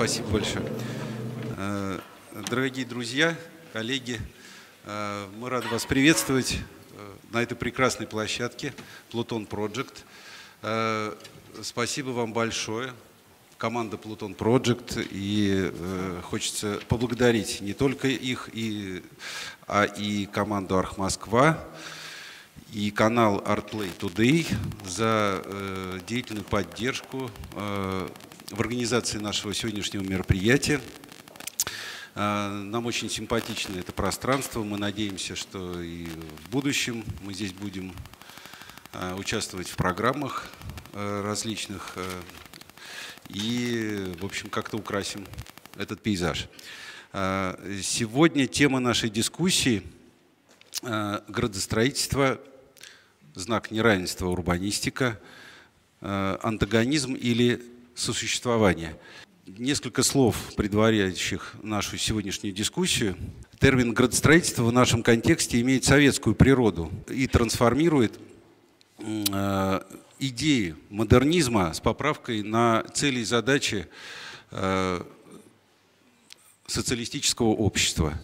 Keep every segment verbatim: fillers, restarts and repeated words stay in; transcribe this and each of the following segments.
Спасибо большое. Дорогие друзья, коллеги, мы рады вас приветствовать на этой прекрасной площадке Плутон Проджект. Спасибо вам большое, команда Плутон Проджект, и хочется поблагодарить не только их, и, а и команду Арх Москва и канал Artplay Today за э, деятельную поддержку э, в организации нашего сегодняшнего мероприятия. Э, нам очень симпатично это пространство. Мы надеемся, что и в будущем мы здесь будем э, участвовать в программах э, различных э, и, в общем, как-то украсим этот пейзаж. Э, сегодня тема нашей дискуссии э, – градостроительство, знак неравенства, урбанистика, антагонизм или сосуществование. Несколько слов, предваряющих нашу сегодняшнюю дискуссию. Термин «градостроительство» в нашем контексте имеет советскую природу и трансформирует идеи модернизма с поправкой на цели и задачи социалистического общества.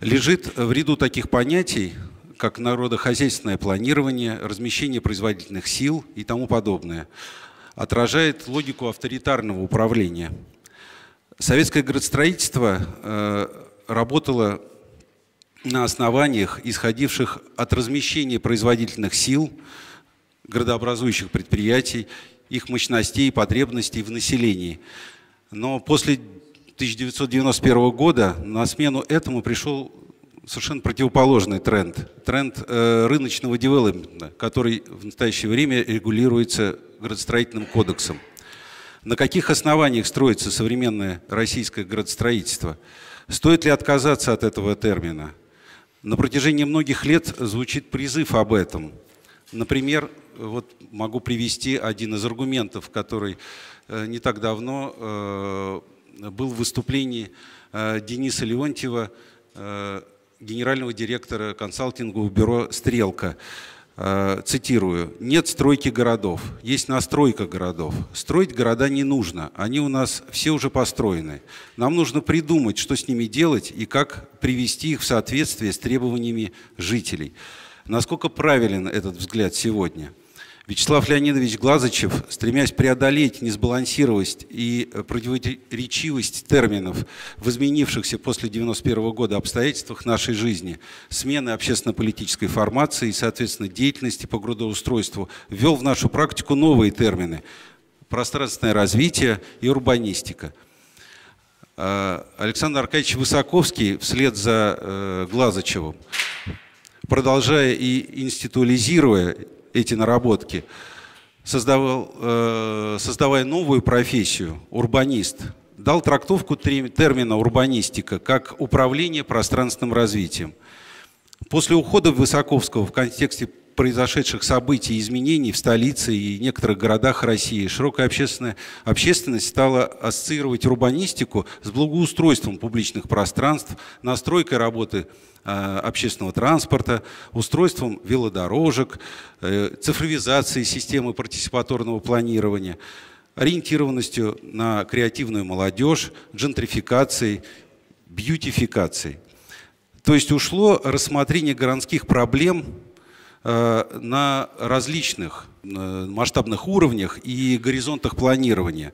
Лежит в ряду таких понятий, как народохозяйственное планирование, размещение производительных сил и тому подобное, отражает логику авторитарного управления. Советское градостроительство э, работало на основаниях, исходивших от размещения производительных сил, градообразующих предприятий, их мощностей и потребностей в населении. Но после тысяча девятьсот девяносто первого года на смену этому пришел совершенно противоположный тренд. Тренд э, рыночного девелопмента, который в настоящее время регулируется градостроительным кодексом. На каких основаниях строится современное российское градостроительство? Стоит ли отказаться от этого термина? На протяжении многих лет звучит призыв об этом. Например, вот могу привести один из аргументов, который э, не так давно э, был в выступлении э, Дениса Леонтьева, э, генерального директора консалтингового бюро «Стрелка». Цитирую. «Нет стройки городов, есть настройка городов. Строить города не нужно, они у нас все уже построены. Нам нужно придумать, что с ними делать и как привести их в соответствие с требованиями жителей». Насколько правилен этот взгляд сегодня? Вячеслав Леонидович Глазачев, стремясь преодолеть несбалансированность и противоречивость терминов в изменившихся после девяносто первого года обстоятельствах нашей жизни, смены общественно-политической формации и, соответственно, деятельности по градоустройству, ввел в нашу практику новые термины – пространственное развитие и урбанистика. Александр Аркадьевич Высоковский вслед за Глазачевым, продолжая и институализируя эти наработки, создавал, э, создавая новую профессию «урбанист», дал трактовку термина «урбанистика» как «управление пространственным развитием». После ухода Высоковского в контексте произошедших событий и изменений в столице и некоторых городах России широкая общественная, общественность стала ассоциировать урбанистику с благоустройством публичных пространств, настройкой работы общественного транспорта, устройством велодорожек, цифровизацией системы партиципаторного планирования, ориентированностью на креативную молодежь, джентрификацией, бьютификацией. То есть ушло рассмотрение городских проблем на различных масштабных уровнях и горизонтах планирования.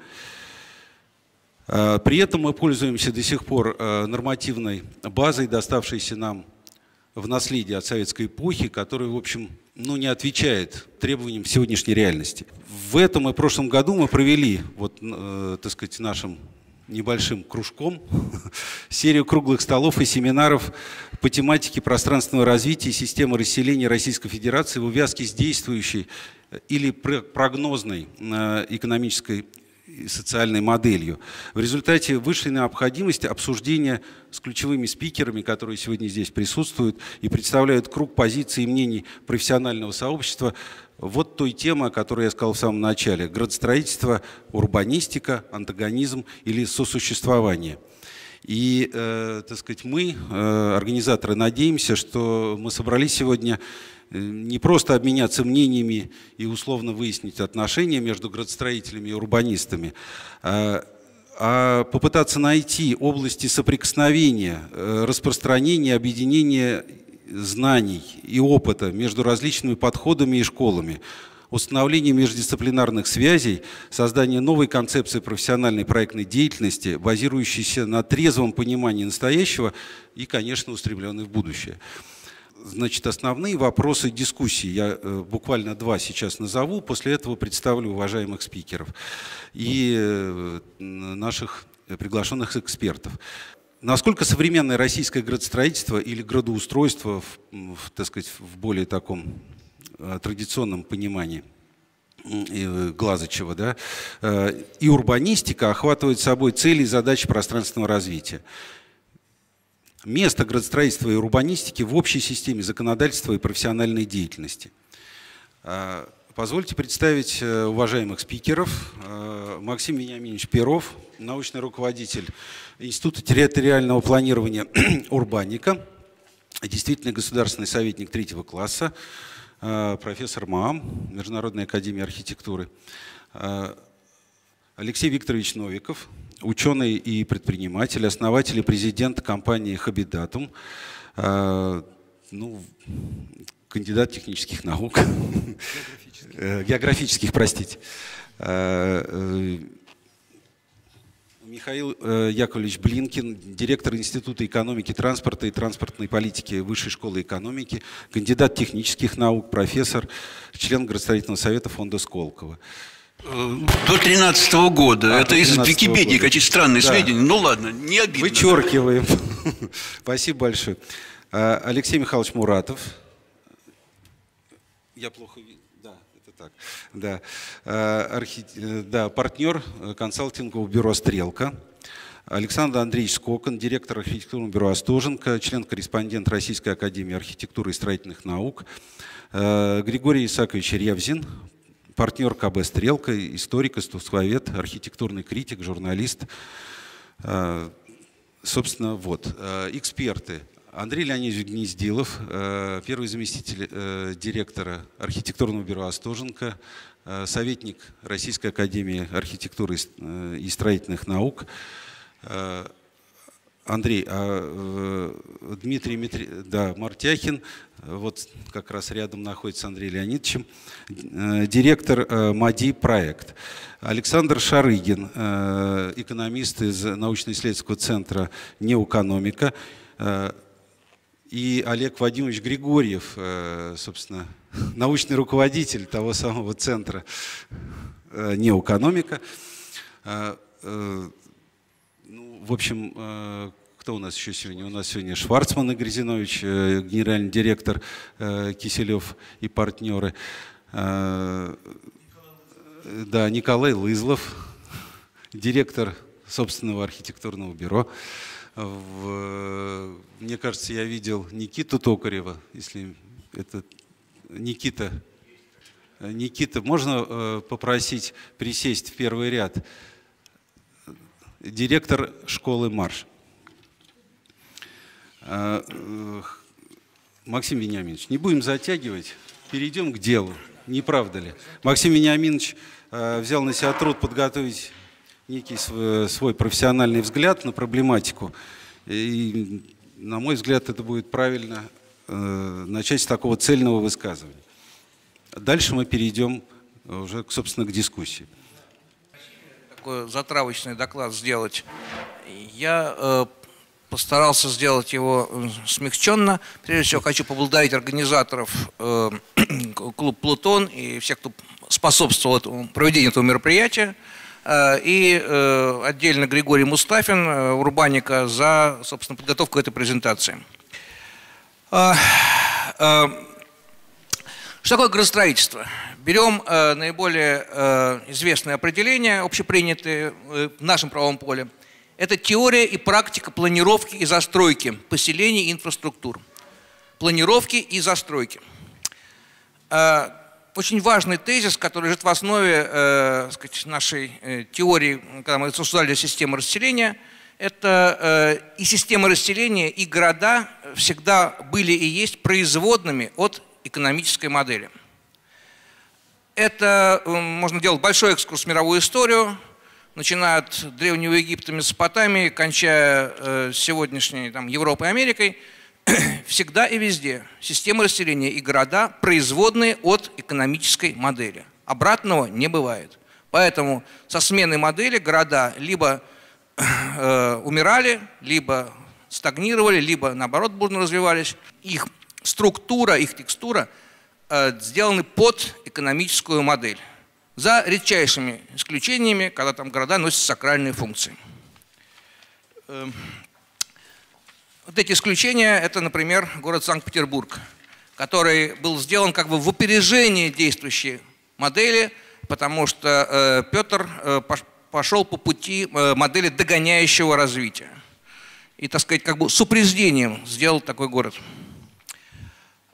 При этом мы пользуемся до сих пор нормативной базой, доставшейся нам в наследие от советской эпохи, которая, в общем, ну, не отвечает требованиям сегодняшней реальности. В этом и прошлом году мы провели, вот, э, так сказать, нашим небольшим кружком серию круглых столов и семинаров по тематике пространственного развития и системы расселения Российской Федерации в увязке с действующей или прогнозной экономической и социальной моделью. В результате вышли на необходимость обсуждения с ключевыми спикерами, которые сегодня здесь присутствуют и представляют круг позиций и мнений профессионального сообщества. Вот той темы, о которой я сказал в самом начале: градостроительство, урбанистика, антагонизм или сосуществование. И, э, так сказать, мы, э, организаторы, надеемся, что мы собрались сегодня не просто обменяться мнениями и условно выяснить отношения между градостроителями и урбанистами, а а попытаться найти области соприкосновения, распространения, объединения знаний и опыта между различными подходами и школами, установление междисциплинарных связей, создание новой концепции профессиональной проектной деятельности, базирующейся на трезвом понимании настоящего и, конечно, устремленной в будущее. Значит, основные вопросы дискуссии я э, буквально два сейчас назову, после этого представлю уважаемых спикеров и э, наших приглашенных экспертов. Насколько современное российское градостроительство или градоустройство, в, в, так сказать, в более таком э, традиционном понимании э, Глазачева, да, э, и урбанистика охватывает собой цели и задачи пространственного развития? Место градостроительства и урбанистики в общей системе законодательства и профессиональной деятельности. Позвольте представить уважаемых спикеров. Максим Вениаминович Перов, научный руководитель Института территориального планирования «Урбаника», действительный государственный советник третьего класса, профессор МААМ, Международной академии архитектуры. Алексей Викторович Новиков, ученый и предприниматель, основатель и президент компании «Хабидатум», э, ну, кандидат технических наук, географических, э, географических простите. Э, э, Михаил э, Яковлевич Блинкин, директор Института экономики, транспорта и транспортной политики Высшей школы экономики, кандидат технических наук, профессор, член Градостроительного совета фонда «Сколково». До тринадцатого года. А, это из Википедии какие-то странные да. сведения. Ну ладно, не обидно. Вычеркиваем. Спасибо большое. Алексей Михайлович Муратов. Я плохо вижу. Да, это так. Да. Архи... да, партнер консалтингового бюро «Стрелка». Александр Андреевич Скокан, директор архитектурного бюро «Остоженка», член-корреспондент Российской академии архитектуры и строительных наук. Григорий Исакович Ревзин, партнер КБ «Стрелка», историк, искусствовед, архитектурный критик, журналист. Собственно, вот. Эксперты. Андрей Леонидович Гнездилов, первый заместитель директора архитектурного бюро «Остоженка», советник Российской академии архитектуры и строительных наук. Андрей, а, э, Дмитрий, Дмитрий да, Мартяхин, вот как раз рядом находится Андрей Леонидовичем, э, директор э, МАДИ «Проект». Александр Шарыгин, э, экономист из научно-исследовательского центра «Неэкономика». Э, и Олег Вадимович Григорьев, э, собственно, научный руководитель того самого центра э, «Неэкономика». Э, э, Ну, в общем, кто у нас еще сегодня? У нас сегодня Шварцман и Грязинович, генеральный директор Киселев и партнеры. Да, Николай Лызлов, директор собственного архитектурного бюро. Мне кажется, я видел Никиту Токарева, если это Никита. Никита, можно попросить присесть в первый ряд? Директор школы «Марш». Максим Вениаминович, не будем затягивать, перейдем к делу, не правда ли? Максим Вениаминович взял на себя труд подготовить некий свой профессиональный взгляд на проблематику. И, на мой взгляд, это будет правильно начать с такого цельного высказывания. Дальше мы перейдем уже, собственно, к дискуссии. Затравочный доклад сделать. Я э, постарался сделать его смягченно. Прежде всего хочу поблагодарить организаторов э, клуб «Плутон» и всех, кто способствовал этому, проведению этого мероприятия. Э, и э, отдельно Григорий Мустафин, э, «Урбаника», за, собственно, подготовку этой презентации. Э, э, что такое градостроительство? Берем э, наиболее э, известные определения, общепринятые э, в нашем правовом поле. Это теория и практика планировки и застройки поселений и инфраструктур. Планировки и застройки. Э, очень важный тезис, который лежит в основе э, сказать, нашей э, теории, когда мы обсуждали систему расселения, это э, и система расселения, и города всегда были и есть производными от экономической модели. Это можно делать большой экскурс в мировую историю, начиная от Древнего Египта, Месопотамии, кончая э, сегодняшней там, Европой и Америкой, всегда и везде система расселения и города производные от экономической модели. Обратного не бывает. Поэтому со сменой модели города либо э, умирали, либо стагнировали, либо, наоборот, бурно развивались. Их структура, их текстура э, сделаны под экономическую модель. За редчайшими исключениями, когда там города носят сакральные функции. Э, вот эти исключения, это, например, город Санкт-Петербург, который был сделан как бы в опережении действующей модели, потому что э, Петр э, пошел по пути э, модели догоняющего развития. И, так сказать, как бы с упреждением сделал такой город.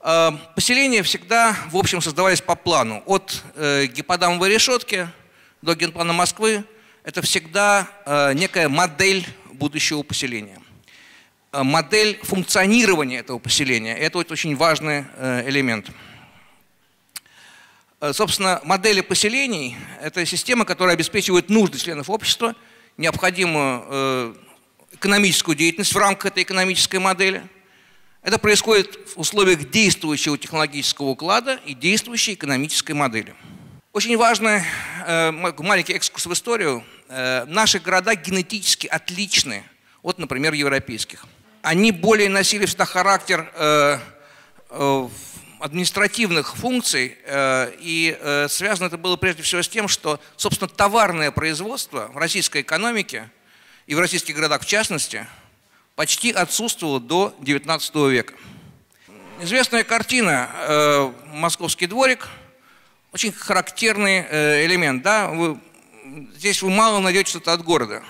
Э, поселения всегда, в общем, создавались по плану. От э, гипподамовой решетки до генплана Москвы это всегда э, некая модель будущего поселения. Э, модель функционирования этого поселения. Это вот очень важный э, элемент. Собственно, модели поселений – это система, которая обеспечивает нужды членов общества, необходимую экономическую деятельность в рамках этой экономической модели. Это происходит в условиях действующего технологического уклада и действующей экономической модели. Очень важный маленький экскурс в историю. Наши города генетически отличны от, например, европейских. Они более носили всегда характер административных функций, и связано это было прежде всего с тем, что, собственно, товарное производство в российской экономике и в российских городах в частности почти отсутствовало до девятнадцатого века. Известная картина «Московский дворик», очень характерный элемент. Да? Вы, здесь вы мало найдете что-то от города.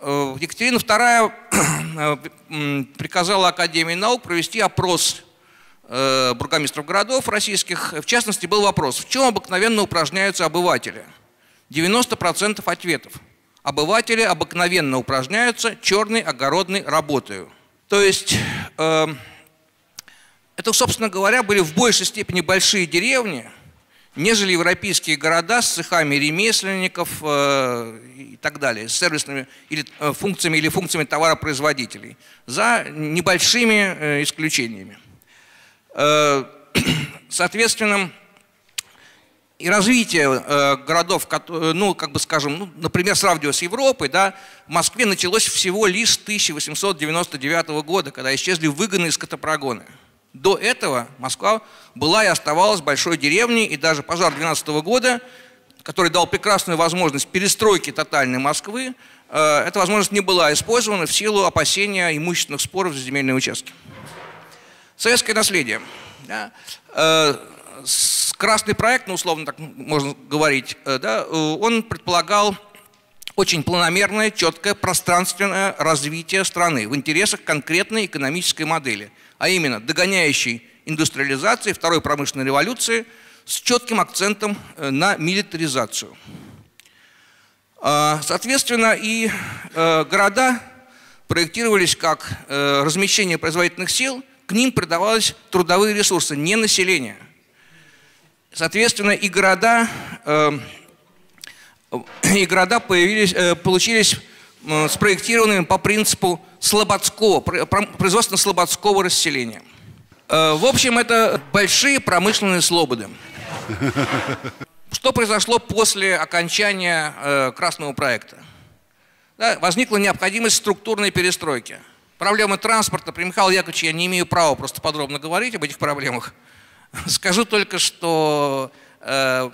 Екатерина вторая приказала Академии наук провести опрос бургомистров городов российских. В частности, был вопрос, в чем обыкновенно упражняются обыватели? девяносто процентов ответов. Обыватели обыкновенно упражняются черной огородной работой. То есть, э, это, собственно говоря, были в большей степени большие деревни, нежели европейские города с цехами ремесленников э, и так далее, с сервисными или, э, функциями или функциями товаропроизводителей, за небольшими э, исключениями. Соответственно, и развитие городов, ну, как бы скажем, ну, например, сравнивая с Европой, да, в Москве началось всего лишь с тысяча восемьсот девяносто девятого года, когда исчезли выгоны и скотопрогоны. До этого Москва была и оставалась большой деревней, и даже пожар две тысячи двенадцатого года, который дал прекрасную возможность перестройки тотальной Москвы, эта возможность не была использована в силу опасения имущественных споров за земельные участки. Советское наследие. Да. Красный проект, ну, условно так можно говорить, да, он предполагал очень планомерное, четкое, пространственное развитие страны в интересах конкретной экономической модели, а именно догоняющей индустриализации, второй промышленной революции с четким акцентом на милитаризацию. Соответственно, и города проектировались как размещение производительных сил. К ним придавались трудовые ресурсы, не население. Соответственно, и города, э, и города появились, э, получились э, спроектированными по принципу слободского, производственно слободского расселения. Э, в общем, это большие промышленные слободы. Что произошло после окончания э, Красного проекта? Да, возникла необходимость структурной перестройки. Проблемы транспорта, при Михаиле Яковлевиче я не имею права просто подробно говорить об этих проблемах. Скажу только, что э,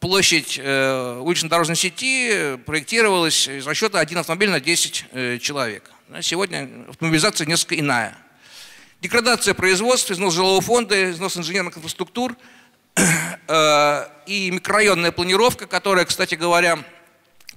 площадь э, улично-дорожной сети проектировалась из расчета один автомобиль на десять э, человек. Сегодня автомобилизация несколько иная. Деградация производства, износ жилого фонда, износ инженерных инфраструктур э, и микрорайонная планировка, которая, кстати говоря,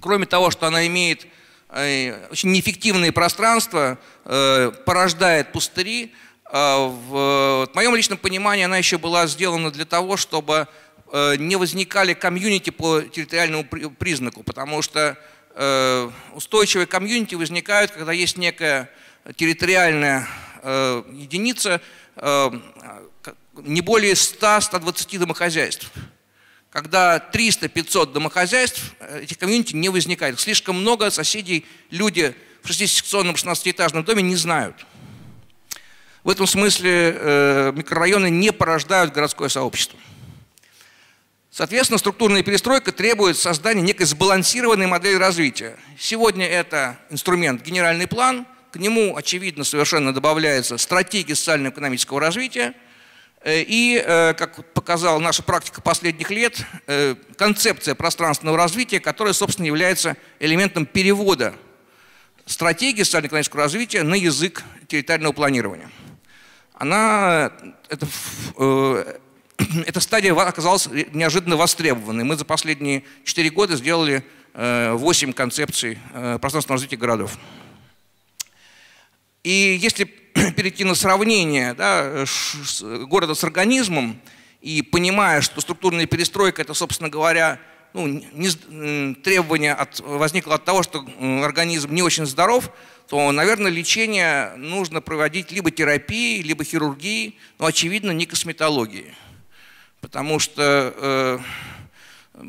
кроме того, что она имеет очень неэффективные пространства, э, порождает пустыри. Э, в, в моем личном понимании она еще была сделана для того, чтобы э, не возникали комьюнити по территориальному при, признаку, потому что э, устойчивые комьюнити возникают, когда есть некая территориальная э, единица, э, не более ста — ста двадцати домохозяйств. когда триста-пятьсот домохозяйств, этих комьюнити не возникает. Слишком много соседей люди в шестисекционном шестнадцатиэтажном доме не знают. В этом смысле микрорайоны не порождают городское сообщество. Соответственно, структурная перестройка требует создания некой сбалансированной модели развития. Сегодня это инструмент генеральный план, к нему, очевидно, совершенно добавляется стратегия социально-экономического развития. И, как показала наша практика последних лет, концепция пространственного развития, которая, собственно, является элементом перевода стратегии социально-экономического развития на язык территориального планирования. Она, это, эта стадия оказалась неожиданно востребованной. Мы за последние четыре года сделали восемь концепций пространственного развития городов. И если перейти на сравнение, да, города с организмом, и понимая, что структурная перестройка – это, собственно говоря, ну, не, требование от, возникло от того, что организм не очень здоров, то, наверное, лечение нужно проводить либо терапией, либо хирургией, но, очевидно, не косметологией. Потому что э,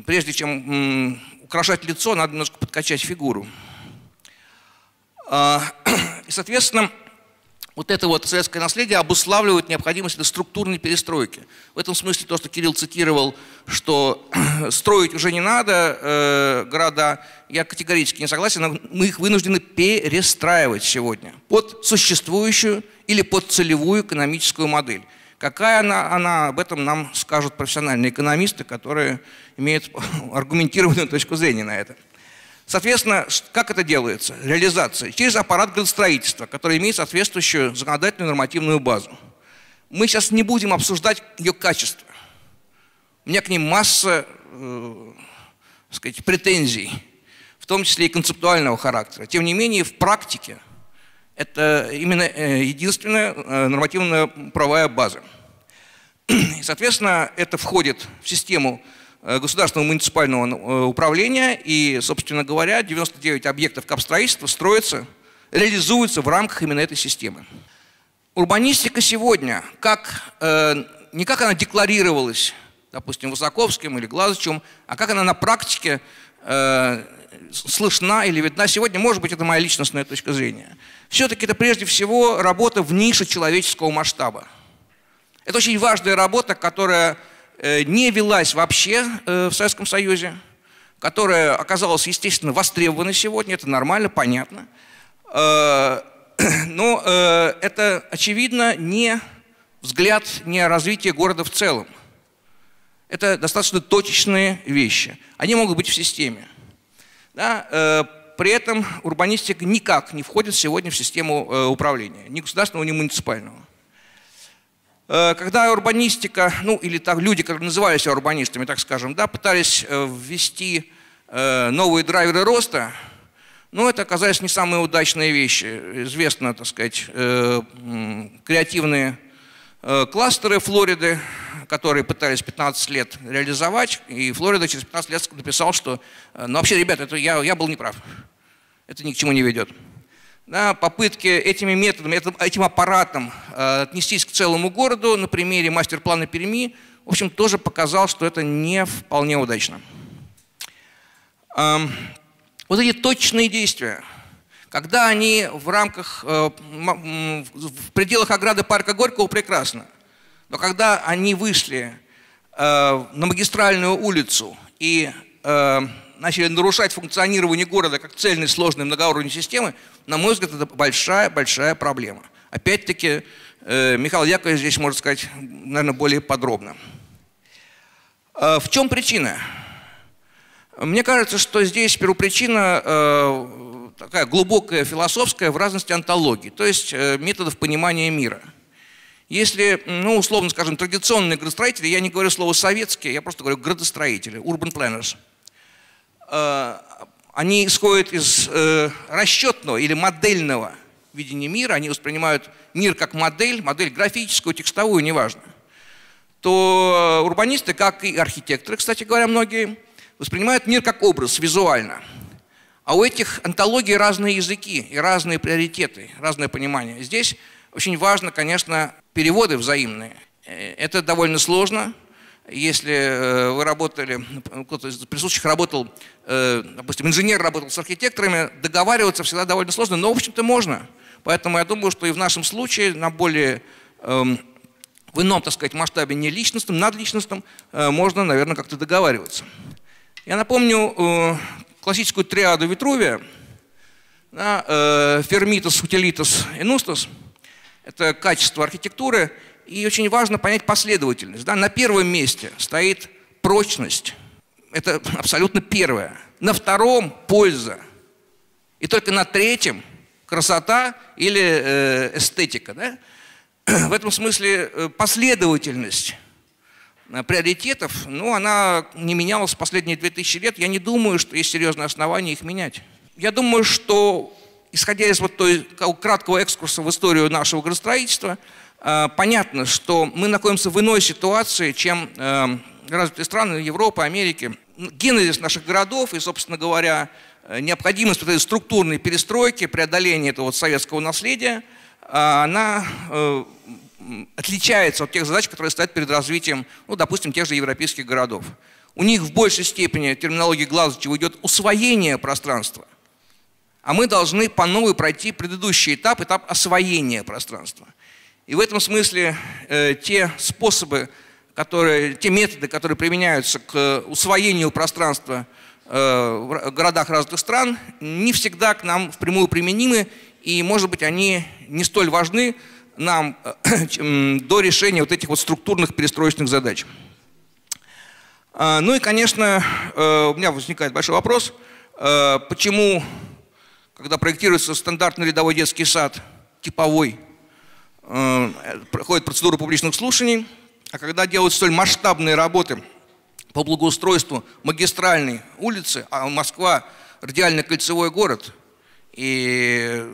прежде чем м, украшать лицо, надо немножко подкачать фигуру. Э, и, соответственно, вот это вот советское наследие обуславливает необходимость этой структурной перестройки. В этом смысле то, что Кирилл цитировал, что строить уже не надо э, города, я категорически не согласен, но мы их вынуждены перестраивать сегодня под существующую или под целевую экономическую модель. Какая она, она, об этом нам скажут профессиональные экономисты, которые имеют аргументированную точку зрения на это. Соответственно, как это делается? Реализация. Через аппарат градостроительства, который имеет соответствующую законодательную нормативную базу. Мы сейчас не будем обсуждать ее качество. У меня к ним масса, э, так сказать, претензий, в том числе и концептуального характера. Тем не менее, в практике это именно единственная нормативно-правовая база. И, соответственно, это входит в систему государственного муниципального управления, и, собственно говоря, девяносто девять объектов капстроительства строятся, реализуются в рамках именно этой системы. Урбанистика сегодня, как, э, не как она декларировалась, допустим, Высоковским или Глазачевым, а как она на практике э, слышна или видна сегодня, может быть, это моя личностная точка зрения. Все-таки это прежде всего работа в нише человеческого масштаба. Это очень важная работа, которая не велась вообще в Советском Союзе, которая оказалась, естественно, востребована сегодня, это нормально, понятно. Но это, очевидно, не взгляд, не развитие города в целом. Это достаточно точечные вещи. Они могут быть в системе. Да? При этом урбанистика никак не входит сегодня в систему управления, ни государственного, ни муниципального. Когда урбанистика, ну или так люди, которые называли себя урбанистами, так скажем, да, пытались ввести новые драйверы роста, но это оказались не самые удачные вещи. Известно, так сказать, креативные кластеры Флориды, которые пытались пятнадцать лет реализовать, и Флорида через пятнадцать лет написал, что ну вообще, ребята, это я, я был неправ, это ни к чему не ведет. Да, попытки этими методами, этим аппаратом э, отнестись к целому городу на примере мастер-плана Перми, в общем, тоже показал, что это не вполне удачно. Эм, вот эти точные действия, когда они в рамках, э, в пределах ограды парка Горького прекрасно, но когда они вышли э, на магистральную улицу и э, начали нарушать функционирование города как цельной, сложной, многоуровневой системы, на мой взгляд, это большая-большая проблема. Опять-таки, Михаил Яковлевич здесь может сказать, наверное, более подробно. В чем причина? Мне кажется, что здесь первопричина такая глубокая, философская, в разности онтологии, то есть методов понимания мира. Если, ну, условно скажем, традиционные градостроители, я не говорю слово советские, я просто говорю градостроители, urban planners, они исходят из э, расчетного или модельного видения мира, они воспринимают мир как модель, модель графическую, текстовую, неважно, то урбанисты, как и архитекторы, кстати говоря, многие, воспринимают мир как образ визуально. А у этих онтологий разные языки и разные приоритеты, разное понимание. Здесь очень важно, конечно, переводы взаимные. Это довольно сложно. Если вы работали, кто-то из присутствующих работал, допустим, инженер работал с архитекторами, договариваться всегда довольно сложно, но, в общем-то, можно. Поэтому я думаю, что и в нашем случае на более, в ином, так сказать, масштабе не личностном, надличностном, можно, наверное, как-то договариваться. Я напомню классическую триаду Витрувия, Фермитас, Утилитас, Инустас. Это качество архитектуры. И очень важно понять последовательность. Да? На первом месте стоит прочность. Это абсолютно первое. На втором – польза. И только на третьем – красота или эстетика. Да? В этом смысле последовательность приоритетов, ну, она не менялась последние две тысячи лет. Я не думаю, что есть серьезные основания их менять. Я думаю, что, исходя из вот той краткого экскурса в историю нашего градостроительства, понятно, что мы находимся в иной ситуации, чем развитые страны Европы, Америки. Генезис наших городов и, собственно говоря, необходимость вот этой структурной перестройки, преодоления этого вот советского наследия, она отличается от тех задач, которые стоят перед развитием, ну, допустим, тех же европейских городов. У них в большей степени в терминологии Глазачева идет усвоение пространства, а мы должны по новой пройти предыдущий этап, этап освоения пространства. И в этом смысле э, те способы, которые, те методы, которые применяются к усвоению пространства э, в городах разных стран, не всегда к нам впрямую применимы, и, может быть, они не столь важны нам э, до решения вот этих вот структурных перестроечных задач. Э, ну и, конечно, э, у меня возникает большой вопрос, э, почему, когда проектируется стандартный рядовой детский сад, типовой, проходит процедура публичных слушаний, а когда делают столь масштабные работы по благоустройству магистральной улицы, а Москва радиально-кольцевой город, и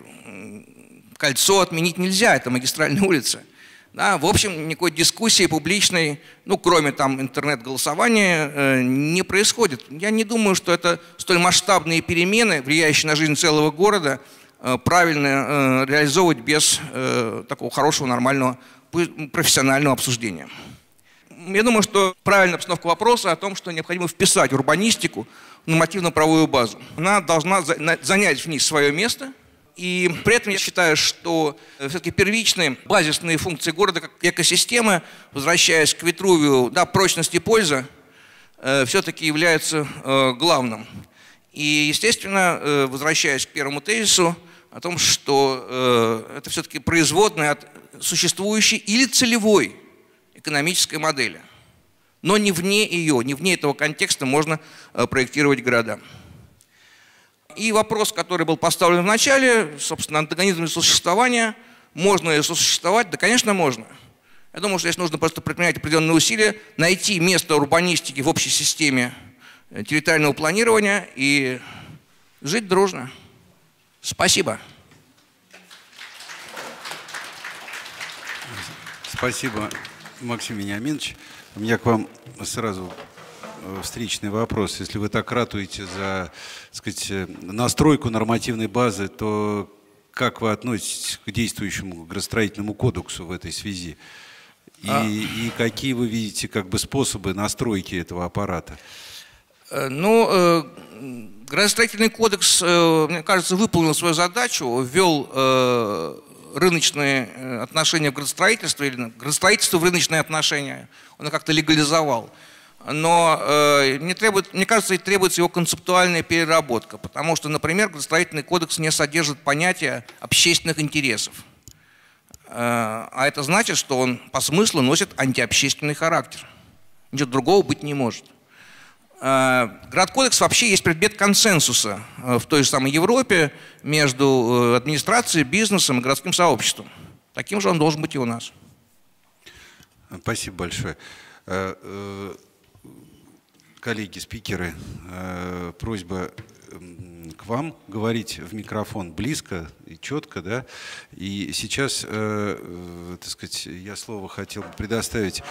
кольцо отменить нельзя, это магистральная улица. Да, в общем, никакой дискуссии публичной, ну, кроме там интернет-голосования, не происходит. Я не думаю, что это столь масштабные перемены, влияющие на жизнь целого города, правильно э, реализовывать без э, такого хорошего, нормального, профессионального обсуждения. Я думаю, что правильная обстановка вопроса о том, что необходимо вписать урбанистику в нормативно-правовую базу. Она должна за, на, занять в ней свое место. И при этом я считаю, что все-таки первичные базисные функции города как экосистемы, возвращаясь к Витрувию, да, прочность и польза, э, все-таки являются э, главным. И, естественно, э, возвращаясь к первому тезису, о том, что э, это все-таки производная от существующей или целевой экономической модели. Но не вне ее, не вне этого контекста можно э, проектировать города. И вопрос, который был поставлен в начале, собственно, антагонизм и существование. Можно ли существовать? Да, конечно, можно. Я думаю, что здесь нужно просто предпринять определенные усилия, найти место урбанистики в общей системе территориального планирования и жить дружно. Спасибо. Спасибо, Максим Вениаминович. У меня к вам сразу встречный вопрос. Если вы так ратуете за, так сказать, настройку нормативной базы, то как вы относитесь к действующему градостроительному кодексу в этой связи? И, а... и какие вы видите как бы способы настройки этого аппарата? Ну, градостроительный кодекс, мне кажется, выполнил свою задачу, ввел рыночные отношения в градостроительство, или градостроительство в рыночные отношения, он как-то легализовал. Но мне, требует, мне кажется, и требуется его концептуальная переработка, потому что, например, градостроительный кодекс не содержит понятия общественных интересов. А это значит, что он по смыслу носит антиобщественный характер. Ничего другого быть не может. Градкодекс вообще есть предмет консенсуса в той же самой Европе между администрацией, бизнесом и городским сообществом. Таким же он должен быть и у нас. Спасибо большое. Коллеги, спикеры, просьба к вам говорить в микрофон близко и четко, да. И сейчас, так сказать, я слово хотел бы предоставить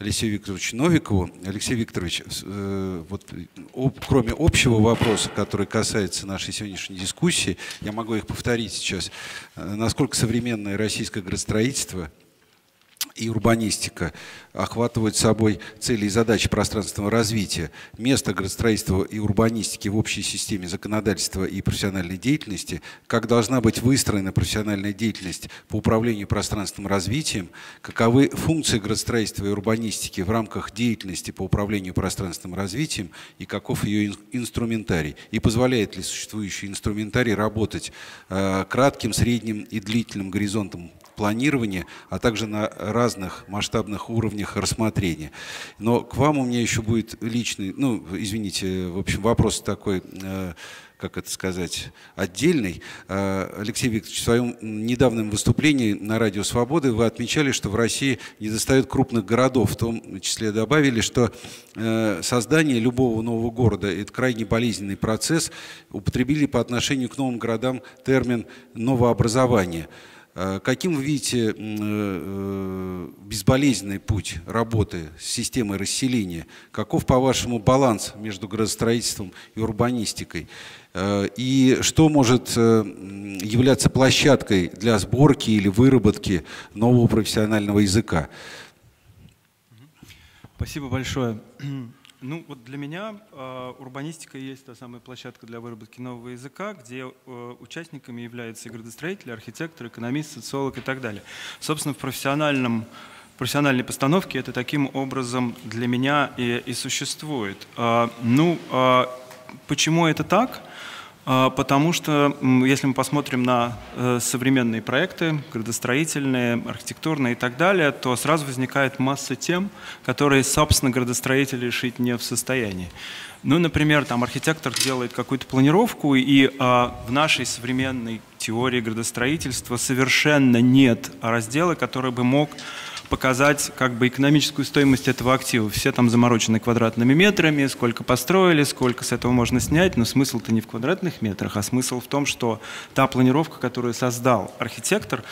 Алексею Викторовичу Новикову. Алексей Викторович, э, вот, об, кроме общего вопроса, который касается нашей сегодняшней дискуссии, я могу их повторить сейчас. Э, насколько современное российское градостроительство и урбанистика охватывают собой цели и задачи пространственного развития, место градостроительства и урбанистики в общей системе законодательства и профессиональной деятельности, как должна быть выстроена профессиональная деятельность по управлению пространственным развитием, каковы функции градостроительства и урбанистики в рамках деятельности по управлению пространственным развитием и каков ее инструментарий, и позволяет ли существующий инструментарий работать э, кратким, средним и длительным горизонтом планирования, а также на разных масштабных уровнях рассмотрения. Но к вам у меня еще будет личный, ну, извините, в общем, вопрос такой, э, как это сказать, отдельный. Э, Алексей Викторович, в своем недавнем выступлении на Радио Свободы вы отмечали, что в России недостает крупных городов, в том числе добавили, что э, создание любого нового города – это крайне болезненный процесс, употребили по отношению к новым городам термин «новообразование». Каким вы видите безболезненный путь работы с системой расселения? Каков, по-вашему, баланс между градостроительством и урбанистикой? И что может являться площадкой для сборки или выработки нового профессионального языка? Спасибо большое. Ну, вот для меня э, урбанистика есть та самая площадка для выработки нового языка, где э, участниками являются и градостроители, архитекторы, экономисты, социологи и так далее. Собственно, в профессиональном, профессиональной постановке это таким образом для меня и, и существует. Э, ну, э, почему это так? Э, потому что, если мы посмотрим на э, современные проекты, градостроительные, архитектурные и так далее, то сразу возникает масса тем, которые, собственно, градостроители решить не в состоянии. Ну, например, там архитектор делает какую-то планировку, и э, в нашей современной теории градостроительства совершенно нет раздела, который бы мог показать как бы экономическую стоимость этого актива. Все там заморочены квадратными метрами, сколько построили, сколько с этого можно снять, но смысл-то не в квадратных метрах, а смысл в том, что та планировка, которую создал архитектор,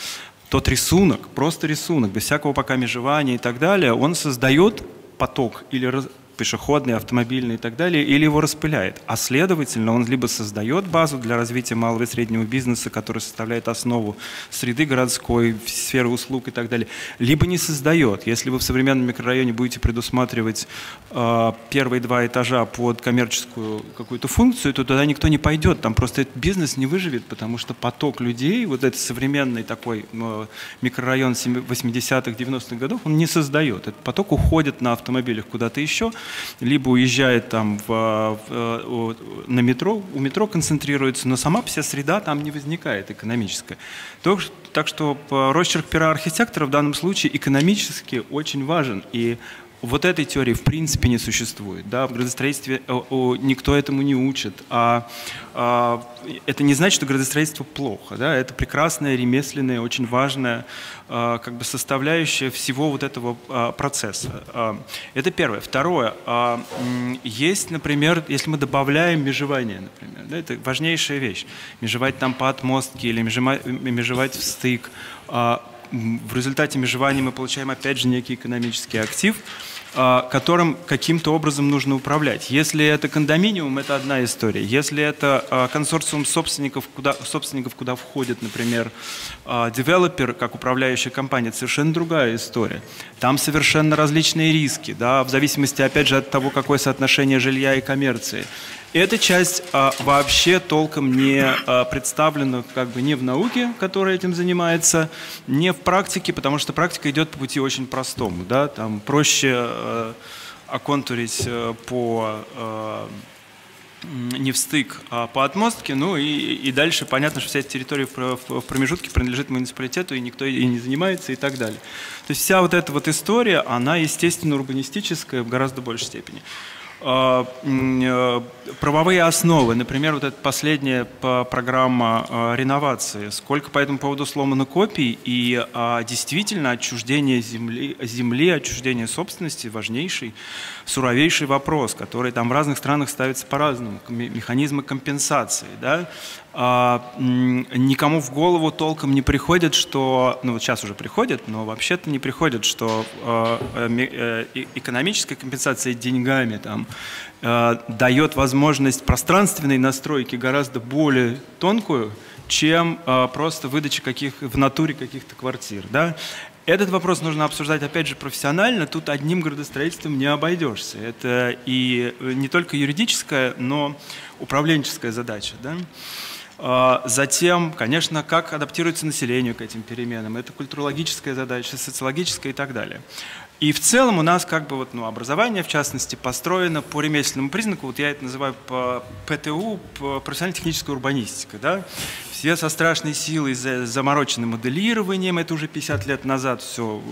тот рисунок, просто рисунок, без всякого пока межевания и так далее, он создает поток или раз... пешеходный, автомобильный и так далее, или его распыляет. А следовательно, он либо создает базу для развития малого и среднего бизнеса, который составляет основу среды городской, сферы услуг и так далее, либо не создает. Если вы в современном микрорайоне будете предусматривать э, первые два этажа под коммерческую какую-то функцию, то туда никто не пойдет. Там просто этот бизнес не выживет, потому что поток людей, вот этот современный такой э, микрорайон восьмидесятых, девяностых годов, он не создает. Этот поток уходит на автомобилях куда-то еще, либо уезжает там в, в, на метро, у метро концентрируется, но сама вся среда там не возникает экономическая. Так, так что росчерк пера архитектора в данном случае экономически очень важен. И вот этой теории в принципе не существует. Да? В градостроительстве никто этому не учит. А, а, это не значит, что градостроительство плохо. Да? Это прекрасная, ремесленная, очень важная а, как бы составляющая всего вот этого а, процесса. А, это первое. Второе. А, есть, например, если мы добавляем межевание, например, да, это важнейшая вещь. Межевать там по отмостке или межевать в стык. А, В результате межевания мы получаем, опять же, некий экономический актив, которым каким-то образом нужно управлять. Если это кондоминиум, это одна история. Если это консорциум собственников, куда, собственников, куда входит, например, девелопер, как управляющая компания, это совершенно другая история. Там совершенно различные риски, да, в зависимости, опять же, от того, какое соотношение жилья и коммерции. Эта часть а, вообще толком не а, представлена как бы ни в науке, которая этим занимается, ни в практике, потому что практика идет по пути очень простому. Да? Там проще э, оконтурить э, по... Э, не в стык, а по отмостке, ну и, и дальше понятно, что вся эта территория в промежутке принадлежит муниципалитету, и никто и не занимается, и так далее. То есть вся вот эта вот история, она, естественно, урбанистическая в гораздо большей степени. Правовые основы, например, вот эта последняя программа реновации, сколько по этому поводу сломано копий, и действительно отчуждение земли, земли, отчуждение собственности важнейший, суровейший вопрос, который там в разных странах ставится по-разному, механизмы компенсации, да? Никому в голову толком не приходит, что, ну вот сейчас уже приходит, но вообще-то не приходит, что экономическая компенсация деньгами там дает возможность пространственной настройки гораздо более тонкую, чем просто выдача каких в натуре каких-то квартир, да? Этот вопрос нужно обсуждать, опять же, профессионально. Тут одним градостроительством не обойдешься. Это и не только юридическая, но управленческая задача, да? Затем, конечно, как адаптируется население к этим переменам. Это культурологическая задача, социологическая и так далее. И в целом у нас как бы вот, ну, образование, в частности, построено по ремесленному признаку, вот я это называю по ПТУ, по профессионально-технической урбанистике. Да? Все со страшной силой заморочены моделированием, это уже пятьдесят лет назад все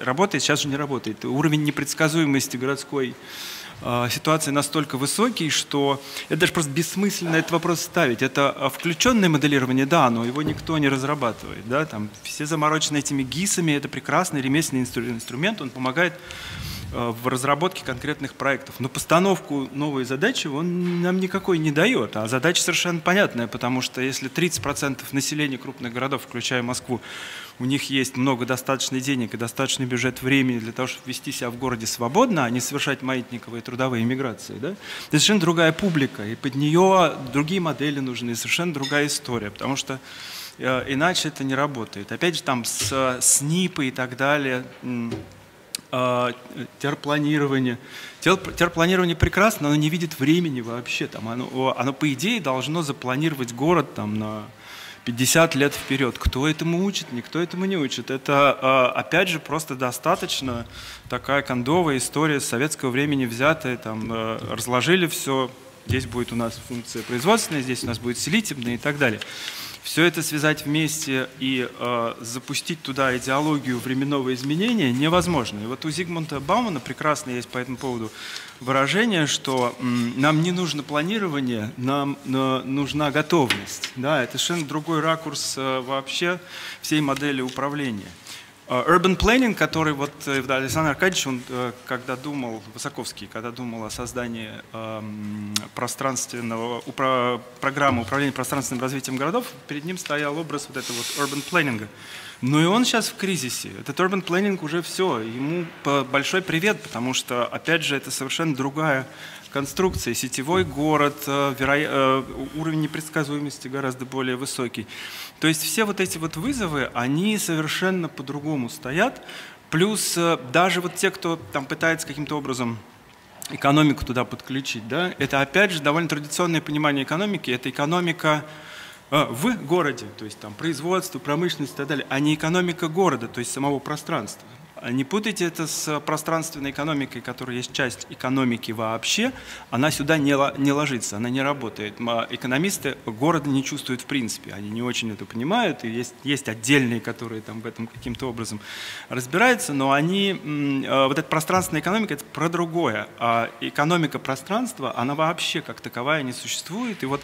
работает, сейчас же не работает. Уровень непредсказуемости городской ситуации настолько высокий, что это даже просто бессмысленно этот вопрос ставить. Это включенное моделирование, да, но его никто не разрабатывает. Да? Там все заморочены этими гисами, это прекрасный ремесленный инструмент, он помогает в разработке конкретных проектов. Но постановку новой задачи он нам никакой не дает. А задача совершенно понятная, потому что если тридцать процентов населения крупных городов, включая Москву, у них есть много достаточно денег и достаточный бюджет времени для того, чтобы вести себя в городе свободно, а не совершать маятниковые трудовые миграции, да? Это совершенно другая публика, и под нее другие модели нужны, совершенно другая история, потому что э, иначе это не работает. Опять же, там с, снипы и так далее... терпланирование. Терпланирование прекрасно, оно не видит времени вообще. Там оно, оно, по идее, должно запланировать город там, на пятьдесят лет вперед. Кто этому учит? Никто этому не учит. Это, опять же, просто достаточно такая кондовая история с советского времени взятая. Там, разложили все. Здесь будет у нас функция производственная, здесь у нас будет селитебная и так далее. Все это связать вместе и э, запустить туда идеологию временного изменения невозможно. И вот у Зигмунда Баумана прекрасно есть по этому поводу выражение, что м, нам не нужно планирование, нам э, нужна готовность. Да, это совершенно другой ракурс э, вообще всей модели управления. Urban planning, который вот Александр Аркадьевич, он когда думал, Высоковский, когда думал о создании пространственного, упро, программы управления пространственным развитием городов, перед ним стоял образ вот этого вот urban planning. Но и он сейчас в кризисе. Этот urban planning уже все, ему большой привет, потому что, опять же, это совершенно другая конструкция. Сетевой город, веро... уровень непредсказуемости гораздо более высокий. То есть все вот эти вот вызовы, они совершенно по-другому стоят. Плюс даже вот те, кто там пытается каким-то образом экономику туда подключить, да, это опять же довольно традиционное понимание экономики. Это экономика в городе, то есть там производство, промышленность и так далее, а не экономика города, то есть самого пространства. Не путайте это с пространственной экономикой, которая есть часть экономики вообще. Она сюда не, не ложится, она не работает. Экономисты города не чувствуют в принципе, они не очень это понимают. И есть, есть отдельные, которые там в этом каким-то образом разбираются, но они, вот эта пространственная экономика, это про другое. А экономика пространства, она вообще как таковая не существует. И вот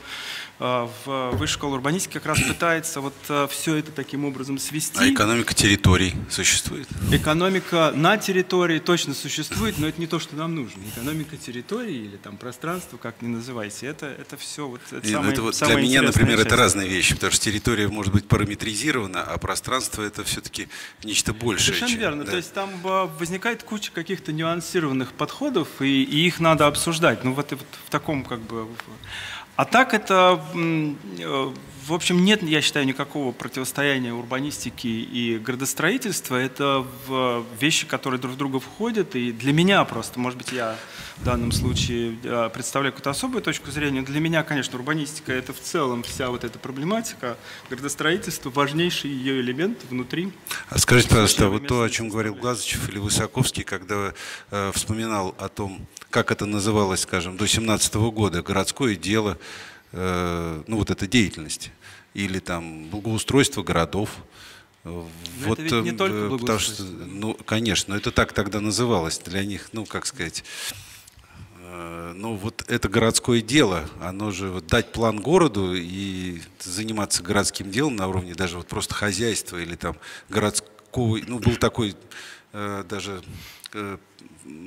в Высшей школе урбанистики как раз пытается вот все это таким образом свести. А экономика территорий существует? Экономика на территории точно существует, но это не то, что нам нужно. Экономика территории или там пространство, как ни называйте, это, это все вот это и, самое, это вот самое для меня, например, часть. Это разные вещи, потому что территория может быть параметризирована, а пространство это все-таки нечто большее. Совершенно чем, верно. Да? То есть там возникает куча каких-то нюансированных подходов, и, и их надо обсуждать. Ну вот, вот в таком как бы. А так это, в общем, нет, я считаю, никакого противостояния урбанистики и градостроительства. Это вещи, которые друг в друга входят. И для меня просто, может быть, я в данном случае представляю какую-то особую точку зрения. Для меня, конечно, урбанистика – это в целом вся вот эта проблематика. Градостроительство – важнейший ее элемент внутри. А скажите, пожалуйста, вот то, о чем говорил Глазачев или Высоковский, когда э, вспоминал о том, как это называлось, скажем, до семнадцатого года, городское дело, э, ну вот эта деятельность, или там благоустройство городов. Но вот, это ведь не только благоустройство. Потому что, ну, конечно, это так тогда называлось для них, ну, как сказать, э, ну, вот это городское дело, оно же вот, дать план городу и заниматься городским делом на уровне даже вот просто хозяйства или там городского, ну, был такой э, даже...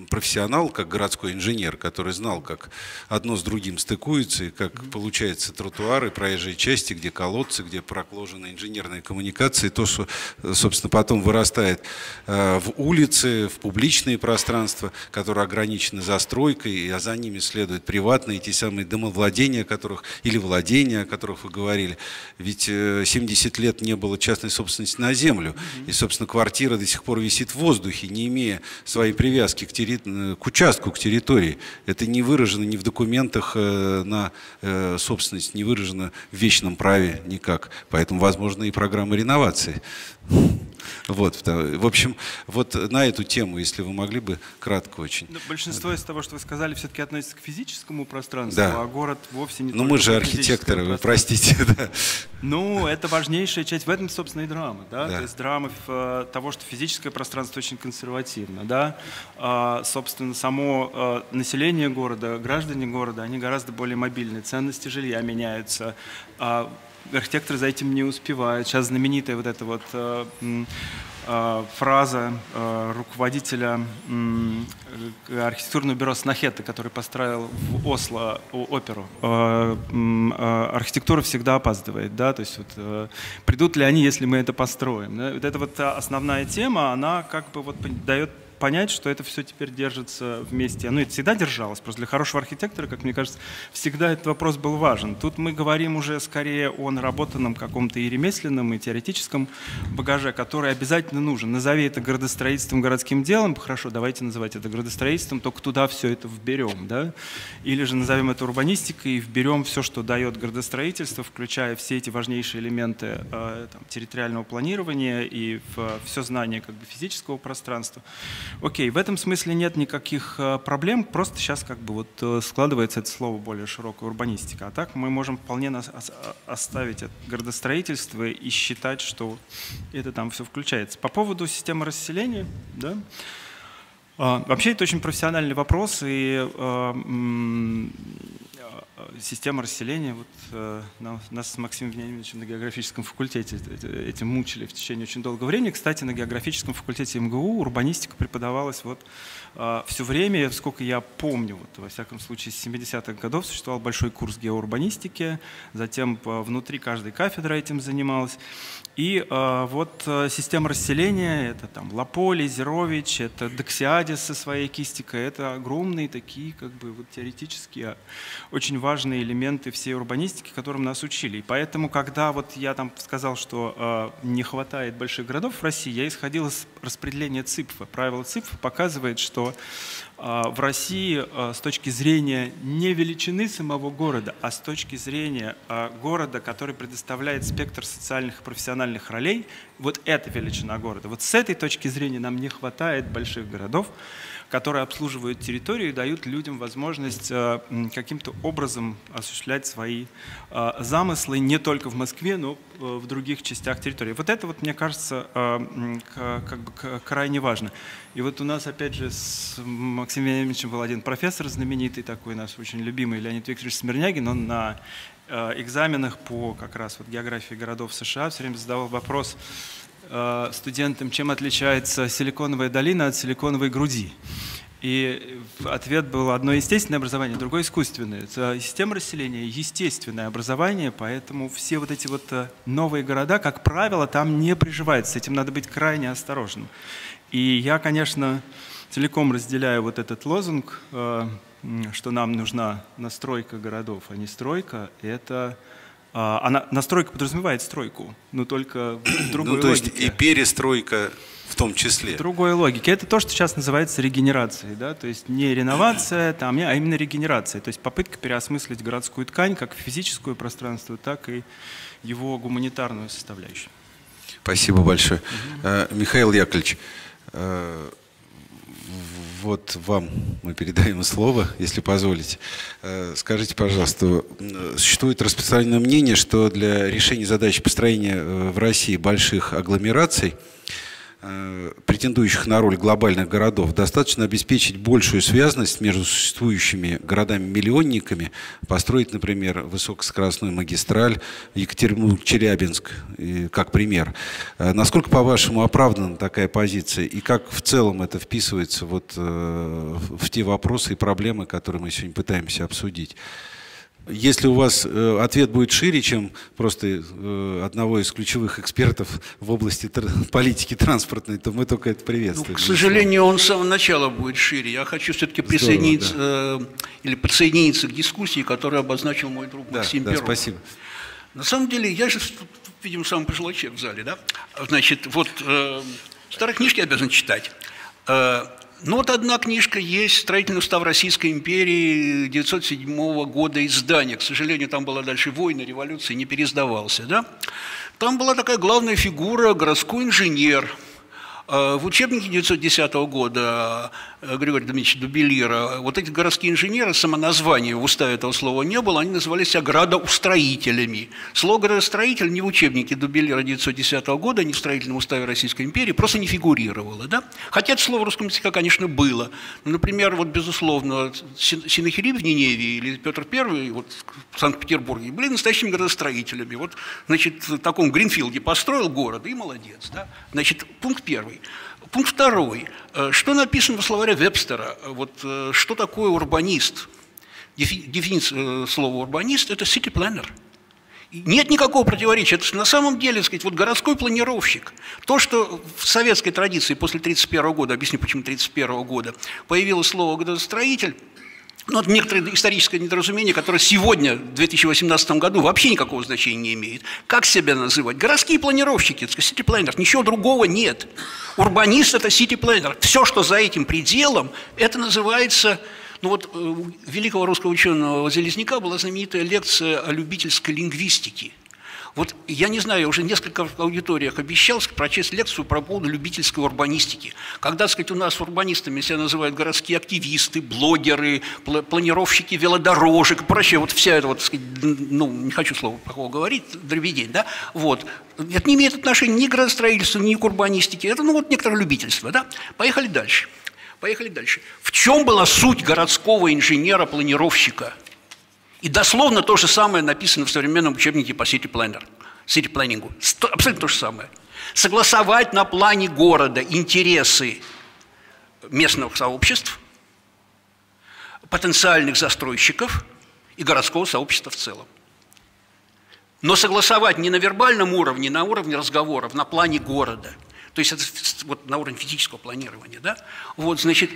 профессионал, как городской инженер, который знал, как одно с другим стыкуется, и как получаются тротуары, проезжие части, где колодцы, где проложены инженерные коммуникации, то, что, собственно, потом вырастает в улицы, в публичные пространства, которые ограничены застройкой, а за ними следуют приватные, те самые домовладения, которых, или владения, о которых вы говорили. Ведь семьдесят лет не было частной собственности на землю, и, собственно, квартира до сих пор висит в воздухе, не имея своей привязки к, терри... к участку, к территории. Это не выражено ни в документах на собственность, не выражено в вечном праве никак. Поэтому возможны и программы реновации. Вот, в общем, вот на эту тему, если вы могли бы, кратко очень. Но большинство да. из того, что вы сказали, все-таки относится к физическому пространству, да. а город вовсе не Ну, мы же архитекторы, вы простите. Да. Ну, это важнейшая часть, в этом, собственно, и драма. Да? Да. То есть драма того, что физическое пространство очень консервативно. Да? А, собственно, само население города, граждане города, они гораздо более мобильны, ценности жилья меняются. Архитекторы за этим не успевают. Сейчас знаменитая вот эта вот э, э, фраза э, руководителя э, архитектурного бюро Снахетта, который построил в Осло оперу. Э, э, архитектура всегда опаздывает, да, то есть вот, э, придут ли они, если мы это построим. Да? Вот эта вот основная тема, она как бы вот дает понять, что это все теперь держится вместе. Ну, это всегда держалось. Просто для хорошего архитектора, как мне кажется, всегда этот вопрос был важен. Тут мы говорим уже скорее о наработанном каком-то и ремесленном, и теоретическом багаже, который обязательно нужен. Назови это градостроительством, городским делом. Хорошо, давайте называть это градостроительством, только туда все это вберем. Да? Или же назовем это урбанистикой и вберем все, что дает градостроительство, включая все эти важнейшие элементы э, там, территориального планирования и в, все знание как бы, физического пространства. Окей, в этом смысле нет никаких проблем, просто сейчас как бы вот складывается это слово более широкая урбанистика. А так мы можем вполне оставить градостроительство и считать, что это там все включается. По поводу системы расселения, да? Вообще это очень профессиональный вопрос, и система расселения, вот, нас с Максимом Вениаминовичем на географическом факультете этим мучили в течение очень долгого времени. Кстати, на географическом факультете МГУ урбанистика преподавалась вот, все время, сколько я помню, вот, во всяком случае с семидесятых годов существовал большой курс геоурбанистики, затем внутри каждой кафедры этим занималась. И вот система расселения, это там Лаполи, Зерович, это Доксиадис со своей кистикой, это огромные такие как бы вот, теоретические, очень важные важные элементы всей урбанистики, которым нас учили. И поэтому, когда вот я там сказал, что э, не хватает больших городов в России, я исходил из распределения ЦИПФа. Правило ЦИПФа показывает, что э, в России э, с точки зрения не величины самого города, а с точки зрения э, города, который предоставляет спектр социальных и профессиональных ролей, вот эта величина города. Вот с этой точки зрения нам не хватает больших городов, которые обслуживают территорию и дают людям возможность каким-то образом осуществлять свои замыслы не только в Москве, но и в других частях территории. Вот это, вот, мне кажется, как бы крайне важно. И вот у нас, опять же, с Максимом Вениаминовичем был один профессор знаменитый такой, наш очень любимый Леонид Викторович Смирнягин, он на экзаменах по как раз вот географии городов США все время задавал вопрос студентам, чем отличается Силиконовая долина от Силиконовой груди. И ответ был: одно естественное образование, другое искусственное. Это система расселения, естественное образование, поэтому все вот эти вот новые города, как правило, там не приживаются. С этим надо быть крайне осторожным. И я, конечно, целиком разделяю вот этот лозунг, что нам нужна настройка городов, а не стройка. Это... Она, настройка подразумевает стройку, но только в другой ну, то логике. Есть и перестройка в том числе. В другой логике. Это то, что сейчас называется регенерацией. Да? То есть не реновация, там, а именно регенерация. То есть попытка переосмыслить городскую ткань как физическое пространство, так и его гуманитарную составляющую. Спасибо большое. Угу. Михаил Яковлевич, вот вам мы передаем слово, если позволите. Скажите, пожалуйста, существует распространенное мнение, что для решения задачи построения в России больших агломераций претендующих на роль глобальных городов, достаточно обеспечить большую связность между существующими городами-миллионниками, построить, например, высокоскоростную магистраль Екатеринбург-Челябинск, как пример. Насколько, по-вашему, оправдана такая позиция, и как в целом это вписывается вот в те вопросы и проблемы, которые мы сегодня пытаемся обсудить? Если у вас ответ будет шире, чем просто одного из ключевых экспертов в области политики транспортной, то мы только это приветствуем. Ну, к сожалению, он с самого начала будет шире. Я хочу все-таки присоединиться, да, или подсоединиться к дискуссии, которую обозначил мой друг Максим, да, Перов. Да, спасибо. На самом деле, я же, видимо, самый пожилой человек в зале, да? Значит, вот э, старые книжки обязан читать. Ну вот одна книжка есть, «Строительный устав Российской империи» тысяча девятьсот седьмого года издания. К сожалению, там была дальше война, революция, не пересдавался. Да? Там была такая главная фигура, городской инженер. В учебнике тысяча девятьсот десятого года Григория Дмитриевича Дубелира вот эти городские инженеры, самоназвания в уставе этого слова не было, они назывались себя градоустроителями. Слово «градостроитель» ни в учебнике Дубелира тысяча девятьсот десятого года, ни в строительном уставе Российской империи просто не фигурировало. Да? Хотя это слово в русском языке, конечно, было. Например, вот, безусловно, Синахири в Ниневии или Петр Первый вот, в Санкт-Петербурге были настоящими градостроителями. Вот, значит, в таком Гринфилде построил город, и молодец. Да? Значит, пункт первый. Пункт второй. Что написано в словаре Вебстера? Вот, что такое урбанист? Дефи, дефиниция слова урбанист – это city planner. Нет никакого противоречия. Это на самом деле, так сказать, вот городской планировщик. То, что в советской традиции после тысяча девятьсот тридцать первого года, объясню, почему тысяча девятьсот тридцать первого года, появилось слово «градостроитель», ну, это некоторое историческое недоразумение, которое сегодня, в две тысячи восемнадцатом году, вообще никакого значения не имеет. Как себя называть? Городские планировщики, city planner, ничего другого нет. Урбанист – это city planner. Все, что за этим пределом, это называется… Ну вот у великого русского ученого Железняка была знаменитая лекция о любительской лингвистике. Вот я не знаю, я уже в нескольких аудиториях обещал прочесть лекцию про поводу любительской урбанистики. Когда, так сказать, у нас урбанистами себя называют городские активисты, блогеры, планировщики велодорожек и прочее, вот вся эта, вот, так сказать, ну, не хочу слова такого говорить, дребедень, да, вот. Это не имеет отношения ни к градостроительству, ни к урбанистике, это, ну, вот некоторое любительство, да. Поехали дальше, поехали дальше. В чем была суть городского инженера-планировщика? И дословно то же самое написано в современном учебнике по city planner, city planning. Абсолютно то же самое. Согласовать на плане города интересы местных сообществ, потенциальных застройщиков и городского сообщества в целом. Но согласовать не на вербальном уровне, на уровне разговоров, на плане города. То есть это вот на уровне физического планирования. Да? Вот, значит,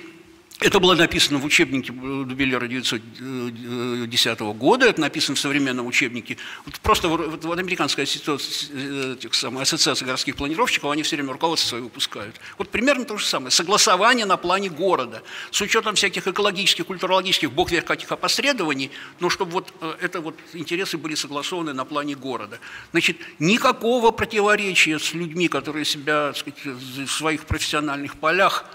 это было написано в учебнике Дубелира тысяча девятьсот десятого года, это написано в современном учебнике. Вот просто вот, вот американская ассоциация городских планировщиков, они все время руководство свое выпускают. Вот примерно то же самое. Согласование на плане города. С учетом всяких экологических, культурологических, бог вех каких опосредований, но чтобы вот это вот интересы были согласованы на плане города. Значит, никакого противоречия с людьми, которые себя, так сказать, в своих профессиональных полях,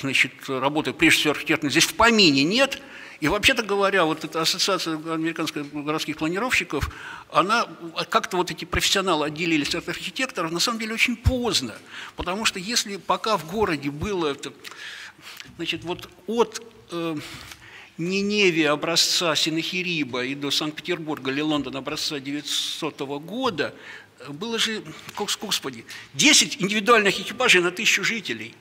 значит, работы, прежде всего, архитектурной, здесь в помине нет. И, вообще-то говоря, вот эта ассоциация американских городских планировщиков, она как-то вот эти профессионалы отделились от архитекторов, на самом деле, очень поздно. Потому что если пока в городе было, значит, вот от э, Ниневии образца Синахириба и до Санкт-Петербурга или Лондона образца девятисотого года, было же, господи, десять индивидуальных экипажей на тысячу жителей.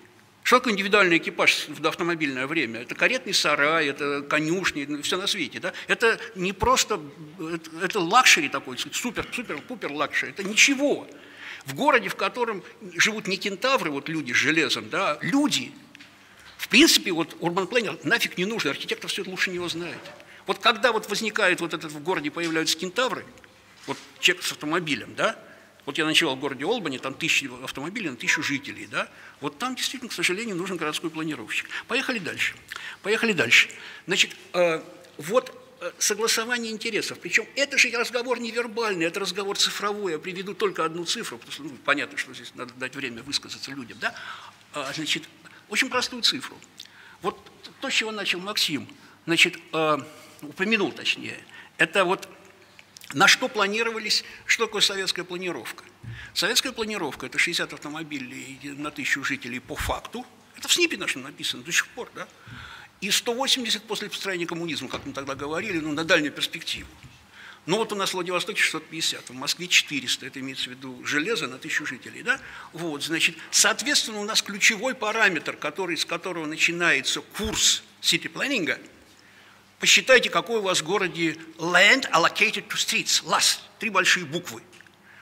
Что такое индивидуальный экипаж в автомобильное время? Это каретный сарай, это конюшни, все на свете. Да? Это не просто, это лакшери такой, супер, супер, пупер лакшери, это ничего. В городе, в котором живут не кентавры, вот люди с железом, да, люди, в принципе, вот урбан-планер нафиг не нужен, архитектор все это лучше него знает. Вот когда вот возникает вот этот, в городе появляются кентавры, вот человек с автомобилем, да, вот я ночевал в городе Олбани, там тысячи автомобилей на тысячу жителей. Да? Вот там действительно, к сожалению, нужен городской планировщик. Поехали дальше. Поехали дальше. Значит, э, вот э, согласование интересов. Причем это же разговор невербальный, это разговор цифровой. Я приведу только одну цифру, потому что, ну, понятно, что здесь надо дать время высказаться людям. Да? А, значит, очень простую цифру. Вот то, с чего начал Максим, значит, э, упомянул точнее, это вот На что планировались, что такое советская планировка? Советская планировка – это шестьдесят автомобилей на тысячу жителей по факту. Это в СНИПе нашем написано до сих пор, да? И сто восемьдесят после построения коммунизма, как мы тогда говорили, ну, на дальнюю перспективу. Но вот у нас в Владивостоке шестьсот пятьдесят, в Москве четыреста, это имеется в виду железо на тысячу жителей, да? Вот, значит, соответственно, у нас ключевой параметр, который, с которого начинается курс сити-планнинга. Посчитайте, какой у вас в городе land allocated to streets, лас, три большие буквы.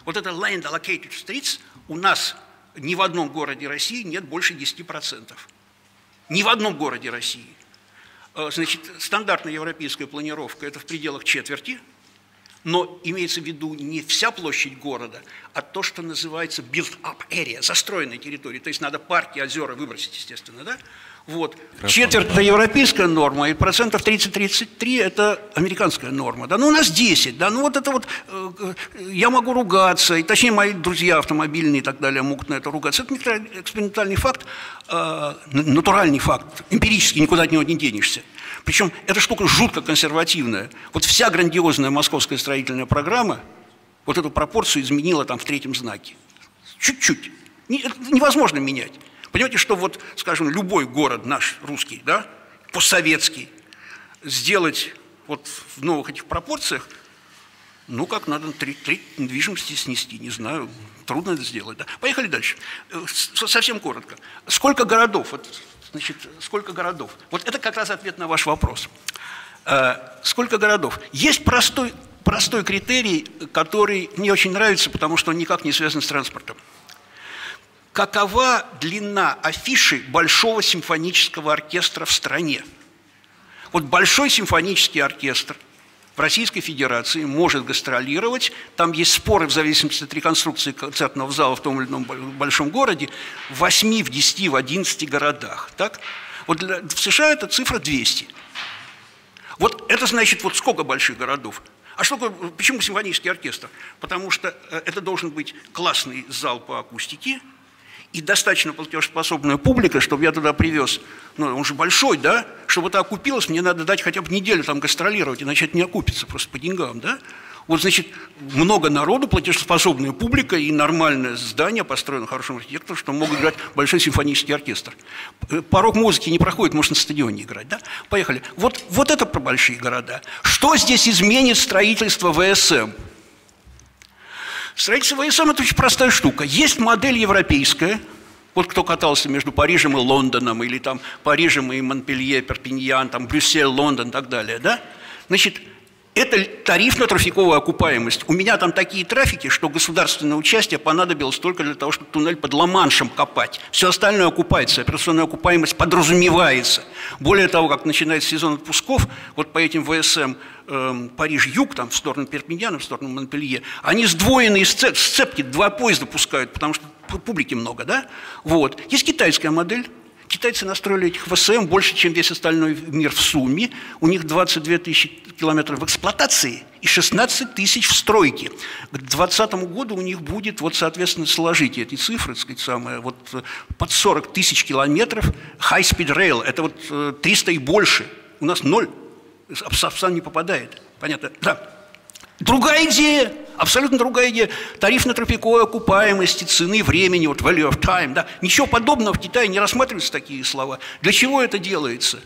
Вот это land allocated to streets у нас ни в одном городе России нет больше десяти процентов. Ни в одном городе России. Значит, стандартная европейская планировка – это в пределах четверти, но имеется в виду не вся площадь города, а то, что называется built-up area, застроенная территория. То есть надо парки, озера выбросить, естественно, да? Вот. Четверть – это европейская норма, и процентов тридцать-тридцать три – это американская норма. Да? Ну, у нас десять, да? Ну, вот это вот, э, я могу ругаться, и точнее, мои друзья автомобильные и так далее могут на это ругаться. Это экспериментальный факт, э, натуральный факт, эмпирический, никуда от него не денешься. Причем эта штука жутко консервативная. Вот вся грандиозная московская строительная программа вот эту пропорцию изменила там в третьем знаке. Чуть-чуть. Невозможно менять. Понимаете, что вот, скажем, любой город наш русский, да, постсоветский, сделать вот в новых этих пропорциях, ну как надо треть недвижимости снести, не знаю, трудно это сделать. Да. Поехали дальше. Совсем коротко. Сколько городов? Вот, значит, сколько городов? Вот это как раз ответ на ваш вопрос. Сколько городов? Есть простой, простой критерий, который мне очень нравится, потому что он никак не связан с транспортом. Какова длина афиши большого симфонического оркестра в стране? Вот большой симфонический оркестр в Российской Федерации может гастролировать. Там есть споры в зависимости от реконструкции концертного зала в том или ином большом городе в восьми, в десяти, в одиннадцати городах. Так? Вот для, в США эта цифра двести. Вот это значит, вот сколько больших городов? А что такое, почему симфонический оркестр? Потому что это должен быть классный зал по акустике, и достаточно платежеспособная публика, чтобы я туда привез, ну, он же большой, да, чтобы это окупилось, мне надо дать хотя бы неделю там гастролировать, иначе это не окупится просто по деньгам, да. Вот, значит, много народу, платежеспособная публика и нормальное здание, построено хорошим архитектором, что мог играть большой симфонический оркестр. Порог музыки не проходит, можно на стадионе играть, да. Поехали. Вот, вот это про большие города. Что здесь изменит строительство ВСМ? Строительство ВСМ – это очень простая штука. Есть модель европейская. Вот кто катался между Парижем и Лондоном, или там Парижем и Монпелье, Перпиньян, там Брюссель, Лондон и так далее. Да? Значит, это тарифно-трафиковая окупаемость. У меня там такие трафики, что государственное участие понадобилось только для того, чтобы туннель под Ла-Маншем копать. Все остальное окупается, операционная окупаемость подразумевается. Более того, как начинается сезон отпусков, вот по этим ВСМ, Париж-Юг, там в сторону Перпиньяна, в сторону Монпелье, они сдвоенные сцепки, два поезда пускают, потому что публики много, да? Вот. Есть китайская модель. Китайцы настроили этих ВСМ больше, чем весь остальной мир в сумме. У них двадцать две тысячи километров в эксплуатации и шестнадцать тысяч в стройке. К двадцатому году у них будет, вот, соответственно, сложите эти цифры, так сказать, самое, вот, под сорок тысяч километров high-speed rail. Это вот триста и больше. У нас ноль. Абсолютно не попадает. Понятно? Да. Другая идея, абсолютно другая идея. Тарифно-трафиковой окупаемости, цены, времени, вот value of time. Да. Ничего подобного в Китае не рассматриваются такие слова. Для чего это делается?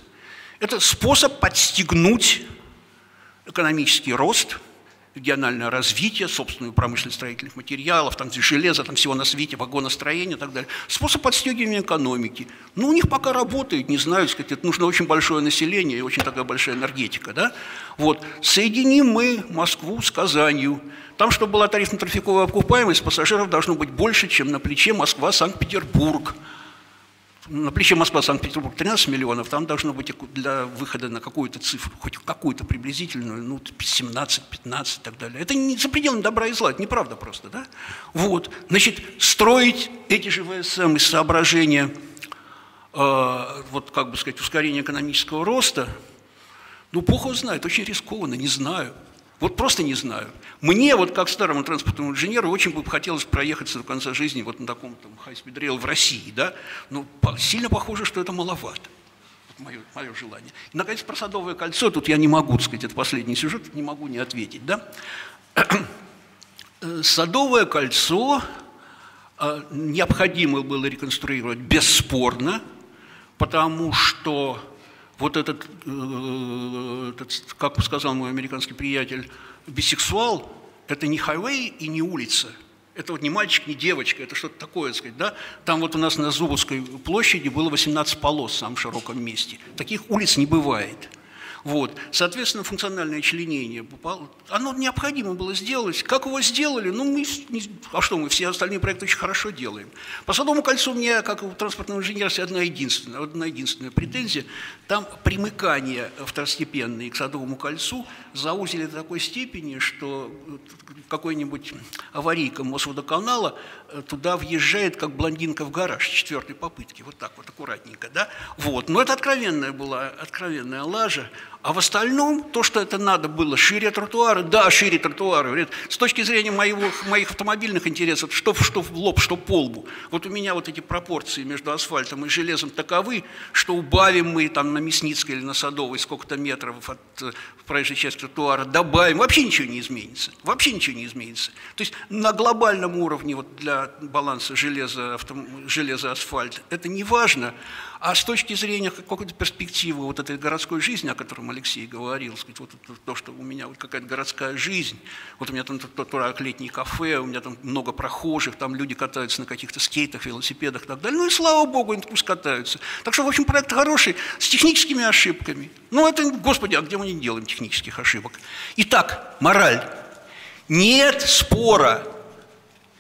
Это способ подстегнуть экономический рост, региональное развитие, собственную промышленность строительных материалов, там железа, там всего на свете, вагоностроения и так далее. Способ подстегивания экономики. Ну, у них пока работает, не знаю, сказать, это нужно очень большое население и очень такая большая энергетика, да? Вот. Соединим мы Москву с Казанью. Там, чтобы была тарифно-трафиковая окупаемость, пассажиров должно быть больше, чем на плече Москва-Санкт-Петербург. На плече Москва-Санкт-Петербург тринадцать миллионов, там должно быть для выхода на какую-то цифру, хоть какую-то приблизительную, ну, семнадцать-пятнадцать и так далее. Это не за пределами добра и зла, это неправда просто, да? Вот, значит, строить эти же ВСМ из соображения, э, вот, как бы сказать, ускорения экономического роста, ну, бог его знает, очень рискованно, не знаю. Вот просто не знаю. Мне, вот как старому транспортному инженеру, очень бы хотелось проехаться до конца жизни вот на таком там high-speed rail в России, да? Но сильно похоже, что это маловато. Вот мое, мое желание. И, наконец, про Садовое кольцо. Тут я не могу, так сказать, это последний сюжет, не могу не ответить, да? Садовое кольцо необходимо было реконструировать бесспорно, потому что вот этот, этот, как сказал мой американский приятель, бисексуал – это не хайвей и не улица. Это вот не мальчик, не девочка, это что-то такое, так сказать, да? Там вот у нас на Зубовской площади было восемнадцать полос в самом широком месте. Таких улиц не бывает. Вот. Соответственно, функциональное членение, оно необходимо было сделать. Как его сделали? Ну, мы, а что, мы все остальные проекты очень хорошо делаем. По Садовому кольцу у меня, как у транспортного инженера, одна единственная, одна единственная претензия. Там примыкание второстепенное к Садовому кольцу заузили до такой степени, что какой-нибудь аварийка Мосводоканала туда въезжает, как блондинка в гараж четвертой попытки. Вот так вот, аккуратненько. Да? Вот. Но это откровенная была, откровенная лажа. А в остальном, то, что это надо было, шире тротуары, да, шире тротуары. С точки зрения моего, моих автомобильных интересов, что, что в лоб, что по лбу. Вот у меня вот эти пропорции между асфальтом и железом таковы, что убавим мы там на Мясницкой или на Садовой сколько-то метров от проезжей части тротуара, добавим, вообще ничего не изменится. Вообще ничего не изменится. То есть на глобальном уровне вот для баланса железа, автом... железа асфальт это не важно. А с точки зрения какой-то перспективы вот этой городской жизни, о которой Алексей говорил, сказать, вот то, что у меня вот какая-то городская жизнь, вот у меня там летнее кафе, у меня там много прохожих, там люди катаются на каких-то скейтах, велосипедах и так далее, ну и слава богу, они пусть катаются. Так что, в общем, проект хороший, с техническими ошибками. Ну это, господи, а где мы не делаем технических ошибок? Итак, мораль. Нет спора,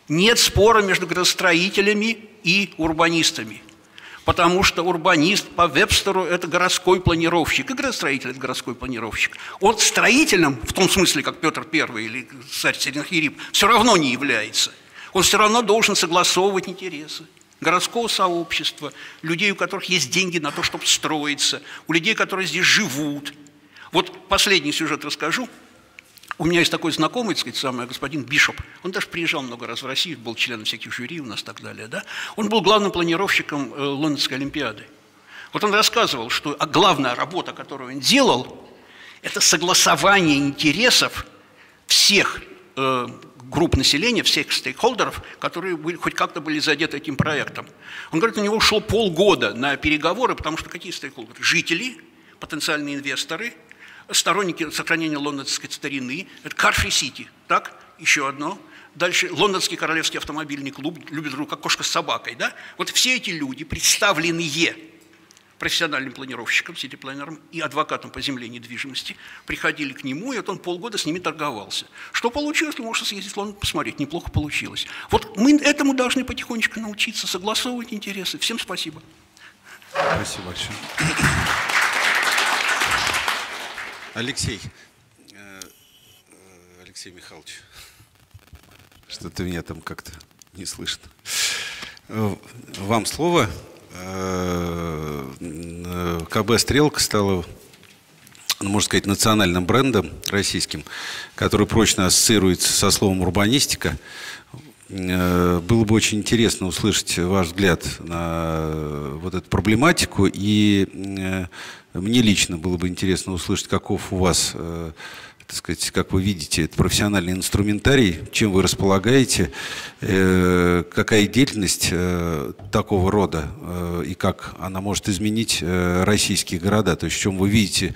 нет спора между градостроителями и урбанистами. Потому что урбанист по Вебстеру – это городской планировщик, и градостроитель – это городской планировщик. Он строителем, в том смысле, как Петр Первый или царь Синахирип, все равно не является. Он все равно должен согласовывать интересы городского сообщества, людей, у которых есть деньги на то, чтобы строиться, у людей, которые здесь живут. Вот последний сюжет расскажу. У меня есть такой знакомый, так сказать, самый, господин Бишоп. Он даже приезжал много раз в Россию, был членом всяких жюри у нас и так далее. Да? Он был главным планировщиком Лондонской Олимпиады. Вот он рассказывал, что главная работа, которую он делал, это согласование интересов всех э, групп населения, всех стейкхолдеров, которые были, хоть как-то были задеты этим проектом. Он говорит, у него ушло полгода на переговоры, потому что какие стейкхолдеры? Жители, потенциальные инвесторы, сторонники сохранения лондонской старины, это Карфи-Сити, так, еще одно. Дальше Лондонский королевский автомобильный клуб, любит друг как кошка с собакой, да. Вот все эти люди, представленные профессиональным планировщиком, сити-планером и адвокатом по земле и недвижимости, приходили к нему, и вот он полгода с ними торговался. Что получилось, можно съездить в Лондон посмотреть, неплохо получилось. Вот мы этому должны потихонечку научиться, согласовывать интересы. Всем спасибо. Спасибо большое. Алексей, Алексей Михайлович, что-то меня там как-то не слышит. Вам слово. КБ «Стрелка» стала, можно сказать, национальным брендом российским, который прочно ассоциируется со словом «урбанистика». Было бы очень интересно услышать ваш взгляд на вот эту проблематику, и мне лично было бы интересно услышать, каков у вас, так сказать, как вы видите, это профессиональный инструментарий, чем вы располагаете, какая деятельность такого рода и как она может изменить российские города, то есть в чем вы видите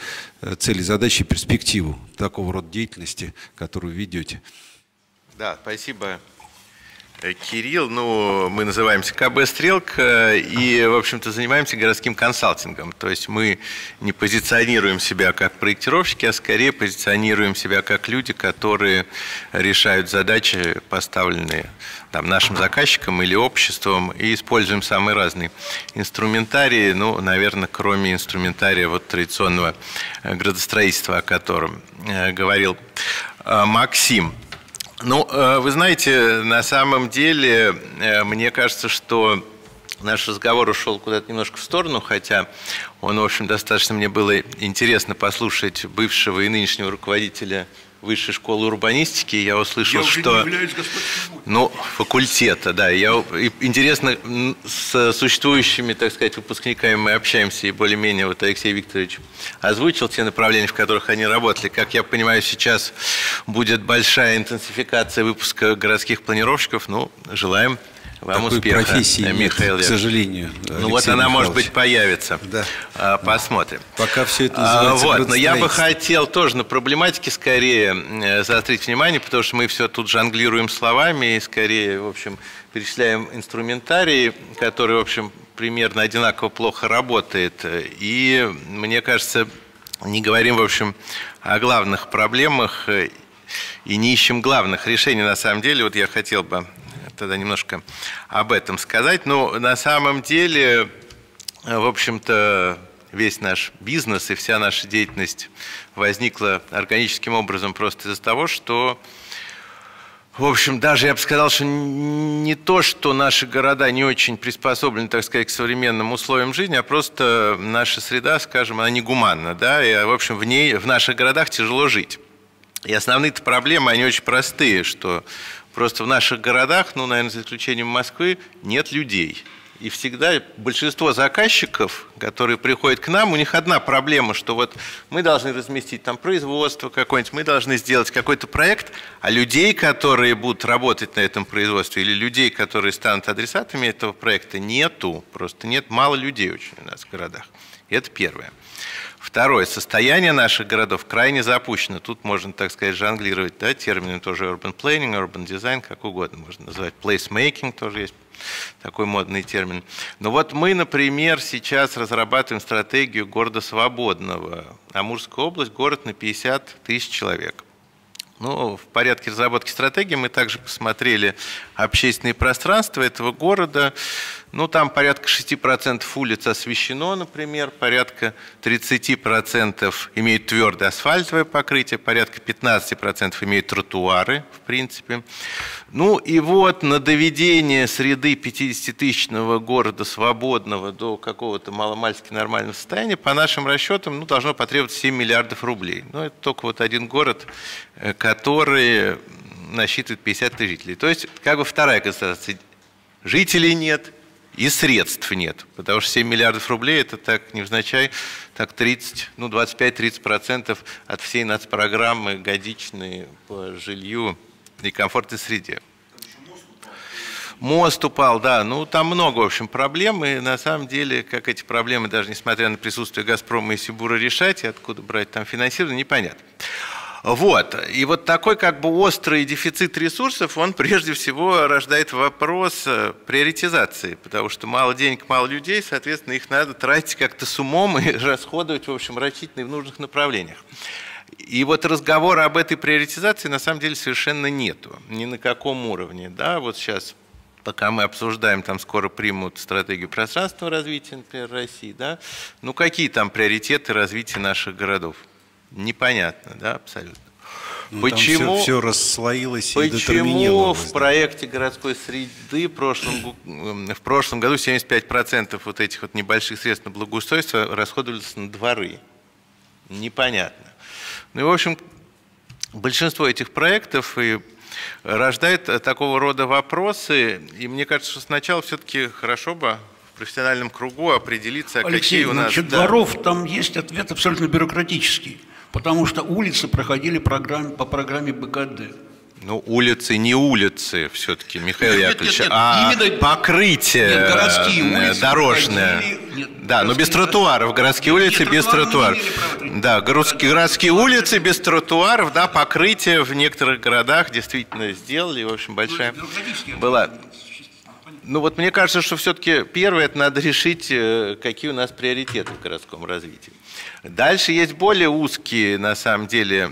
цели, задачи и перспективу такого рода деятельности, которую вы ведете. Да, спасибо. Кирилл, ну, мы называемся КБ «Стрелка» и, в общем-то, занимаемся городским консалтингом. То есть мы не позиционируем себя как проектировщики, а скорее позиционируем себя как люди, которые решают задачи, поставленные там нашим заказчикам или обществом, и используем самые разные инструментарии, ну, наверное, кроме инструментария вот традиционного градостроительства, о котором говорил Максим. Ну, вы знаете, на самом деле, мне кажется, что наш разговор ушел куда-то немножко в сторону, хотя он, в общем, достаточно мне было интересно послушать бывшего и нынешнего руководителя Высшей школы урбанистики, я услышал, я что... являюсь, ну, факультета, да. Я... Интересно, с существующими, так сказать, выпускниками мы общаемся, и более-менее вот Алексей Викторович озвучил те направления, в которых они работали. Как я понимаю, сейчас будет большая интенсификация выпуска городских планировщиков. Ну, желаем вам такой успеха, профессии Михаил нет, к сожалению. Ну Алексей вот она, может быть, появится. Да. Посмотрим. Пока все это называется. Вот, но я бы хотел тоже на проблематике скорее заострить внимание, потому что мы все тут жонглируем словами и скорее, в общем, перечисляем инструментарии, которые, в общем, примерно одинаково плохо работают. И, мне кажется, не говорим, в общем, о главных проблемах и не ищем главных решений, на самом деле. Вот я хотел бы тогда немножко об этом сказать. Но на самом деле, в общем-то, весь наш бизнес и вся наша деятельность возникла органическим образом просто из-за того, что, в общем, даже я бы сказал, что не то, что наши города не очень приспособлены, так сказать, к современным условиям жизни, а просто наша среда, скажем, она негуманна, да, и, в общем, в ней, в наших городах тяжело жить. И основные-то проблемы, они очень простые, что просто в наших городах, ну, наверное, за исключением Москвы, нет людей. И всегда большинство заказчиков, которые приходят к нам, у них одна проблема, что вот мы должны разместить там производство какое-нибудь, мы должны сделать какой-то проект, а людей, которые будут работать на этом производстве, или людей, которые станут адресатами этого проекта, нету. Просто нет, мало людей очень у нас в городах. Это первое. Второе. Состояние наших городов крайне запущено. Тут можно, так сказать, жонглировать, да, термины тоже urban planning, urban design, как угодно можно назвать. Placemaking тоже есть такой модный термин. Но вот мы, например, сейчас разрабатываем стратегию города свободного. Амурская область, город на пятьдесят тысяч человек. Ну, в порядке разработки стратегии мы также посмотрели общественные пространства этого города. Ну, там порядка шести процентов улиц освещено, например, порядка тридцати процентов имеют твердое асфальтовое покрытие, порядка пятнадцати процентов имеют тротуары, в принципе. Ну, и вот на доведение среды пятидесятитысячного города свободного до какого-то маломальски нормального состояния, по нашим расчетам, ну, должно потребоваться семь миллиардов рублей. Ну, это только вот один город, который насчитывает пятьдесят тысяч жителей. То есть, как бы вторая констатация. Жителей нет и средств нет, потому что семь миллиардов рублей – это так невзначай, так тридцать, ну, двадцать пять — тридцать процентов от всей нацпрограммы годичной по жилью и комфортной среде. Мост упал, да. Ну, там много, в общем, проблем. И на самом деле, как эти проблемы, даже несмотря на присутствие «Газпрома» и «Сибура», решать, и откуда брать там финансирование, непонятно. Вот. И вот такой как бы острый дефицит ресурсов, он прежде всего рождает вопрос приоритизации, потому что мало денег, мало людей, соответственно, их надо тратить как-то с умом и расходовать, в общем, рачительно в нужных направлениях. И вот разговора об этой приоритизации на самом деле совершенно нету, ни на каком уровне. Да, вот сейчас, пока мы обсуждаем, там скоро примут стратегию пространственного развития, например, России, да, ну какие там приоритеты развития наших городов? Непонятно, да, абсолютно. Ну, почему все, все расслоилось и детерминировалось? Почему в проекте городской среды в прошлом, в прошлом году семьдесят пять процентов вот этих вот небольших средств на благоустройство расходовались на дворы? Непонятно. Ну и, в общем, большинство этих проектов и рождает такого рода вопросы, и мне кажется, что сначала все-таки хорошо бы в профессиональном кругу определиться, Алексей, какие у нас... Алексей, да. Дворов там есть ответ абсолютно бюрократический. Потому что улицы проходили программ, по программе БКД. Ну, улицы не улицы все-таки, Михаил нет, Яковлевич, нет, нет, а именно... покрытие нет, городские улицы дорожное. Проходили... Нет, да, городские... но без тротуаров, городские нет, улицы нет, без тротуаров. Имели, да, городские, городские улицы без тротуаров, да, покрытие в некоторых городах действительно сделали, в общем, большая была... Ну вот мне кажется, что все-таки первое, это надо решить, какие у нас приоритеты в городском развитии. Дальше есть более узкие, на самом деле,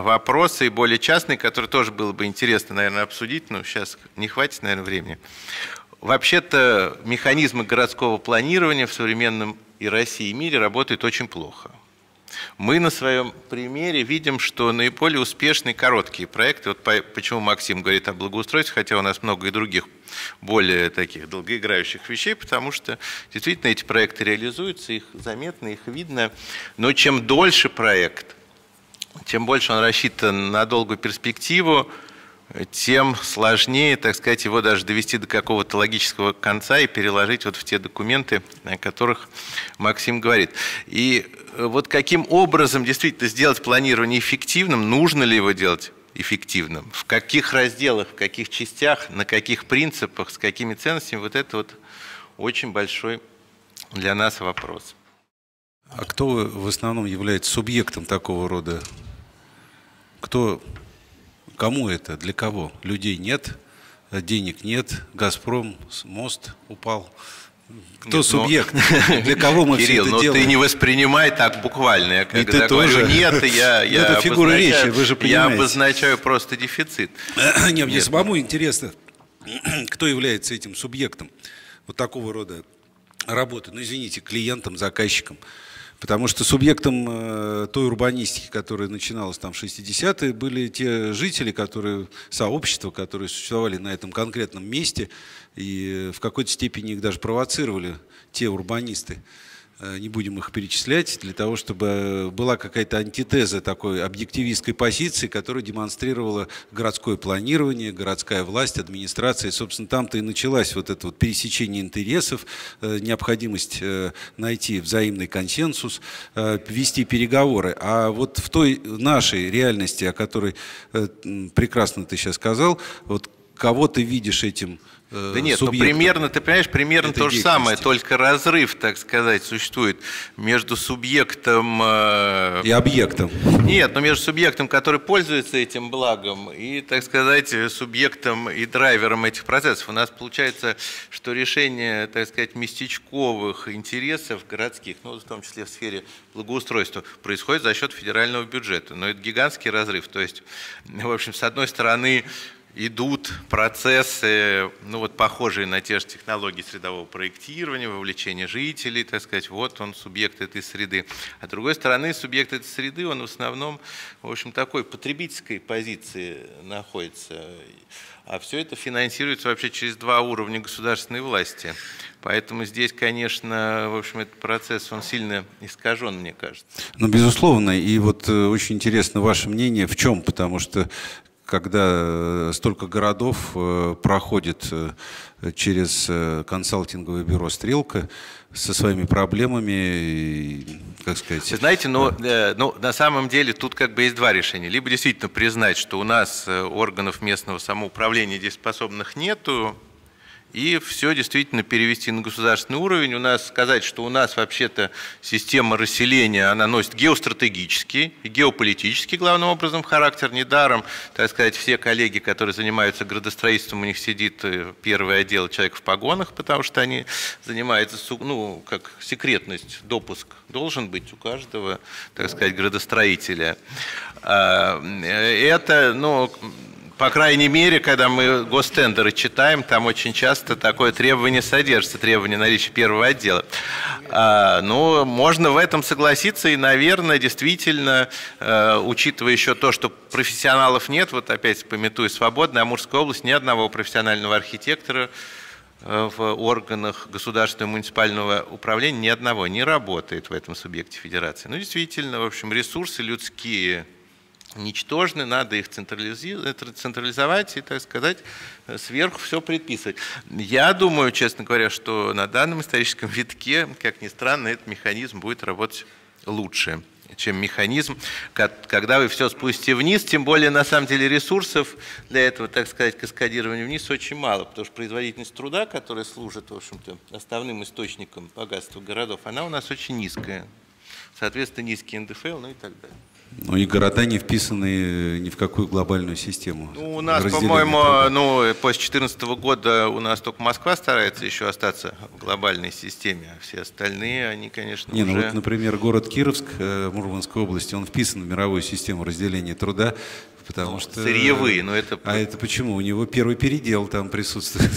вопросы, и более частные, которые тоже было бы интересно, наверное, обсудить, но сейчас не хватит, наверное, времени. Вообще-то механизмы городского планирования в современном и России, и мире работают очень плохо. Мы на своем примере видим, что наиболее успешные короткие проекты. Вот почему Максим говорит о благоустройстве, хотя у нас много и других более таких долгоиграющих вещей, потому что действительно эти проекты реализуются, их заметно, их видно. Но чем дольше проект, чем больше он рассчитан на долгую перспективу, тем сложнее, так сказать, его даже довести до какого-то логического конца и переложить вот в те документы, о которых Максим говорит. И вот каким образом действительно сделать планирование эффективным, нужно ли его делать эффективным, в каких разделах, в каких частях, на каких принципах, с какими ценностями, вот это вот очень большой для нас вопрос. А кто в основном является субъектом такого рода? Кто... Кому это? Для кого? Людей нет, денег нет, Газпром, мост упал. Кто нет, субъект? Но... Для кого мы Кирилл, все это делаем? Ты не воспринимай так буквально. Я когда ты тоже. Говорю, нет, я, я это фигура речи, вы же понимаете. Я обозначаю просто дефицит. Нет, нет. Мне самому интересно, кто является этим субъектом вот такого рода работы. Ну, извините, клиентом, заказчиком. Потому что субъектом той урбанистики, которая начиналась там в шестидесятые, были те жители, которые, сообщества, которые существовали на этом конкретном месте, и в какой-то степени их даже провоцировали те урбанисты, не будем их перечислять, для того, чтобы была какая-то антитеза такой объективистской позиции, которая демонстрировала городское планирование, городская власть, администрация. И, собственно, там-то и началось вот это вот пересечение интересов, необходимость найти взаимный консенсус, вести переговоры. А вот в той нашей реальности, о которой прекрасно ты сейчас сказал, вот кого ты видишь этим? Да нет, ну примерно, ты понимаешь, примерно то же самое, только разрыв, так сказать, существует между субъектом... И объектом. Нет, но между субъектом, который пользуется этим благом, и, так сказать, субъектом и драйвером этих процессов. У нас получается, что решение, так сказать, местечковых интересов городских, ну, в том числе в сфере благоустройства, происходит за счет федерального бюджета. Но это гигантский разрыв. То есть, в общем, с одной стороны... Идут процессы, ну вот похожие на те же технологии средового проектирования, вовлечения жителей, так сказать, вот он субъект этой среды. А с другой стороны, субъект этой среды, он в основном, в общем, такой потребительской позиции находится. А все это финансируется вообще через два уровня государственной власти. Поэтому здесь, конечно, в общем, этот процесс, он сильно искажен, мне кажется. Ну, безусловно. И вот очень интересно ваше мнение, в чем, потому что когда столько городов проходит через консалтинговое бюро «Стрелка» со своими проблемами, и, как сказать… Вы знаете, но, да. но на самом деле тут как бы есть два решения. Либо действительно признать, что у нас органов местного самоуправления дееспособных нету, и все действительно перевести на государственный уровень. У нас сказать, что у нас вообще-то система расселения, она носит геостратегический и геополитический, главным образом, характер. Недаром, так сказать, все коллеги, которые занимаются градостроительством, у них сидит первый отдел человек в погонах, потому что они занимаются, ну, как секретность, допуск должен быть у каждого, так сказать, градостроителя. Это, ну... По крайней мере, когда мы гостендеры читаем, там очень часто такое требование содержится, требование наличия первого отдела. А, ну, можно в этом согласиться, и, наверное, действительно, э, учитывая еще то, что профессионалов нет, вот опять пометую свободно, Амурская область, ни одного профессионального архитектора в органах государственного и муниципального управления, ни одного не работает в этом субъекте федерации. Ну, действительно, в общем, ресурсы людские ничтожны, надо их централизовать и, так сказать, сверху все предписывать. Я думаю, честно говоря, что на данном историческом витке, как ни странно, этот механизм будет работать лучше, чем механизм, когда вы все спустите вниз, тем более, на самом деле, ресурсов для этого, так сказать, каскадирования вниз очень мало, потому что производительность труда, которая служит, в общем-то, основным источником богатства городов, она у нас очень низкая. Соответственно, низкий эн дэ эф эл, ну и так далее. Ну и города не вписаны ни в какую глобальную систему. Ну, у нас, по-моему, ну, после две тысячи четырнадцатого года у нас только Москва старается еще остаться в глобальной системе, а все остальные, они, конечно, не, уже... Ну, вот, например, город Кировск, Мурманской области, он вписан в мировую систему разделения труда. потому ну, что... Сырьевые, но это... А это почему? У него первый передел там присутствует.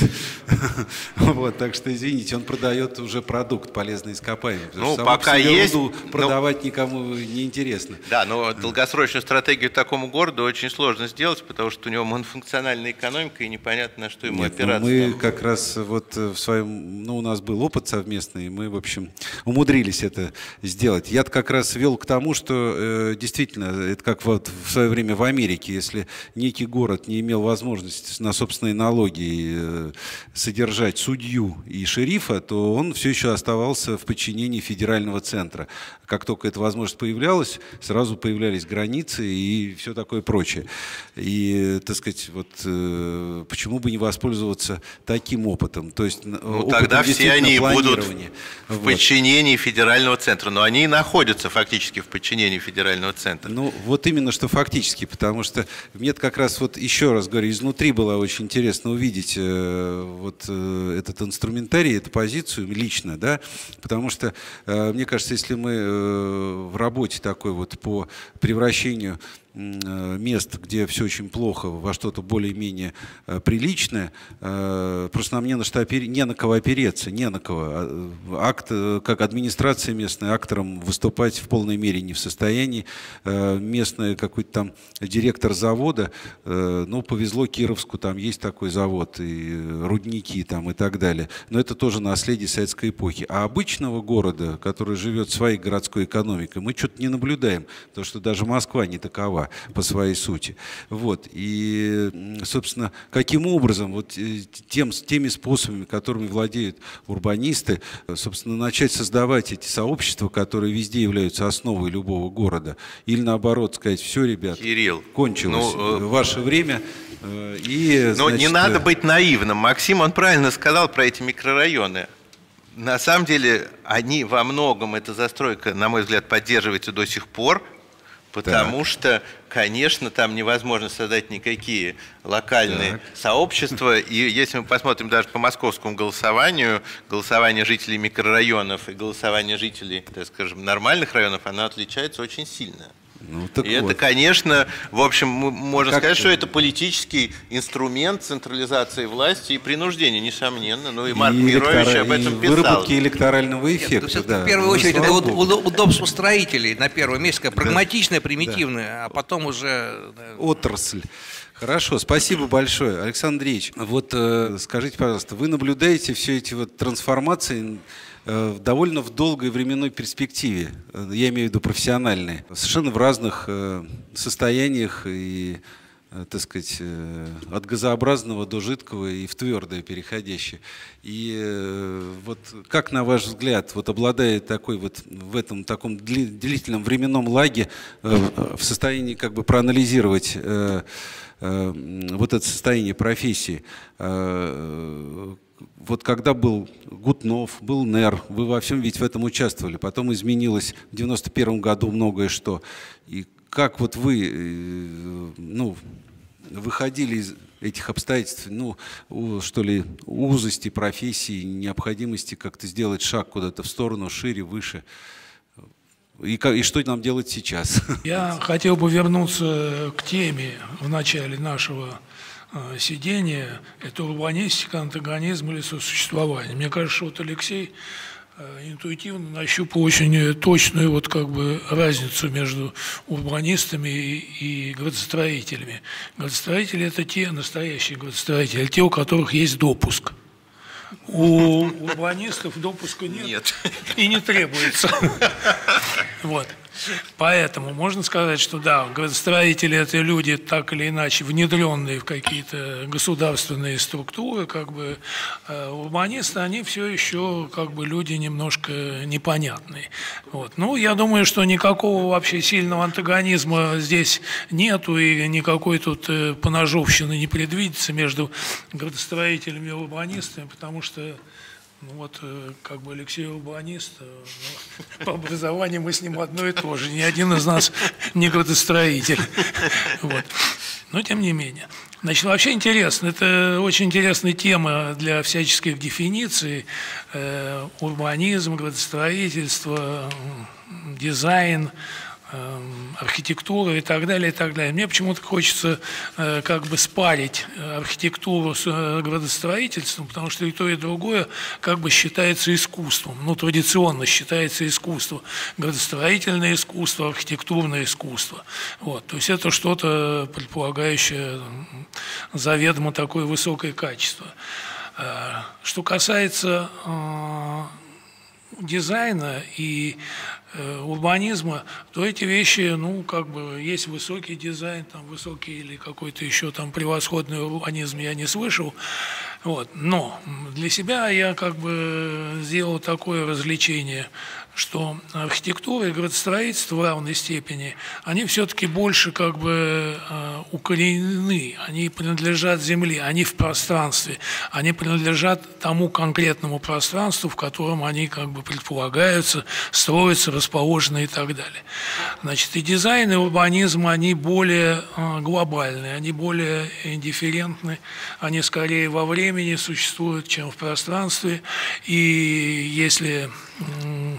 Вот, так что, извините, он продает уже продукт полезный ископаемый. Ну, пока есть... продавать никому не интересно. Да, но долгосрочную стратегию такому городу очень сложно сделать, потому что у него монофункциональная экономика, и непонятно, на что ему опираться. Мы как раз вот в своем... Ну, у нас был опыт совместный, и мы, в общем, умудрились это сделать. Я-то как раз вел к тому, что действительно, это как вот в свое время в Америке, если некий город не имел возможности на собственные налоги содержать судью и шерифа, то он все еще оставался в подчинении федерального центра. Как только эта возможность появлялась, сразу появлялись границы и все такое прочее. И, так сказать, вот почему бы не воспользоваться таким опытом? То есть, ну, тогда все они будут в подчинении федерального центра, но они и находятся фактически в подчинении федерального центра. Ну, вот именно что фактически, потому что мне как раз, вот еще раз говорю, изнутри было очень интересно увидеть вот этот инструментарий, эту позицию лично, да, потому что, мне кажется, если мы в работе такой вот по превращению мест, где все очень плохо, во что-то более-менее приличное, просто нам не на что опер... не на кого опереться, не на кого. Акт, как администрация местная, актором выступать в полной мере не в состоянии. Местный какой-то там директор завода, ну, повезло Кировску, там есть такой завод, и рудники там и так далее. Но это тоже наследие советской эпохи. А обычного города, который живет своей городской экономикой, мы что-то не наблюдаем, потому что даже Москва не такова по своей сути. Вот. И, собственно, каким образом, вот тем, теми способами, которыми владеют урбанисты, собственно, начать создавать эти сообщества, которые везде являются основой любого города, или наоборот сказать: все, ребят, Кирилл, кончилось ну, ваше э... время. И, но значит, не надо быть наивным. Максим, он правильно сказал про эти микрорайоны. На самом деле, они во многом, эта застройка, на мой взгляд, поддерживается до сих пор, потому так. что, конечно, там невозможно создать никакие локальные так. сообщества. И если мы посмотрим даже по московскому голосованию, голосование жителей микрорайонов и голосование жителей, так скажем, нормальных районов, оно отличается очень сильно. Ну, так и вот. Это, конечно, в общем, можно как сказать, что это политический инструмент централизации власти и принуждения, несомненно. Ну и Марк и Мирович об этом писал. Выработки электорального эффекта. Нет, да. В первую очередь, ну, это уд удобство строителей на первом месте, да. прагматичное, примитивное, да. а потом уже... Отрасль. Хорошо, спасибо большое. Александр Андреевич, вот э, скажите, пожалуйста, вы наблюдаете все эти вот трансформации э, довольно в долгой временной перспективе, э, я имею в виду профессиональные, совершенно в разных э, состояниях и, э, так сказать, э, от газообразного до жидкого и в твердое переходящее. И э, вот как, на ваш взгляд, вот обладая такой вот в этом таком длительном временном лаге, э, в состоянии как бы проанализировать э, вот это состояние профессии, вот когда был Гутнов, был Нер, вы во всем ведь в этом участвовали, потом изменилось в девяносто первом году многое что, и как вот вы, ну, выходили из этих обстоятельств, ну, что ли, узости профессии, необходимости как-то сделать шаг куда-то в сторону, шире, выше? И, и что нам делать сейчас? Я хотел бы вернуться к теме в начале нашего э, сидения. Это урбанистика, антагонизм или сосуществование. Мне кажется, вот Алексей э, интуитивно нащупал очень точную вот, как бы, разницу между урбанистами и, и градостроителями. Градостроители – это те настоящие градостроители, те, у которых есть допуск. У урбанистов допуска нет, нет. и не требуется. Вот. Поэтому можно сказать, что да, градостроители – это люди, так или иначе, внедренные в какие-то государственные структуры, как бы, э, урбанисты, они все еще, как бы, люди немножко непонятные. Вот. Ну, я думаю, что никакого вообще сильного антагонизма здесь нету, и никакой тут э, поножовщины не предвидится между градостроителями и урбанистами, потому что... Ну вот, как бы, Алексей урбанист, по образованию мы с ним одно и то же. Ни один из нас не градостроитель. Вот. Но тем не менее. Значит, вообще интересно. Это очень интересная тема для всяческих дефиниций. Урбанизм, градостроительство, дизайн, архитектуры и так далее, и так далее. Мне почему-то хочется э, как бы спарить архитектуру с э, градостроительством, потому что и то, и другое как бы считается искусством, ну, традиционно считается искусством. Градостроительное искусство, архитектурное искусство. Вот. То есть это что-то, предполагающее заведомо такое высокое качество. Э, что касается э, дизайна и урбанизма, то эти вещи, ну, как бы, есть высокий дизайн, там, высокий или какой-то еще там превосходный урбанизм я не слышал, вот, но для себя я, как бы, сделал такое развлечение, что архитектура и градостроительство в равной степени, они все-таки больше, как бы, укоренены, они принадлежат земле, они в пространстве, они принадлежат тому конкретному пространству, в котором они, как бы, предполагаются, строятся, расположены и так далее. Значит, и дизайн, и урбанизм, они более глобальные, они более индифферентны, они скорее во времени существуют, чем в пространстве, и если,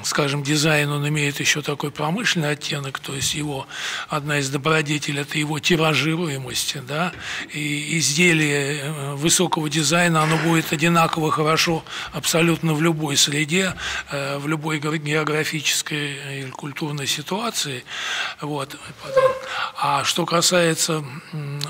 скажем, дизайн, он имеет еще такой промышленный оттенок, то есть его, одна из добродетелей – это его тиражируемость, да, и изделие высокого дизайна, оно будет одинаково хорошо абсолютно в любой среде, в любой географической или культурной ситуации, вот. А что касается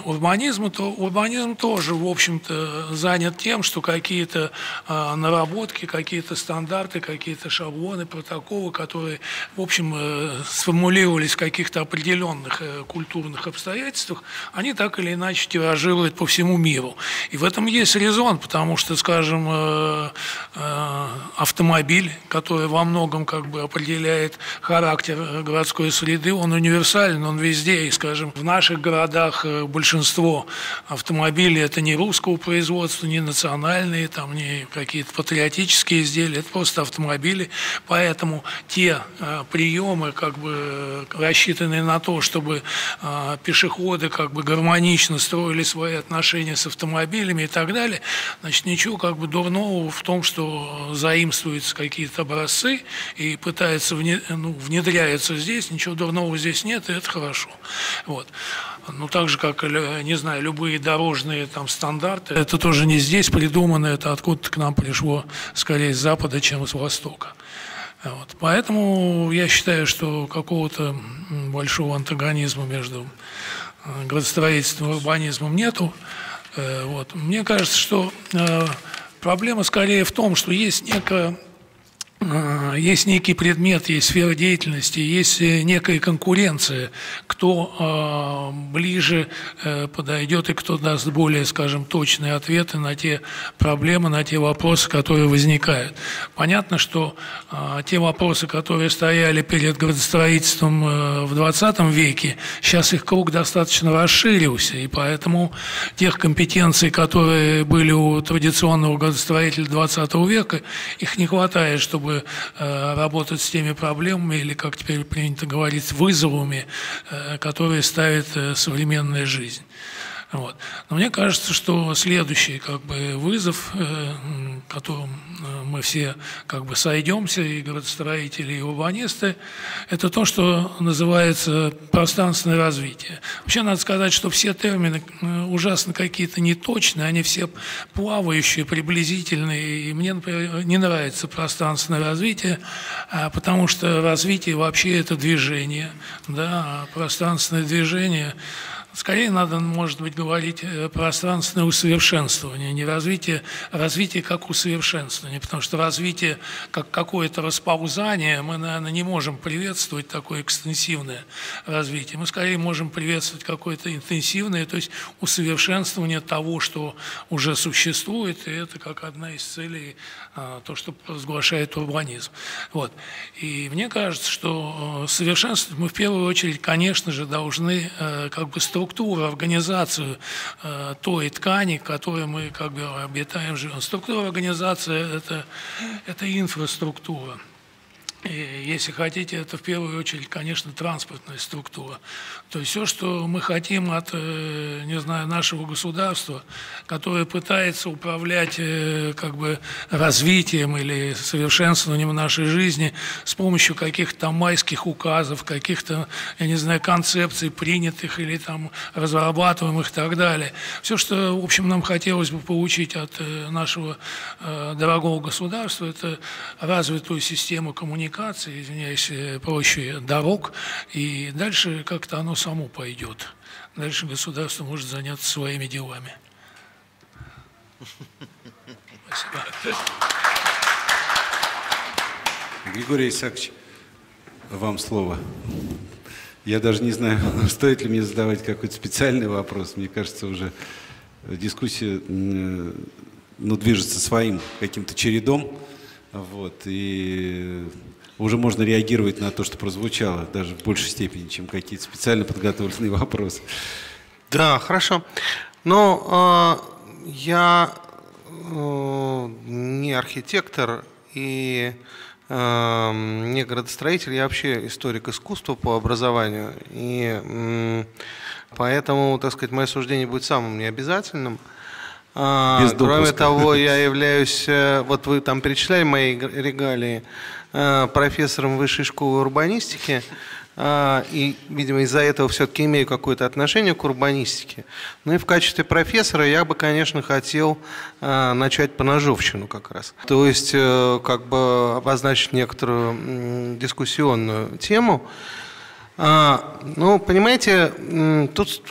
урбанизма, то урбанизм тоже, в общем-то, занят тем, что какие-то наработки, какие-то стандарты, какие-то шаблоны, протоколы, которые, в общем, э, сформулировались в каких-то определенных э, культурных обстоятельствах, они так или иначе тиражируют по всему миру. И в этом есть резон, потому что, скажем, э, э, автомобиль, который во многом, как бы, определяет характер городской среды, он универсален, он везде. И, скажем, в наших городах большинство автомобилей – это не русского производства, не национальные, там, не какие-то патриотические изделия, это просто автомобили. Поэтому те э, приемы, как бы, рассчитанные на то, чтобы э, пешеходы, как бы, гармонично строили свои отношения с автомобилями и так далее, значит, ничего, как бы, дурного в том, что заимствуются какие-то образцы и пытаются вне, ну, внедряются здесь, ничего дурного здесь нет, и это хорошо. Вот. Ну, так же, как, не знаю, любые дорожные там стандарты, это тоже не здесь придумано, это откуда-то к нам пришло скорее с запада, чем с востока. Вот. Поэтому я считаю, что какого-то большого антагонизма между градостроительством и урбанизмом нету. Вот. Мне кажется, что проблема скорее в том, что есть некая... Есть некий предмет, есть сфера деятельности, есть некая конкуренция, кто э, ближе э, подойдет и кто даст более, скажем, точные ответы на те проблемы, на те вопросы, которые возникают. Понятно, что э, те вопросы, которые стояли перед градостроительством э, в двадцатом веке, сейчас их круг достаточно расширился, и поэтому тех компетенций, которые были у традиционного градостроителя двадцатого века, их не хватает, чтобы работать с теми проблемами, или, как теперь принято говорить, вызовами, которые ставит современная жизнь. Вот. Но мне кажется, что следующий, как бы, вызов, которым мы все, как бы, сойдемся, и градостроители, и урбанисты, это то, что называется пространственное развитие. Вообще надо сказать, что все термины ужасно какие-то неточные, они все плавающие, приблизительные, и мне, например, не нравится пространственное развитие, потому что развитие вообще это движение, да, пространственное движение. Скорее надо, может быть, говорить пространственное усовершенствование, не развитие, развитие как усовершенствование, потому что развитие как какое-то расползание, мы, наверное, не можем приветствовать такое экстенсивное развитие. Мы скорее можем приветствовать какое-то интенсивное, то есть усовершенствование того, что уже существует, и это как одна из целей, то, что разглашает урбанизм. Вот. И мне кажется, что совершенствовать мы в первую очередь, конечно же, должны, как бы, строить структуру, организацию э, той ткани, которую мы, как бы, обитаем, живем. Структура организации – это инфраструктура. И, если хотите, это в первую очередь, конечно, транспортная структура. То есть все, что мы хотим от, не знаю, нашего государства, которое пытается управлять как бы развитием или совершенствованием нашей жизни с помощью каких-то майских указов, каких-то, я не знаю, концепций принятых или там разрабатываемых и так далее. Все, что, в общем, нам хотелось бы получить от нашего дорогого государства, это развитую систему коммуникации, извиняюсь, проще дорог, и дальше как-то оно само пойдет. Дальше государство может заняться своими делами. Спасибо. Григорий Исаакович, вам слово. Я даже не знаю, стоит ли мне задавать какой-то специальный вопрос. Мне кажется, уже дискуссия, ну, движется своим каким-то чередом. Вот, и уже можно реагировать на то, что прозвучало, даже в большей степени, чем какие-то специально подготовленные вопросы. Да, хорошо. Но э, я э, не архитектор и э, не градостроитель, я вообще историк искусства по образованию. И э, поэтому, так сказать, мое суждение будет самым необязательным. А, кроме того, я являюсь, вот вы там перечисляли мои регалии, профессором Высшей школы урбанистики, и, видимо, из-за этого все-таки имею какое-то отношение к урбанистике. Ну и в качестве профессора я бы, конечно, хотел начать поножовщину как раз. То есть, как бы обозначить некоторую дискуссионную тему. Ну, понимаете, тут...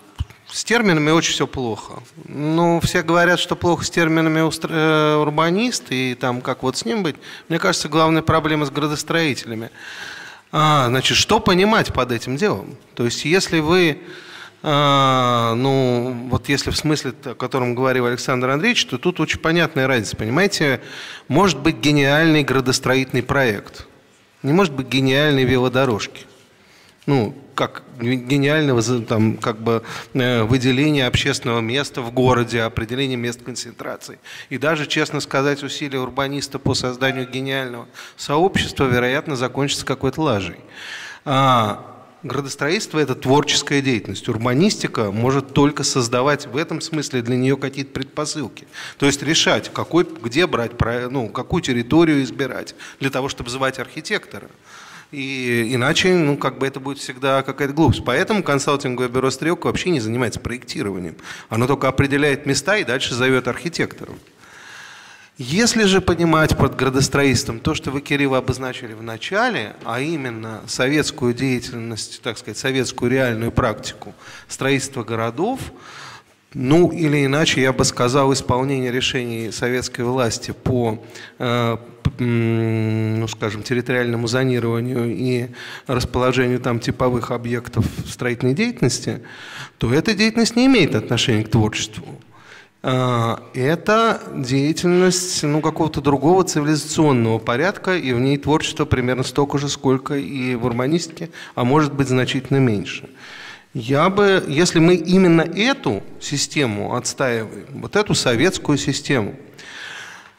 С терминами очень все плохо. Ну, все говорят, что плохо с терминами урбанист, и там как вот с ним быть. Мне кажется, главная проблема с градостроителями. А, значит, что понимать под этим делом? То есть, если вы, а, ну, вот если в смысле, о котором говорил Александр Андреевич, то тут очень понятная разница, понимаете? Может быть гениальный градостроительный проект. Не может быть гениальной велодорожки. Ну, как гениального там, как бы, выделения общественного места в городе, определения мест концентрации. И даже, честно сказать, усилия урбаниста по созданию гениального сообщества, вероятно, закончатся какой-то лажей. А, градостроительство – это творческая деятельность. Урбанистика может только создавать в этом смысле для нее какие-то предпосылки. То есть решать, какой, где брать, ну, какую территорию избирать для того, чтобы звать архитектора. И иначе, ну, как бы это будет всегда какая-то глупость. Поэтому консалтинговое бюро «Стрелка» вообще не занимается проектированием. Оно только определяет места и дальше зовет архитекторов. Если же понимать под градостроительством то, что вы, Кирилл, обозначили в начале, а именно советскую деятельность, так сказать, советскую реальную практику строительства городов, ну, или иначе, я бы сказал, исполнение решений советской власти по, э, ну, скажем, территориальному зонированию и расположению там типовых объектов строительной деятельности, то эта деятельность не имеет отношения к творчеству. Э, это деятельность, ну, какого-то другого цивилизационного порядка, и в ней творчество примерно столько же, сколько и в урбанистике, а может быть значительно меньше. Я бы, если мы именно эту систему отстаиваем, вот эту советскую систему,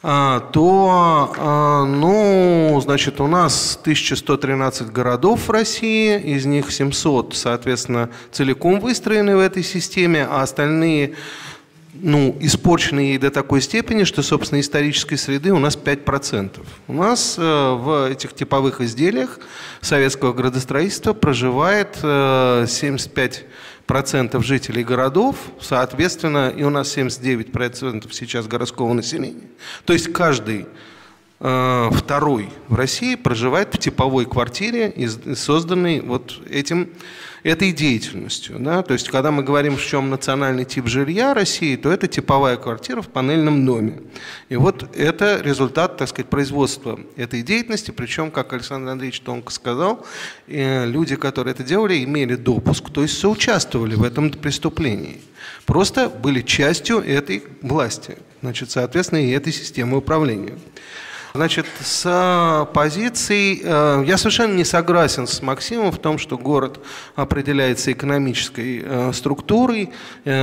то, ну, значит, у нас тысяча сто тринадцать городов в России, из них семьсот, соответственно, целиком выстроены в этой системе, а остальные, ну, испорчены ей до такой степени, что, собственно, исторической среды у нас пять процентов. У нас в этих типовых изделиях советского градостроительства проживает семьдесят пять процентов жителей городов, соответственно, и у нас семьдесят девять процентов сейчас городского населения. То есть каждый второй в России проживает в типовой квартире, созданной вот этим, этой деятельностью. Да? То есть, когда мы говорим, в чем национальный тип жилья России, то это типовая квартира в панельном доме. И вот это результат, так сказать, производства этой деятельности. Причем, как Александр Андреевич тонко сказал, люди, которые это делали, имели допуск, то есть соучаствовали в этом преступлении. Просто были частью этой власти, значит, соответственно, и этой системы управления. Значит, с позицией я совершенно не согласен с Максимом в том, что город определяется экономической структурой,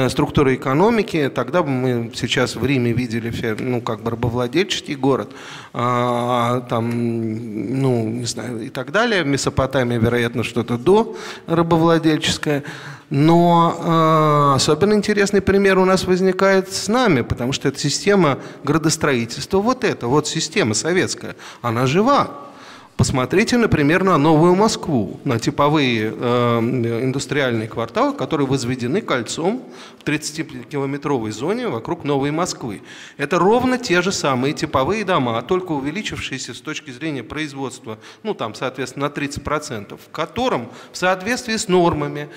структурой экономики. Тогда бы мы сейчас в Риме видели все, ну, как бы рабовладельческий город, там, ну, не знаю, и так далее. В Месопотамии, вероятно, что-то до рабовладельческое. Но э, особенно интересный пример у нас возникает с нами, потому что эта система градостроительства, вот эта вот система советская, она жива. Посмотрите, например, на Новую Москву, на типовые э, индустриальные кварталы, которые возведены кольцом в тридцатикилометровой зоне вокруг Новой Москвы. Это ровно те же самые типовые дома, только увеличившиеся с точки зрения производства, ну там, соответственно, на тридцать процентов, в котором в соответствии с нормами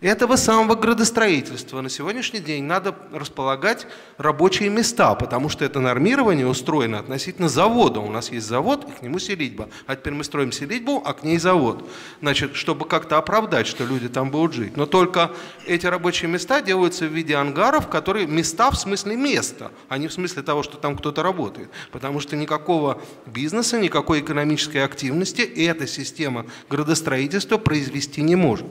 этого самого градостроительства на сегодняшний день надо располагать рабочие места, потому что это нормирование устроено относительно завода. У нас есть завод, и к нему селитьба. А теперь мы строим селитьбу, а к ней завод. Значит, чтобы как-то оправдать, что люди там будут жить. Но только эти рабочие места делаются в виде ангаров, которые места в смысле места, а не в смысле того, что там кто-то работает. Потому что никакого бизнеса, никакой экономической активности эта система градостроительства произвести не может.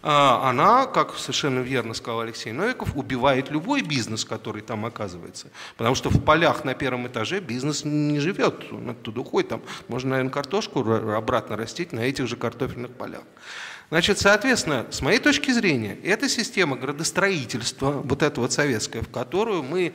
Она, как совершенно верно сказал Алексей Новиков, убивает любой бизнес, который там оказывается. Потому что в полях на первом этаже бизнес не живет, он оттуда уходит. Там можно, наверное, картошку обратно растить на этих же картофельных полях. Значит, соответственно, с моей точки зрения, эта система градостроительства, вот эта вот советская, в которую мы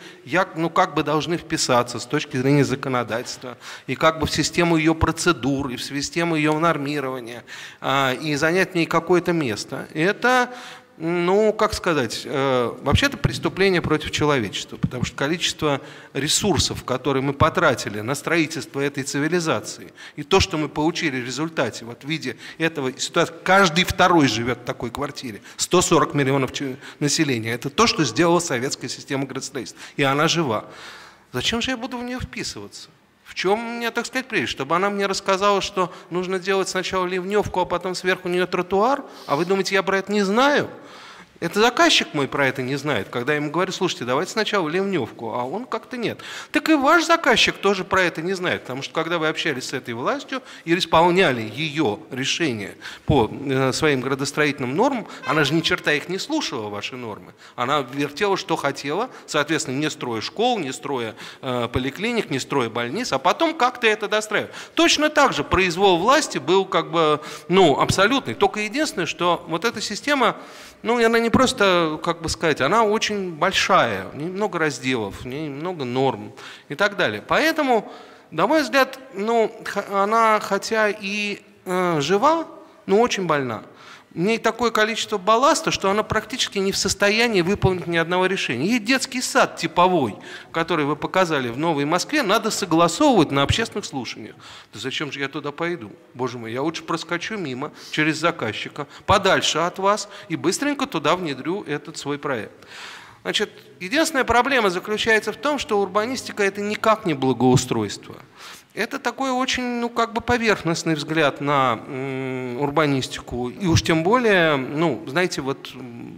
ну, как бы должны вписаться с точки зрения законодательства, и как бы в систему ее процедур, и в систему ее нормирования, и занять в ней какое-то место, это, ну, как сказать, вообще-то преступление против человечества, потому что количество ресурсов, которые мы потратили на строительство этой цивилизации, и то, что мы получили в результате, вот в виде этого ситуации, каждый второй живет в такой квартире, сто сорок миллионов населения, это то, что сделала советская система градостроительства, и она жива. Зачем же я буду в нее вписываться? В чем мне, так сказать, прелесть? Чтобы она мне рассказала, что нужно делать сначала ливневку, а потом сверху у нее тротуар? А вы думаете, я про это не знаю? Это заказчик мой про это не знает, когда я ему говорю, слушайте, давайте сначала ливневку, а он как-то нет. Так и ваш заказчик тоже про это не знает, потому что когда вы общались с этой властью и исполняли ее решения по своим градостроительным нормам, она же ни черта их не слушала, ваши нормы. Она вертела, что хотела, соответственно, не строя школ, не строя э, поликлиник, не строя больниц, а потом как-то это достраивает. Точно так же произвол власти был как бы, ну, абсолютный. Только единственное, что вот эта система, ну, она не просто, как бы сказать, она очень большая, у нее много разделов, у нее много норм и так далее. Поэтому, на мой взгляд, ну, она хотя и э, жива, но очень больна. У нее такое количество балласта, что она практически не в состоянии выполнить ни одного решения. Ей детский сад типовой, который вы показали в Новой Москве, надо согласовывать на общественных слушаниях. Да зачем же я туда пойду? Боже мой, я лучше проскочу мимо, через заказчика, подальше от вас и быстренько туда внедрю этот свой проект. Значит, единственная проблема заключается в том, что урбанистика – это никак не благоустройство. Это такой очень, ну, как бы поверхностный взгляд на м, урбанистику. И уж тем более, ну, знаете, вот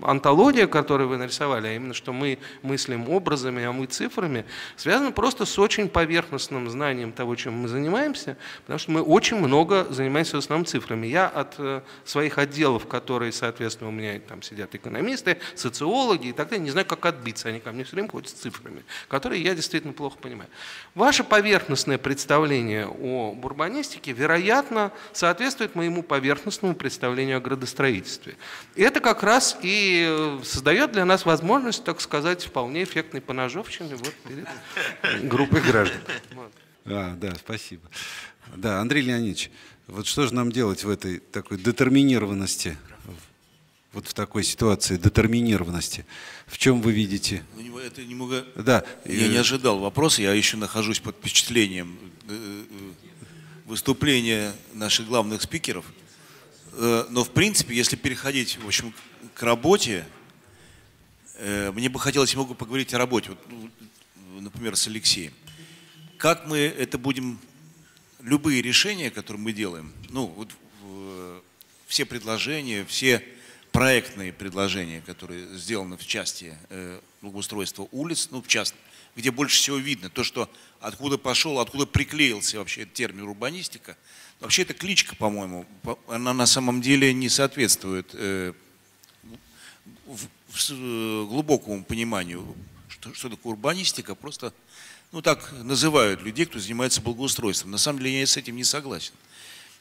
антология, которую вы нарисовали, а именно, что мы мыслим образами, а мы цифрами, связана просто с очень поверхностным знанием того, чем мы занимаемся, потому что мы очень много занимаемся в основном цифрами. Я от э, своих отделов, которые, соответственно, у меня там сидят экономисты, социологи и так далее, не знаю, как отбиться. Они ко мне все время ходят с цифрами, которые я действительно плохо понимаю. Ваше поверхностное представление о урбанистике, вероятно, соответствует моему поверхностному представлению о градостроительстве. И это как раз и создает для нас возможность, так сказать, вполне эффектной поножовщины вот перед группой граждан. А, да, спасибо. Да, Андрей Леонидович, вот что же нам делать в этой такой детерминированности, вот в такой ситуации детерминированности? В чем вы видите? Это немного... да. Я не ожидал вопроса, я еще нахожусь под впечатлением выступления наших главных спикеров. Но, в принципе, если переходить, в общем, к работе, мне бы хотелось немного поговорить о работе, вот, например, с Алексеем. Как мы это будем, любые решения, которые мы делаем, ну, вот, все предложения, все проектные предложения, которые сделаны в части благоустройства улиц, ну, в част, где больше всего видно то, что откуда пошел, откуда приклеился вообще этот термин урбанистика. Вообще эта кличка, по-моему, она на самом деле не соответствует э, в, в, глубокому пониманию, что, что такое урбанистика. Просто, ну, так называют людей, кто занимается благоустройством. На самом деле я с этим не согласен.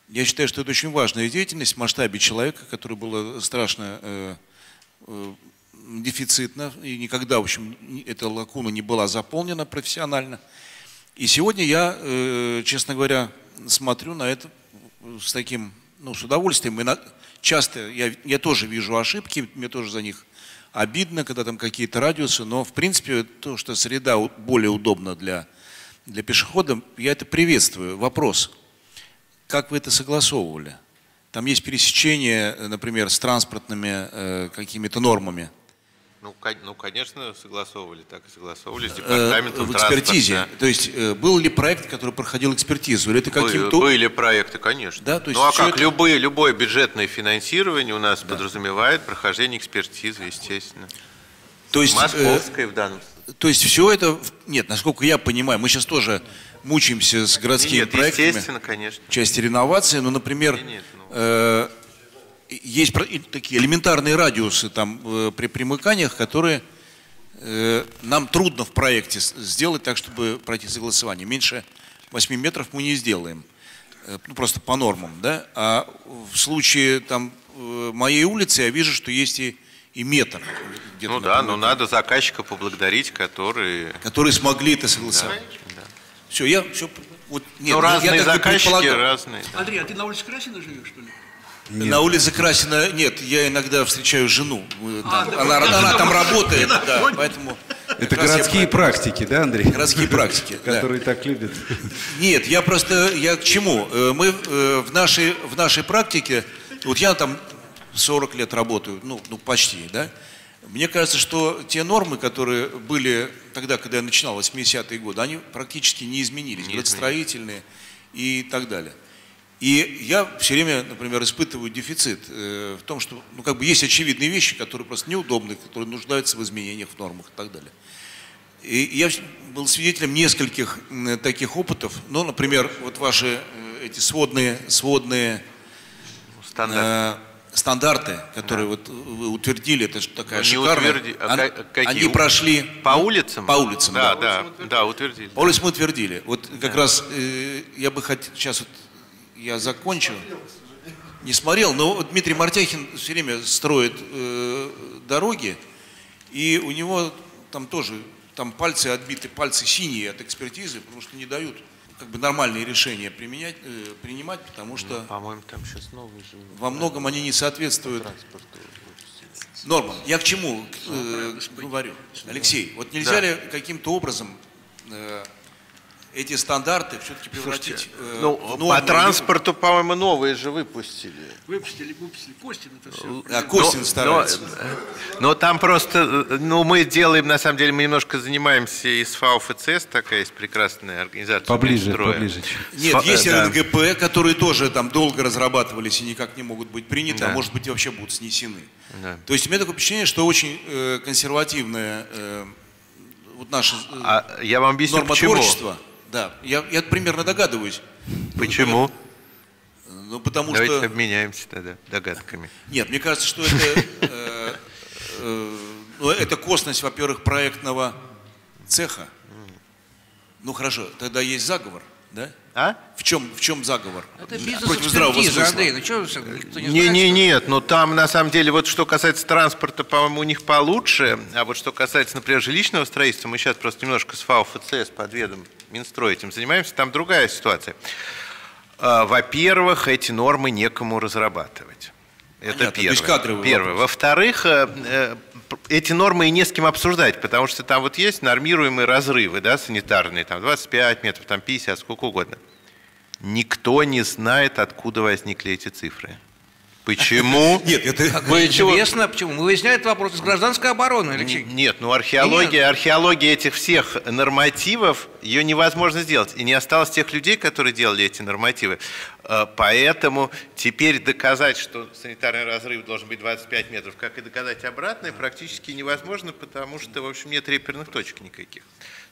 Я считаю, что это очень важная деятельность в масштабе человека, которая была страшно э, э, дефицитна, и никогда, в общем, эта лакуна не была заполнена профессионально. И сегодня я, э, честно говоря, смотрю на это с таким, ну, с удовольствием. И на, часто я, я тоже вижу ошибки, мне тоже за них обидно, когда там какие-то радиусы, но в принципе то, что среда более удобна для, для пешехода, я это приветствую. Вопрос, как вы это согласовывали? Там есть пересечение, например, с транспортными э, какими-то нормами. Ну, конечно, согласовывали, так и согласовывали с департаментом транспорта. В экспертизе. То есть был ли проект, который проходил экспертизу? Или это каким-то... Были проекты, конечно. Да? То есть ну а как? Это... Любые, любое бюджетное финансирование у нас да. подразумевает прохождение экспертизы, естественно. То есть, московская э... в данном случае. То есть все это... Нет, насколько я понимаю, мы сейчас тоже мучаемся с городскими нет, проектами. Естественно, конечно. Части реновации, но, например... Нет, нет, ну... э... Есть такие элементарные радиусы там, э, при примыканиях, которые э, нам трудно в проекте сделать так, чтобы пройти согласование. Меньше восьми метров мы не сделаем, э, ну, просто по нормам. Да? А в случае там, э, моей улицы я вижу, что есть и, и метр. Ну да, но надо заказчика поблагодарить, которые… Которые смогли это согласовать. Да, да. Все, я… Все, вот, нет, ну, разные я заказчики, разные. Да. Андрей, а ты на улице Красина живешь, что ли? Нет. На улице Красина нет, я иногда встречаю жену, а, там, да, она, она там работает, да, поэтому... Это городские практики, да, Андрей? Городские практики, которые так любят. Нет, я просто, я к чему? Мы в нашей, в нашей практике, вот я там сорок лет работаю, ну, ну почти, да, мне кажется, что те нормы, которые были тогда, когда я начинал, восьмидесятые годы, они практически не изменились, градостроительные и так далее. И я все время, например, испытываю дефицит э, в том, что ну, как бы есть очевидные вещи, которые просто неудобны, которые нуждаются в изменениях, в нормах и так далее. И я был свидетелем нескольких э, таких опытов. Ну, например, вот ваши э, эти сводные, сводные э, стандарты, которые да. вот вы утвердили, это же такая не шикарная. Утверди... А, они, они прошли по улицам? По улицам, да. Да, да, да утвердили. По улицам мы утвердили. Вот как да. раз э, я бы хотел сейчас... Вот, я закончу. Не смотрел, но Дмитрий Мартяхин все время строит э, дороги, и у него там тоже там пальцы отбиты, пальцы синие от экспертизы, потому что не дают как бы нормальные решения применять, э, принимать, потому что ну, по-моему, там сейчас новые же... во многом они не соответствуют нормам. Я к чему э, говорю? Алексей, вот нельзя да. ли каким-то образом... Э, эти стандарты все-таки превратить э, ну, в норму. По транспорту, по-моему, новые же выпустили. Выпустили, выпустили. Костин это все. А Костин но, старается. Но, но там просто, ну мы делаем, на самом деле, мы немножко занимаемся из ФАО-ФЦС, такая есть прекрасная организация. Поближе, поближе. Нет, С, есть да. РНГП, которые тоже там долго разрабатывались и никак не могут быть приняты, да. а может быть вообще будут снесены. Да. То есть у меня такое впечатление, что очень э, консервативное э, вот наше э, а, я вам объясню, нормотворчество. Почему? Да, я, я примерно догадываюсь. Почему? Ну, потому Давайте что... Давайте обменяемся тогда догадками. Нет, мне кажется, что это, э, э, ну, это косность, во-первых, проектного цеха. Ну, хорошо, тогда есть заговор, да? А? В чем, в чем заговор? Это бизнес-экспертиза, Андрей, ну что вы, никто не, не знает? Не, нет, но там на самом деле, вот что касается транспорта, по-моему, у них получше, а вот что касается, например, жилищного строительства, мы сейчас просто немножко с ФАО ФЦС под ведом Минстроя этим занимаемся, там другая ситуация. Во-первых, эти нормы некому разрабатывать. Это Понятно, первое. Во-вторых, эти нормы и не с кем обсуждать, потому что там вот есть нормируемые разрывы, да, санитарные, там двадцать пять метров, там пятьдесят, сколько угодно. Никто не знает, откуда возникли эти цифры. Почему? Нет, это интересно, почему? Мы выясняем этот вопрос из гражданской обороны, Алексей. Нет, ну археология, археология этих всех нормативов, ее невозможно сделать. И не осталось тех людей, которые делали эти нормативы. Поэтому теперь доказать, что санитарный разрыв должен быть двадцать пять метров, как и доказать обратное, практически невозможно, потому что, в общем, нет реперных точек никаких.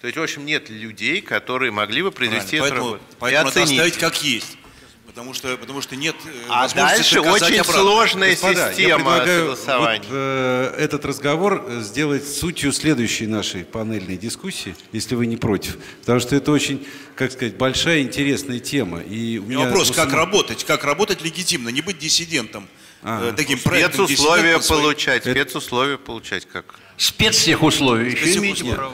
То есть, в общем, нет людей, которые могли бы произвести эту работу. Поэтому надо оставить как есть. Потому что, потому что нет а возможности доказать. А дальше очень сложная Господа, система согласования. Вот, э, этот разговор сделать сутью следующей нашей панельной дискуссии, если вы не против. Потому что это очень, как сказать, большая интересная тема. И у меня вопрос, ну, как сам... работать? Как работать легитимно, не быть диссидентом. А, таким спецусловия получать, это... спецусловия получать как? Спец всех условий.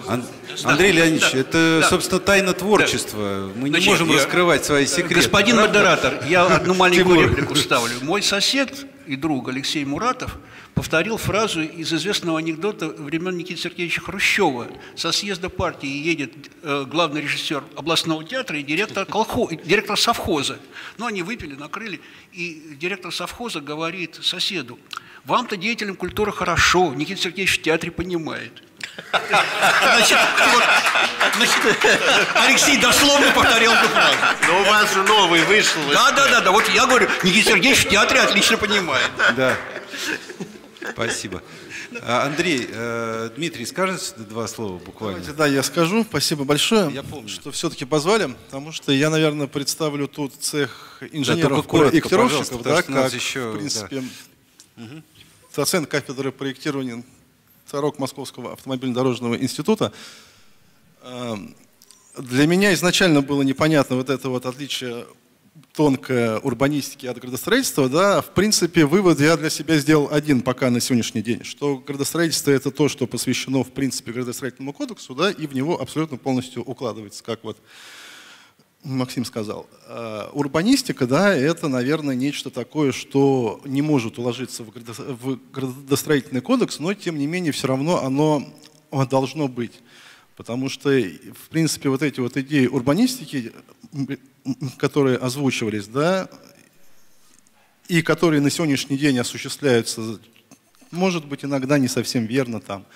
Ан Андрей Леонидович, да, это, да, собственно, тайна творчества. Да. Мы не Значит, можем я... раскрывать свои секреты. Господин правда? Модератор, я одну маленькую реплику ставлю. Мой сосед и друг Алексей Муратов повторил фразу из известного анекдота времен Никиты Сергеевича Хрущева. Со съезда партии едет э, главный режиссер областного театра и директор, колхоз, директор совхоза. Но они выпили, накрыли, и директор совхоза говорит соседу: вам-то, деятелям культуры, хорошо, Никита Сергеевич в театре понимает. Значит, вот, значит, Алексей дословно повторил эту фразу. Но у вас же новый вышел. Да, да, да, да. Вот я говорю, Никита Сергеевич в театре отлично понимает. Да. Спасибо. Андрей, Дмитрий, скажешь два слова буквально? Давайте, да, я скажу. Спасибо большое, я помню, что все-таки позвали, потому что я, наверное, представлю тут цех инженеров, да, коротко, и проектировщиков, да, как, еще, в принципе, да, доцент кафедры проектирования ЦАРОК Московского автомобильно-дорожного института. Для меня изначально было непонятно вот это вот отличие тонкой урбанистики от градостроительства, да, в принципе, вывод я для себя сделал один пока на сегодняшний день, что градостроительство — это то, что посвящено, в принципе, градостроительному кодексу, да, и в него абсолютно полностью укладывается, как вот Максим сказал. Урбанистика, да, это, наверное, нечто такое, что не может уложиться в градостроительный кодекс, но, тем не менее, все равно оно должно быть. Потому что, в принципе, вот эти вот идеи урбанистики, которые озвучивались, да, и которые на сегодняшний день осуществляются, может быть, иногда не совсем верно там,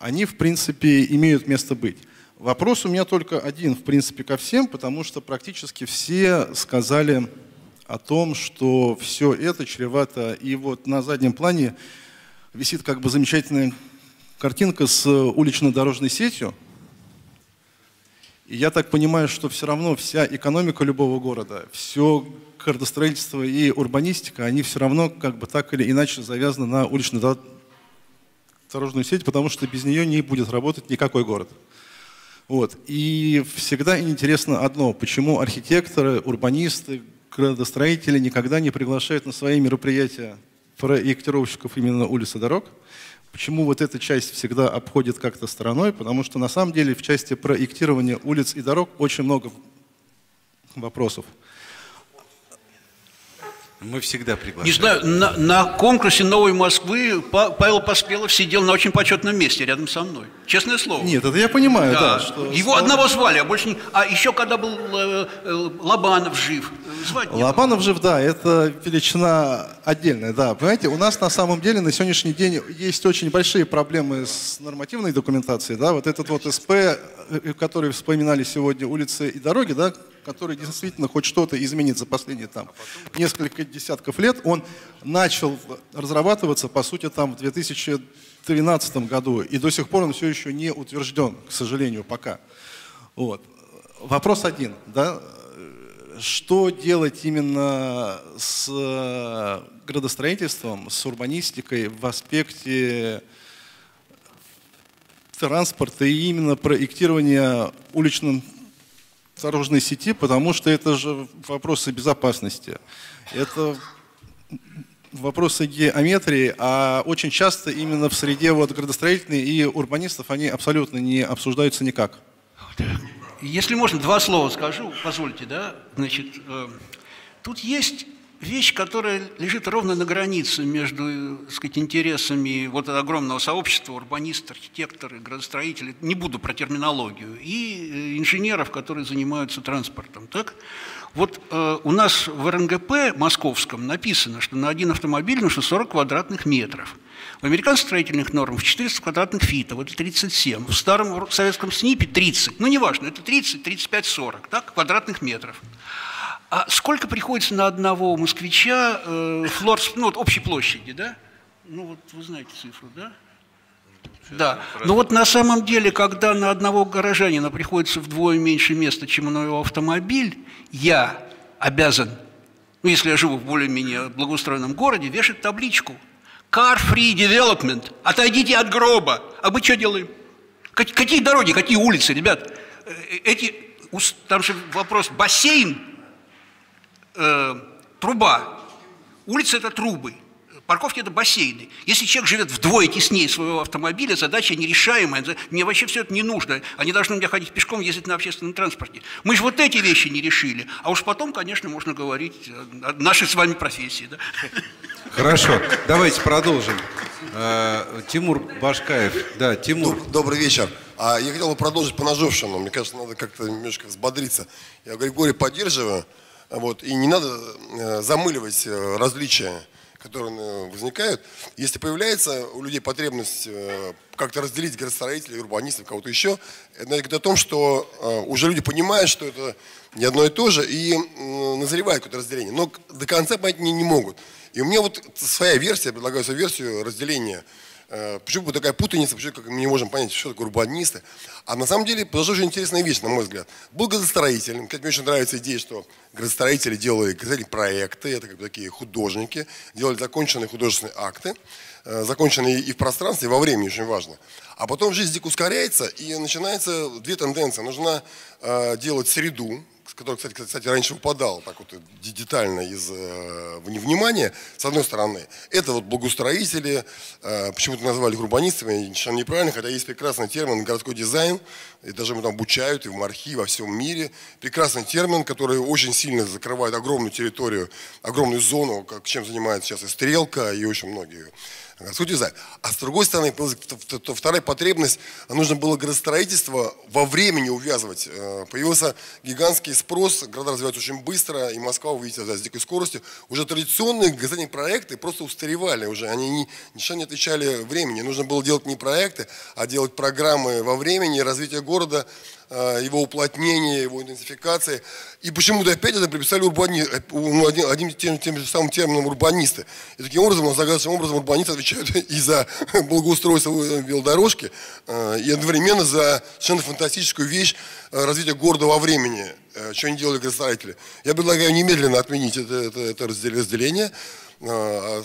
они, в принципе, имеют место быть. Вопрос у меня только один, в принципе, ко всем, потому что практически все сказали о том, что все это чревато, и вот на заднем плане висит как бы замечательная картинка с улично-дорожной сетью. И я так понимаю, что все равно вся экономика любого города, все градостроительство и урбанистика, они все равно как бы так или иначе завязаны на улично-дорожную сеть, потому что без нее не будет работать никакой город. Вот. И всегда интересно одно, почему архитекторы, урбанисты, градостроители никогда не приглашают на свои мероприятия проектировщиков именно улиц и дорог, почему вот эта часть всегда обходит как-то стороной, потому что на самом деле в части проектирования улиц и дорог очень много вопросов. Мы всегда приглашаем. Не знаю, на, на конкурсе «Новой Москвы» Павел Поспелов сидел на очень почетном месте рядом со мной. Честное слово. Нет, это я понимаю, да. да что его стало... одного звали, а больше не... А еще когда был э, э, Лобанов жив. Звать Лобанов было. Жив, да, это величина отдельная, да. Понимаете, у нас на самом деле на сегодняшний день есть очень большие проблемы с нормативной документацией, да. Вот этот вот СП, который вспоминали сегодня, улицы и дороги, да, который действительно хоть что-то изменит за последние там несколько десятков лет, он начал разрабатываться, по сути, там в две тысячи тринадцатом году, и до сих пор он все еще не утвержден, к сожалению, пока. Вот. Вопрос один, да? Что делать именно с градостроительством, с урбанистикой в аспекте транспорта и именно проектирования уличным дорожной сети, потому что это же вопросы безопасности, это вопросы геометрии, а очень часто именно в среде вот градостроительной и урбанистов они абсолютно не обсуждаются никак. Если можно, два слова скажу, позвольте, да? Значит, э, тут есть вещь, которая лежит ровно на границе между, так сказать, интересами вот огромного сообщества урбанистов, архитекторов, градостроителей, не буду про терминологию, и инженеров, которые занимаются транспортом. Так? Вот э, у нас в эр эн гэ пэ московском написано, что на один автомобиль нужно сорок квадратных метров. В американских строительных нормах четыреста квадратных фитов, это тридцать семь. В старом советском снипе тридцать, ну неважно, это тридцать, тридцать пять, сорок, так, квадратных метров. А сколько приходится на одного москвича э, флор, ну, вот общей площади, да? Ну вот вы знаете цифру, да? Да, но вот на самом деле, когда на одного горожанина приходится вдвое меньше места, чем на его автомобиль, я обязан, ну, если я живу в более-менее благоустроенном городе, вешать табличку «Car Free Development», «Отойдите от гроба». А мы что делаем? Какие дороги, какие улицы, ребят? Эти, там же вопрос, бассейн, э, труба, улицы – это трубы. Парковки – это бассейны. Если человек живет вдвое теснее своего автомобиля, задача нерешаемая. Мне вообще все это не нужно. Они должны у меня ходить пешком, ездить на общественном транспорте. Мы же вот эти вещи не решили. А уж потом, конечно, можно говорить о нашей с вами профессии. Да? Хорошо. Давайте продолжим. Тимур Башкаев. Да, Тимур. Добрый вечер. Я хотел бы продолжить по ножовщину. Мне кажется, надо как-то немножко взбодриться. Я Григория поддерживаю. Вот. И не надо замыливать различия, которые возникают. Если появляется у людей потребность как-то разделить градостроителей, урбанистов, кого-то еще, это говорит о том, что уже люди понимают, что это не одно и то же, и назревает какое-то разделение. Но до конца понять не, не могут. И у меня вот своя версия, я предлагаю свою версию разделения. Почему такая путаница, почему мы не можем понять, что такое урбанисты. А на самом деле произошла очень интересная вещь, на мой взгляд. Был градостроитель. Кстати, мне очень нравится идея, что градостроители делали проекты, это как бы такие художники, делали законченные художественные акты, законченные и в пространстве, и во времени, очень важно. А потом жизнь дико ускоряется, и начинаются две тенденции. Нужно делать среду, который, кстати, раньше выпадал так вот детально из внимания, с одной стороны. Это вот благоустроители, почему-то назвали их урбанистами, совершенно неправильно, хотя есть прекрасный термин «городской дизайн», и даже мы там обучают и в Мархи, и во всем мире. Прекрасный термин, который очень сильно закрывает огромную территорию, огромную зону, чем занимается сейчас и «Стрелка», и очень многие. А с другой стороны, вторая потребность, нужно было градостроительство во времени увязывать. Появился гигантский спрос, города развиваются очень быстро, и Москва, вы видите, да, с дикой скоростью. Уже традиционные газетные проекты просто устаревали уже, они не, ничего не отвечали времени. Нужно было делать не проекты, а делать программы во времени, развитие города, его уплотнение, его интенсификации. И почему-то опять это приписали урбани... одним, одним тем, тем же самым термином урбанисты. И таким образом, загадочным образом, урбанисты отвечают и за благоустройство велодорожки, и одновременно за совершенно фантастическую вещь развития города во времени, что они делали градостроители. Я предлагаю немедленно отменить это, это, это разделение,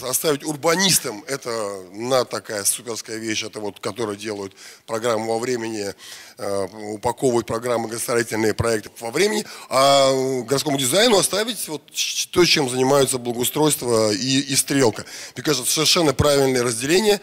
оставить урбанистам, это на такая суперская вещь, это вот, которые делают программу во времени, упаковывают программы градостроительные проекты во времени, а городскому дизайну оставить вот то, чем занимаются благоустройство и, и стрелка. Мне кажется, совершенно правильное разделение,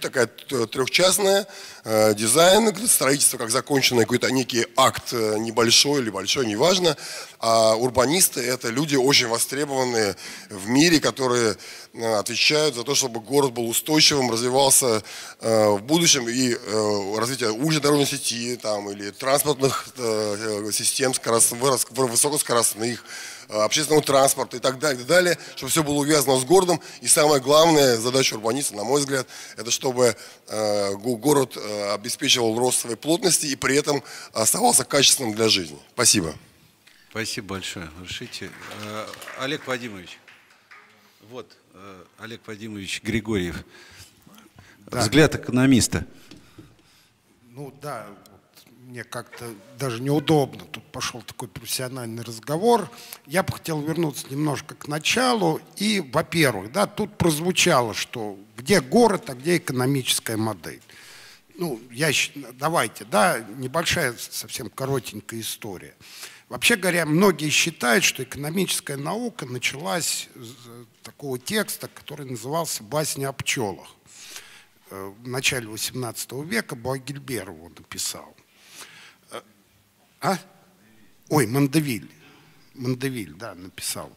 такая трехчастная, дизайн, строительство как законченный какой-то некий акт небольшой или большой, неважно. А урбанисты – это люди очень востребованные в мире, которые отвечают за то, чтобы город был устойчивым, развивался э, в будущем, и э, развитие уличной дорожной сети там, или транспортных э, систем, скорост... высокоскоростных, общественного транспорта и так далее, и далее, чтобы все было увязано с городом. И самая главная задача урбаниста, на мой взгляд, это чтобы э, город э, обеспечивал рост своей плотности и при этом оставался качественным для жизни. Спасибо. Спасибо большое. Решите. Олег Вадимович. Вот, Олег Вадимович Григорьев. Да. Взгляд экономиста. Ну да, мне как-то даже неудобно. Тут пошел такой профессиональный разговор. Я бы хотел вернуться немножко к началу. И, во-первых, да, тут прозвучало, что где город, а где экономическая модель. Ну, я, давайте, да, небольшая, совсем коротенькая история. Вообще говоря, многие считают, что экономическая наука началась с такого текста, который назывался «Басня о пчелах». В начале восемнадцатого века Буагильбер его написал. А? Ой, Мандевиль. Мандевиль, да, написал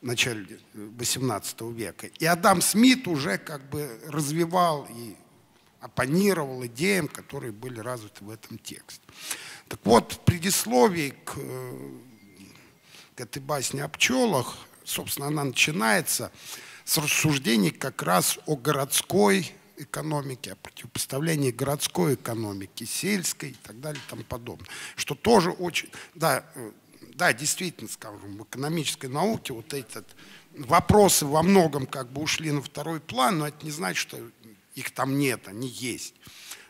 в начале восемнадцатого века. И Адам Смит уже как бы развивал и оппонировал идеям, которые были развиты в этом тексте. Так вот, в предисловии к, к этой басне о пчелах, собственно, она начинается с рассуждений как раз о городской экономике, о противопоставлении городской экономики, сельской и так далее и тому подобное. Что тоже очень... Да, да, действительно, скажем, в экономической науке вот эти вопросы во многом как бы ушли на второй план, но это не значит, что их там нет, они есть.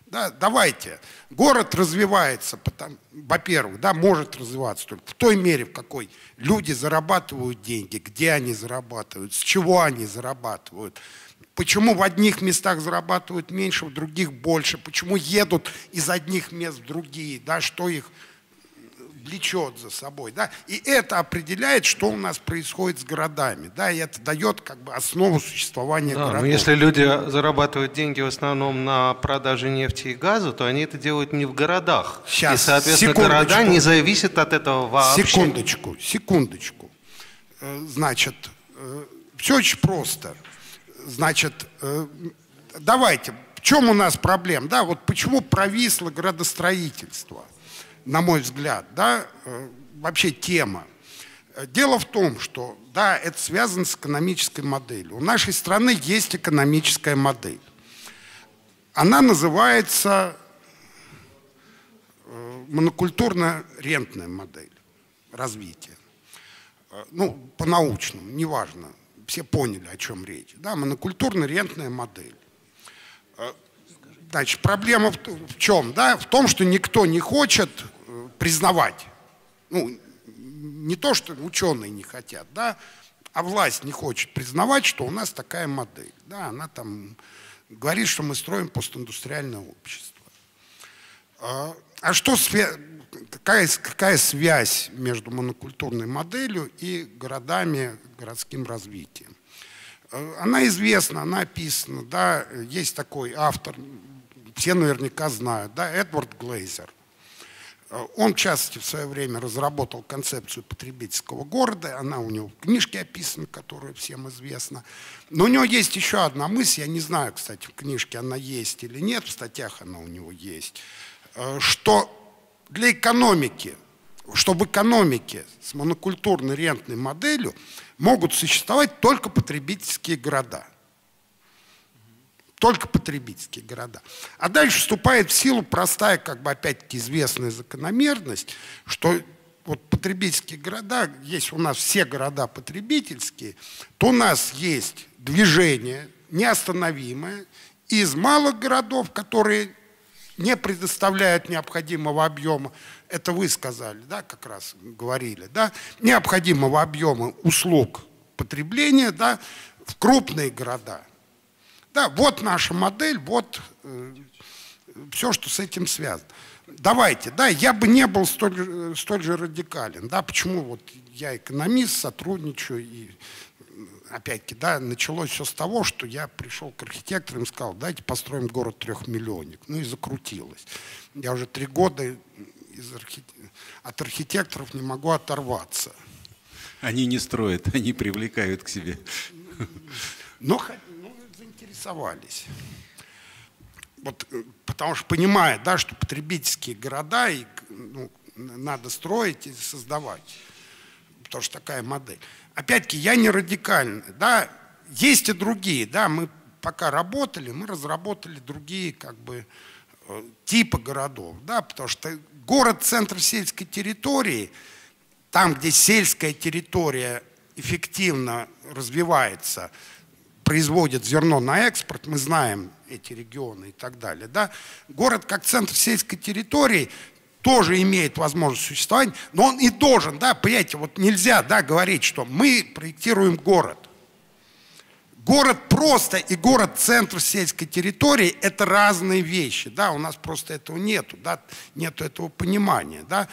Да, давайте. Город развивается, во-первых, да, может развиваться только в той мере, в какой люди зарабатывают деньги, где они зарабатывают, с чего они зарабатывают. Почему в одних местах зарабатывают меньше, в других больше? Почему едут из одних мест в другие? Да, что их влечет за собой? Да? И это определяет, что у нас происходит с городами. Да? И это дает как бы основу существования да, городов. Но если люди зарабатывают деньги в основном на продаже нефти и газа, то они это делают не в городах. Сейчас, и, соответственно, секундочку. Города не зависят от этого вообще. Секундочку, секундочку. Значит, все очень просто. Значит, давайте, в чем у нас проблема? Да, вот почему провисло градостроительство, на мой взгляд, да, вообще тема. Дело в том, что, да, это связано с экономической моделью. У нашей страны есть экономическая модель. Она называется монокультурно-рентная модель развития. Ну, по-научному, неважно. Все поняли, о чем речь. Да, монокультурно-рентная модель. Значит, проблема в, в чем? Да? В том, что никто не хочет признавать. Ну, не то, что ученые не хотят, да? А власть не хочет признавать, что у нас такая модель. Да? Она там говорит, что мы строим постиндустриальное общество. А что свя... какая, какая связь между монокультурной моделью и городами, городским развитием? Она известна, она описана, да, есть такой автор, все наверняка знают, да, Эдвард Глейзер. Он, в частности, в свое время разработал концепцию потребительского города, она у него в книжке описана, которая всем известна. Но у него есть еще одна мысль, я не знаю, кстати, в книжке она есть или нет, в статьях она у него есть, что для экономики, что в экономике с монокультурной рентной моделью могут существовать только потребительские города. Только потребительские города. А дальше вступает в силу простая, как бы опять-таки известная закономерность, что вот потребительские города, если у нас все города потребительские, то у нас есть движение неостановимое из малых городов, которые не предоставляют необходимого объема, это вы сказали, да, как раз говорили, да, необходимого объема услуг потребления, да, в крупные города. Да, вот наша модель, вот э, все, что с этим связано. Давайте, да, я бы не был столь, столь же радикален, да, почему вот я экономист, сотрудничаю и... Опять-таки, да, началось все с того, что я пришел к архитекторам и сказал, давайте построим город трехмиллионник. Ну и закрутилось. Я уже три года из архи... от архитекторов не могу оторваться. Они не строят, они привлекают к себе. Но, но заинтересовались. Вот, потому что понимая, да, что потребительские города и, ну, надо строить и создавать. Потому что такая модель. Опять-таки, я не радикальный, да, есть и другие, да, мы пока работали, мы разработали другие, как бы, типы городов, да, потому что город – центр сельской территории, там, где сельская территория эффективно развивается, производит зерно на экспорт, мы знаем эти регионы и так далее, да, город как центр сельской территории – тоже имеет возможность существовать, но он и должен, да, понимаете, вот нельзя, да, говорить, что мы проектируем город. Город просто и город-центр сельской территории – это разные вещи, да, у нас просто этого нету, да, нету этого понимания, да.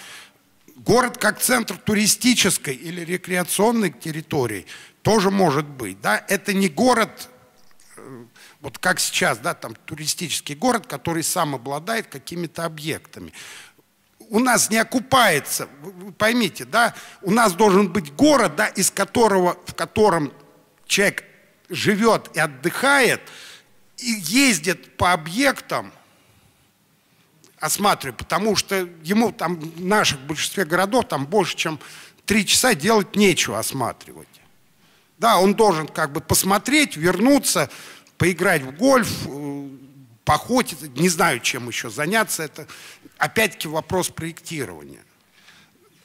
Город как центр туристической или рекреационной территории тоже может быть, да, это не город… Вот как сейчас, да, там туристический город, который сам обладает какими-то объектами. У нас не окупается, вы поймите, да, у нас должен быть город, да, из которого, в котором человек живет и отдыхает, и ездит по объектам, осматривая, потому что ему там в наших большинстве городов там больше, чем три часа делать нечего осматривать. Да, он должен как бы посмотреть, вернуться, поиграть в гольф, походить, не знаю, чем еще заняться, это опять-таки вопрос проектирования.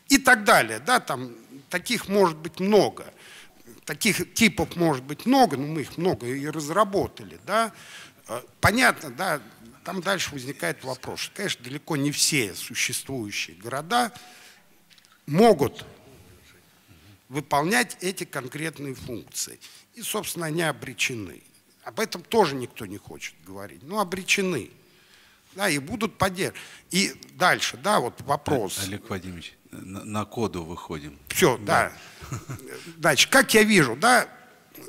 И так далее, да, там таких может быть много, таких типов может быть много, но мы их много и разработали, да. Понятно, да, там дальше возникает вопрос. Конечно, далеко не все существующие города могут выполнять эти конкретные функции. И, собственно, они обречены. Об этом тоже никто не хочет говорить. Но обречены. Да, и будут поддерживать. И дальше, да, вот вопрос. Олег Вадимович, на коду выходим. Все, да. да. Дальше, как я вижу, да,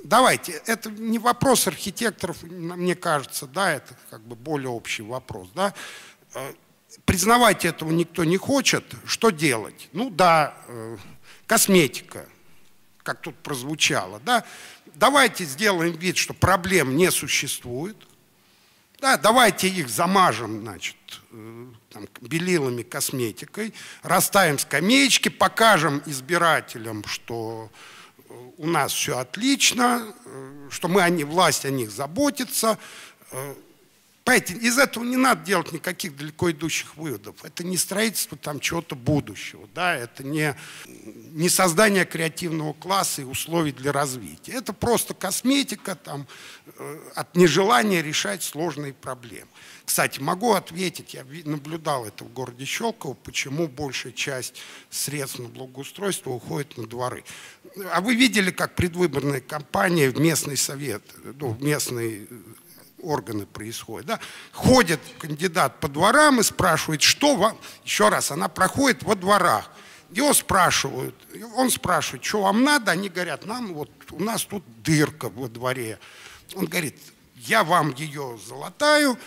давайте, это не вопрос архитекторов, мне кажется, да, это как бы более общий вопрос, да. Признавать этого никто не хочет, что делать? Ну да, косметика, как тут прозвучало, да. Давайте сделаем вид, что проблем не существует. Да, давайте их замажем, значит, там, белилами, косметикой, расставим скамеечки, покажем избирателям, что у нас все отлично, что мы, они, власть о них заботится. Понимаете, из этого не надо делать никаких далеко идущих выводов. Это не строительство там чего-то будущего, да, это не, не создание креативного класса и условий для развития. Это просто косметика там, от нежелания решать сложные проблемы. Кстати, могу ответить, я наблюдал это в городе Щелково, почему большая часть средств на благоустройство уходит на дворы. А вы видели, как предвыборная кампания в местный совет, ну, в местный органы происходят, да? Ходит кандидат по дворам и спрашивает, что вам, еще раз, она проходит во дворах, его спрашивают, он спрашивает, что вам надо, они говорят, нам вот, у нас тут дырка во дворе, он говорит, я вам ее залатаю,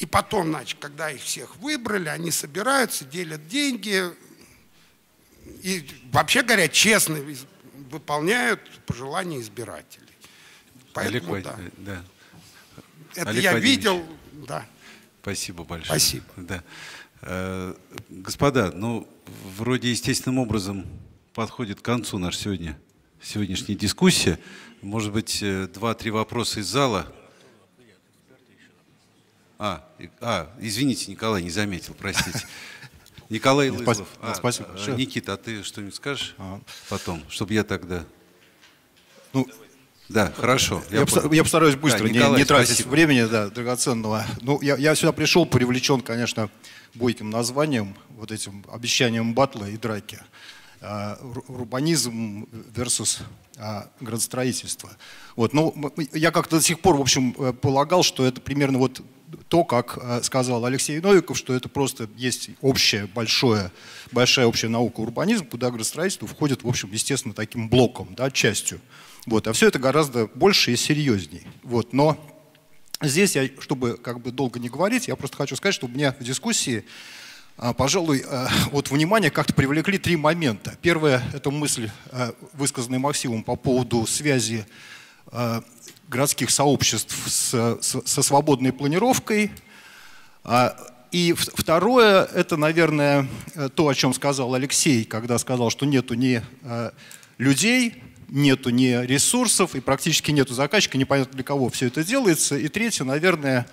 и потом, значит, когда их всех выбрали, они собираются, делят деньги, и вообще говоря, честно выполняют пожелания избирателей. Поэтому, Олег, да. Да. Это Олег я Владимирович. видел, да. Спасибо большое. Спасибо. Да. Э, господа, ну, вроде естественным образом подходит к концу наша сегодня, сегодняшняя дискуссия. Может быть, два-три вопроса из зала. А, а, извините, Николай, не заметил, простите. Николай Лызов. Спасибо. Никита, а ты что-нибудь скажешь потом, чтобы я тогда... Да, хорошо. Я, я, по... я постараюсь быстро, да, Николай, не, не тратить времени, да, драгоценного. Ну, я, я сюда пришел, привлечен, конечно, бойким названием, вот этим обещанием батла и драки. А, урбанизм versus а, градостроительство. Вот, ну, я как-то до сих пор, в общем, полагал, что это примерно вот то, как сказал Алексей Новиков, что это просто есть общая, большое, большая общая наука урбанизм, куда градостроительство входит, в общем, естественно, таким блоком, да, частью. Вот, а все это гораздо больше и серьезней. Вот, но здесь, я, чтобы как бы долго не говорить, я просто хочу сказать, что у меня в дискуссии, пожалуй, вот внимание как-то привлекли три момента. Первое – это мысль, высказанная Максимом по поводу связи городских сообществ с, с, со свободной планировкой. И второе – это, наверное, то, о чем сказал Алексей, когда сказал, что нету ни людей, нету ни ресурсов, и практически нету заказчика, непонятно для кого все это делается. И третье, наверное,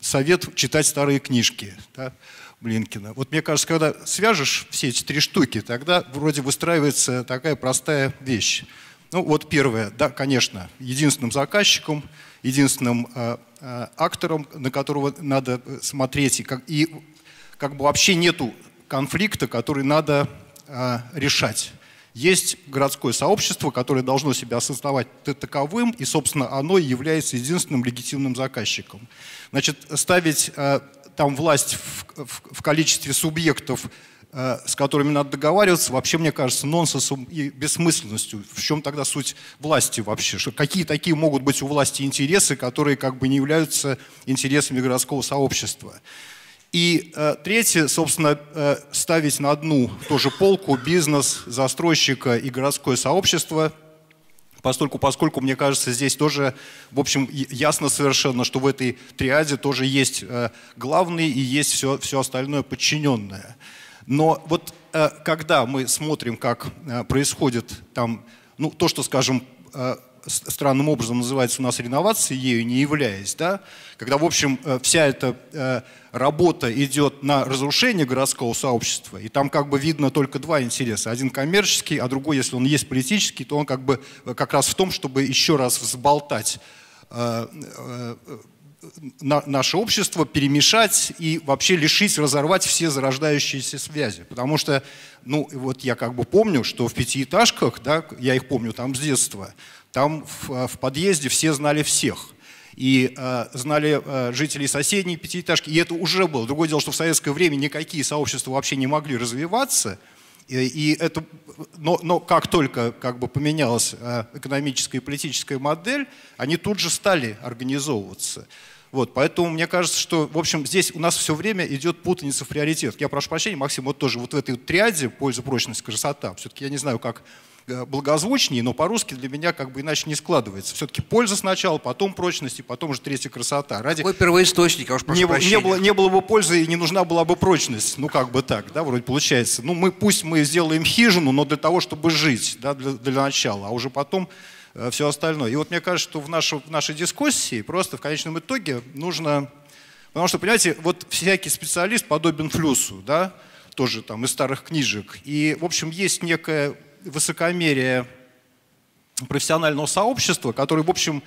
совет читать старые книжки, да, Блинкина. Вот мне кажется, когда свяжешь все эти три штуки, тогда вроде выстраивается такая простая вещь. Ну вот первое, да, конечно, единственным заказчиком, единственным актором, на которого надо смотреть, и как, и как бы вообще нету конфликта, который надо решать. Есть городское сообщество, которое должно себя создавать таковым, и, собственно, оно и является единственным легитимным заказчиком. Значит, ставить э, там власть в, в, в количестве субъектов, э, с которыми надо договариваться, вообще, мне кажется, нонсенсом и бессмысленностью. В чем тогда суть власти вообще? Что, какие такие могут быть у власти интересы, которые как бы не являются интересами городского сообщества? И э, третье, собственно, э, ставить на одну тоже полку бизнес, застройщика и городское сообщество, поскольку, поскольку, мне кажется, здесь тоже, в общем, ясно совершенно, что в этой триаде тоже есть э, главный и есть все, все остальное подчиненное. Но вот э, когда мы смотрим, как э, происходит там, ну, то, что, скажем, э, странным образом называется у нас реновацией, ею не являясь, да, когда, в общем, вся эта работа идет на разрушение городского сообщества, и там как бы видно только два интереса. Один коммерческий, а другой, если он есть политический, то он как бы как раз в том, чтобы еще раз взболтать наше общество, перемешать и вообще лишить, разорвать все зарождающиеся связи. Потому что, ну, вот я как бы помню, что в пятиэтажках, да, я их помню там с детства, там в, в подъезде все знали всех. И э, знали э, жителей соседней пятиэтажки, и это уже было. Другое дело, что в советское время никакие сообщества вообще не могли развиваться, и это, но, но как только как бы поменялась экономическая и политическая модель, они тут же стали организовываться. Вот, поэтому мне кажется, что, в общем, здесь у нас все время идет путаница в приоритетах. Я прошу прощения, Максим, вот тоже вот в этой триаде польза, прочность, красота. Все-таки я не знаю, как благозвучнее, но по-русски для меня как бы иначе не складывается. Все-таки польза сначала, потом прочность и потом уже третья красота. Ради... Какой первоисточник, я уж прошу прощения. Не было, не было бы пользы и не нужна была бы прочность. Ну как бы так, да, вроде получается. Ну мы, пусть мы сделаем хижину, но для того, чтобы жить, да, для, для начала, а уже потом... все остальное. И вот мне кажется, что в, нашу, в нашей дискуссии просто в конечном итоге нужно... Потому что, понимаете, вот всякий специалист подобен флюсу, да, тоже там из старых книжек. И, в общем, есть некое высокомерие профессионального сообщества, которое, в общем,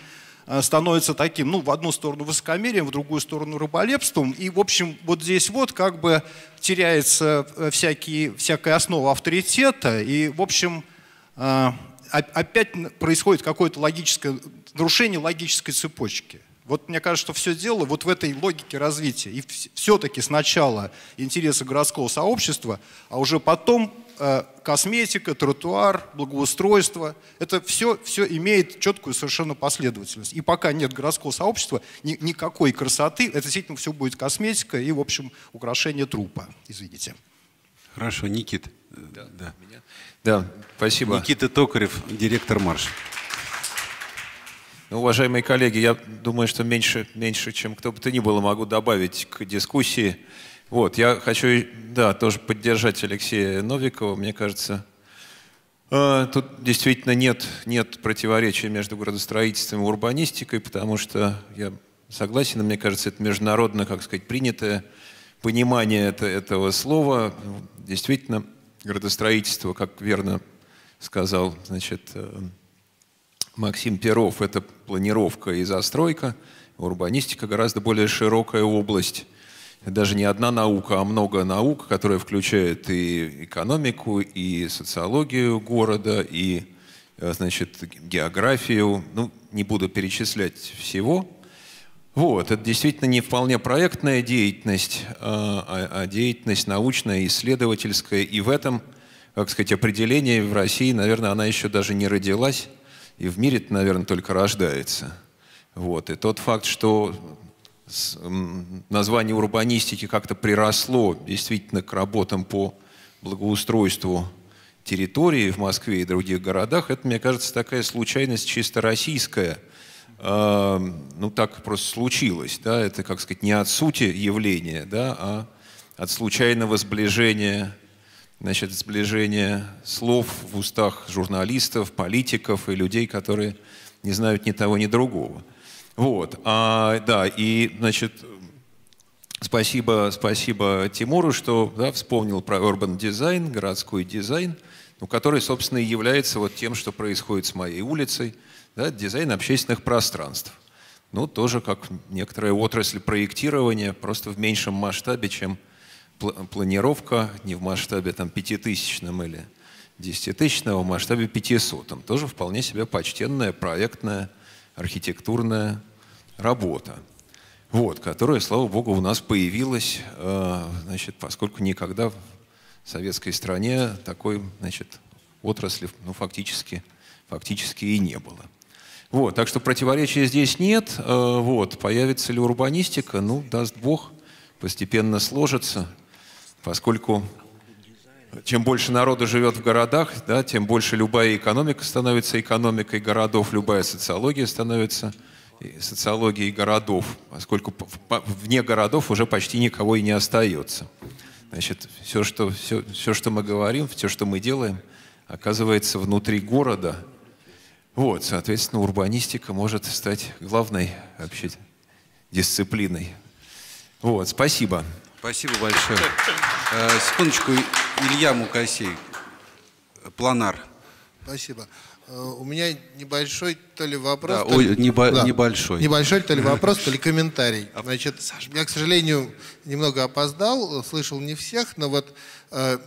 становится таким, ну, в одну сторону высокомерием, в другую сторону рыболепством. И, в общем, вот здесь вот как бы теряется всякие, всякая основа авторитета. И, в общем... опять происходит какое-то логическое нарушение логической цепочки. Вот мне кажется, что все дело вот в этой логике развития. И все-таки сначала интересы городского сообщества, а уже потом э, косметика, тротуар, благоустройство. Это все, все имеет четкую совершенно последовательность. И пока нет городского сообщества, ни, никакой красоты, это действительно все будет косметика и, в общем, украшение трупа. Извините. Хорошо, Никит. Да, да. Меня? Да, спасибо. Никита Токарев, директор «Марш». Ну, уважаемые коллеги, я думаю, что меньше, меньше, чем кто бы то ни было, могу добавить к дискуссии. Вот, я хочу, да, тоже поддержать Алексея Новикова. Мне кажется, э, тут действительно нет, нет противоречия между градостроительством и урбанистикой, потому что я согласен, мне кажется, это международно, как сказать, принятое понимание это, этого слова. Действительно, градостроительство, как верно сказал, значит, Максим Перов, это планировка и застройка. Урбанистика гораздо более широкая область. Даже не одна наука, а много наук, которые включают и экономику, и социологию города, и, значит, географию. Ну, не буду перечислять всего. Вот, это действительно не вполне проектная деятельность, а деятельность научная, исследовательская. И в этом, как сказать, определении в России, наверное, она еще даже не родилась. И в мире-то, наверное, только рождается. Вот, и тот факт, что название урбанистики как-то приросло действительно к работам по благоустройству территории в Москве и других городах, это, мне кажется, такая случайность чисто российская. Ну, так просто случилось, да, это, как сказать, не от сути явления, да, а от случайного сближения, значит, сближения слов в устах журналистов, политиков и людей, которые не знают ни того, ни другого. Вот, а, да, и, значит, спасибо, спасибо Тимуру, что, да, вспомнил про urban design, городской дизайн, который, собственно, и является вот тем, что происходит с моей улицей. Да, дизайн общественных пространств. Ну, тоже как некоторая отрасль проектирования, просто в меньшем масштабе, чем планировка, не в масштабе там пятитысячном или десятитысячном, а в масштабе пятисотом. Тоже вполне себе почтенная, проектная, архитектурная работа, вот, которая, слава богу, у нас появилась, значит, поскольку никогда в советской стране такой, значит, отрасли, ну, фактически, фактически и не было. Вот, так что противоречия здесь нет. Вот, появится ли урбанистика? Ну, даст Бог, постепенно сложится, поскольку чем больше народа живет в городах, да, тем больше любая экономика становится экономикой городов, любая социология становится социологией городов, поскольку вне городов уже почти никого и не остается. Значит, все, что, все, все, что мы говорим, все, что мы делаем, оказывается внутри города. Вот, соответственно, урбанистика может стать главной вообще дисциплиной. Вот, спасибо. Спасибо большое. Секундочку, Илья Мукасей, планар. Спасибо. У меня небольшой то ли вопрос, да, то ли... Ой, небо... да. небольшой. небольшой то ли вопрос, то ли комментарий. Значит, я, к сожалению, немного опоздал, слышал не всех, но вот э,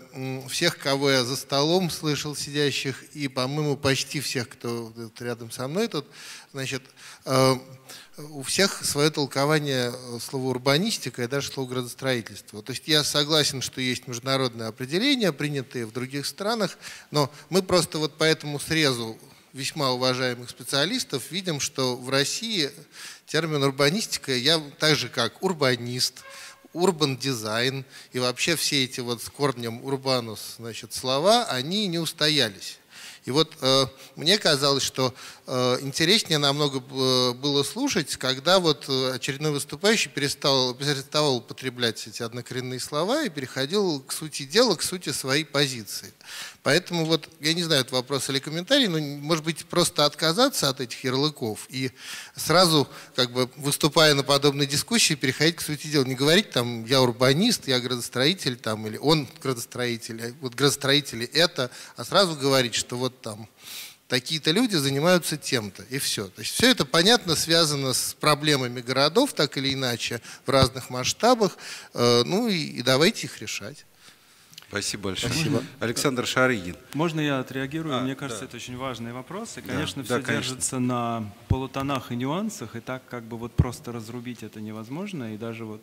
всех, кого я за столом слышал, сидящих, и, по-моему, почти всех, кто рядом со мной тут, значит, э, у всех свое толкование слова урбанистика и даже слово градостроительство. То есть я согласен, что есть международные определения, принятые в других странах, но мы просто вот по этому срезу весьма уважаемых специалистов видим, что в России термин урбанистика, я так же как урбанист, урбан дизайн и вообще все эти вот с корнем урбанус, значит, слова, они не устоялись. И вот э, мне казалось, что э, интереснее намного было слушать, когда вот очередной выступающий перестал, перестал употреблять эти однокоренные слова и переходил к сути дела, к сути своей позиции. Поэтому вот, я не знаю, это вопрос или комментарий, но, может быть, просто отказаться от этих ярлыков и сразу, как бы выступая на подобной дискуссии, переходить к сути дела. Не говорить там, я урбанист, я градостроитель, там, или он градостроитель, вот градостроители это, а сразу говорить, что вот там такие-то люди занимаются тем-то, и все. То есть все это, понятно, связано с проблемами городов, так или иначе, в разных масштабах, ну и, и давайте их решать. Спасибо большое. Спасибо. Александр Шарыгин. Можно я отреагирую? А, Мне кажется, да. это очень важный вопрос. И, конечно, да, все да, конечно. держится на полутонах и нюансах, и так как бы вот просто разрубить это невозможно, и даже вот,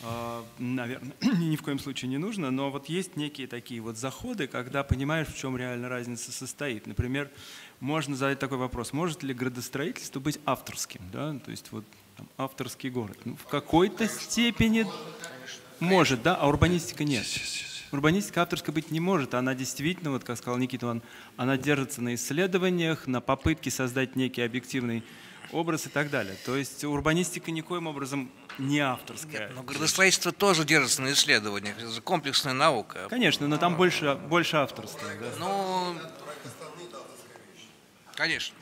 э, наверное, ни в коем случае не нужно, но вот есть некие такие вот заходы, когда понимаешь, в чем реально разница состоит. Например, можно задать такой вопрос, может ли градостроительство быть авторским? Да? То есть вот там, авторский город. Ну, в какой-то степени может, да, а урбанистика нет. Урбанистика авторская быть не может, она действительно, вот как сказал Никита, она держится на исследованиях, на попытке создать некий объективный образ и так далее. То есть урбанистика никоим образом не авторская. Нет, но градостроительство тоже держится на исследованиях, это комплексная наука. Конечно, но там больше, больше авторства. Да? Ну, конечно.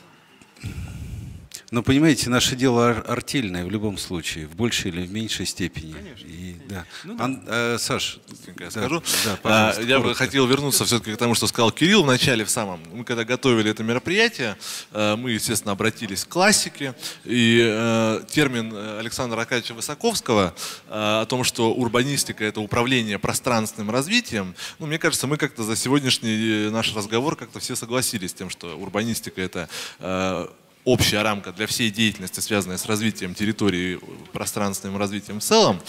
Но понимаете, наше дело артельное в любом случае, в большей или в меньшей степени. Конечно. И, да. Ну, да. Ан, э, Саш, я скажу. Да, да, а, я бы хотел вернуться все-таки к тому, что сказал Кирилл в начале, в самом. Мы когда готовили это мероприятие, мы, естественно, обратились к классике. И э, термин Александра Аркадьевича Высоковского э, о том, что урбанистика – это управление пространственным развитием, ну, мне кажется, мы как-то за сегодняшний наш разговор как-то все согласились с тем, что урбанистика – это… Э, общая рамка для всей деятельности, связанная с развитием территории, пространственным развитием в целом.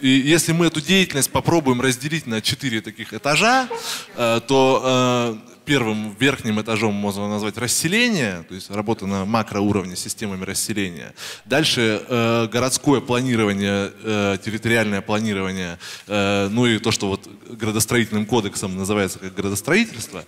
И если мы эту деятельность попробуем разделить на четыре таких этажа, то первым верхним этажом можно назвать расселение, то есть работа на макроуровне с системами расселения. Дальше э, городское планирование, э, территориальное планирование, э, ну и то, что вот градостроительным кодексом называется как градостроительство.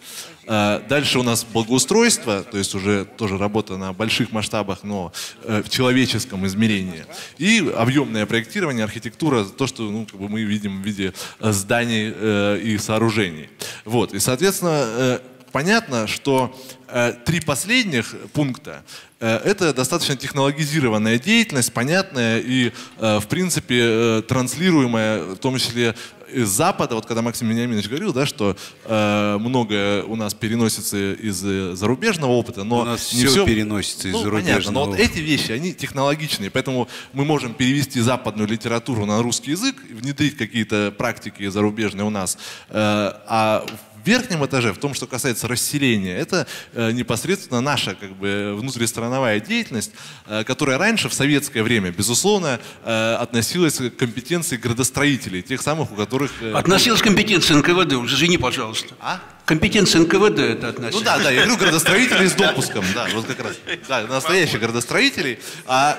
Э, дальше у нас благоустройство, то есть уже тоже работа на больших масштабах, но э, в человеческом измерении. И объемное проектирование, архитектура, то, что ну, как бы мы видим в виде зданий э, и сооружений. Вот. И, соответственно, э, понятно, что э, три последних пункта э, – это достаточно технологизированная деятельность, понятная и, э, в принципе, э, транслируемая, в том числе, из Запада. Вот когда Максим Вениаминович говорил, да, что э, многое у нас переносится из зарубежного опыта, но у нас не все, все переносится из ну, зарубежного понятно, но опыта. Вот эти вещи, они технологичные, поэтому мы можем перевести западную литературу на русский язык, внедрить какие-то практики зарубежные у нас, э, а в верхнем этаже, в том, что касается расселения, это э, непосредственно наша как бы, внутристрановая деятельность, э, которая раньше, в советское время, безусловно, э, относилась к компетенции градостроителей, тех самых, у которых… Э, относилась к компетенции НКВД, уже извини, пожалуйста. А? Компетенция эн ка вэ дэ это относится. Ну да, да, я говорю градостроителей с допуском, да, вот как раз, да, настоящих градостроителей. А…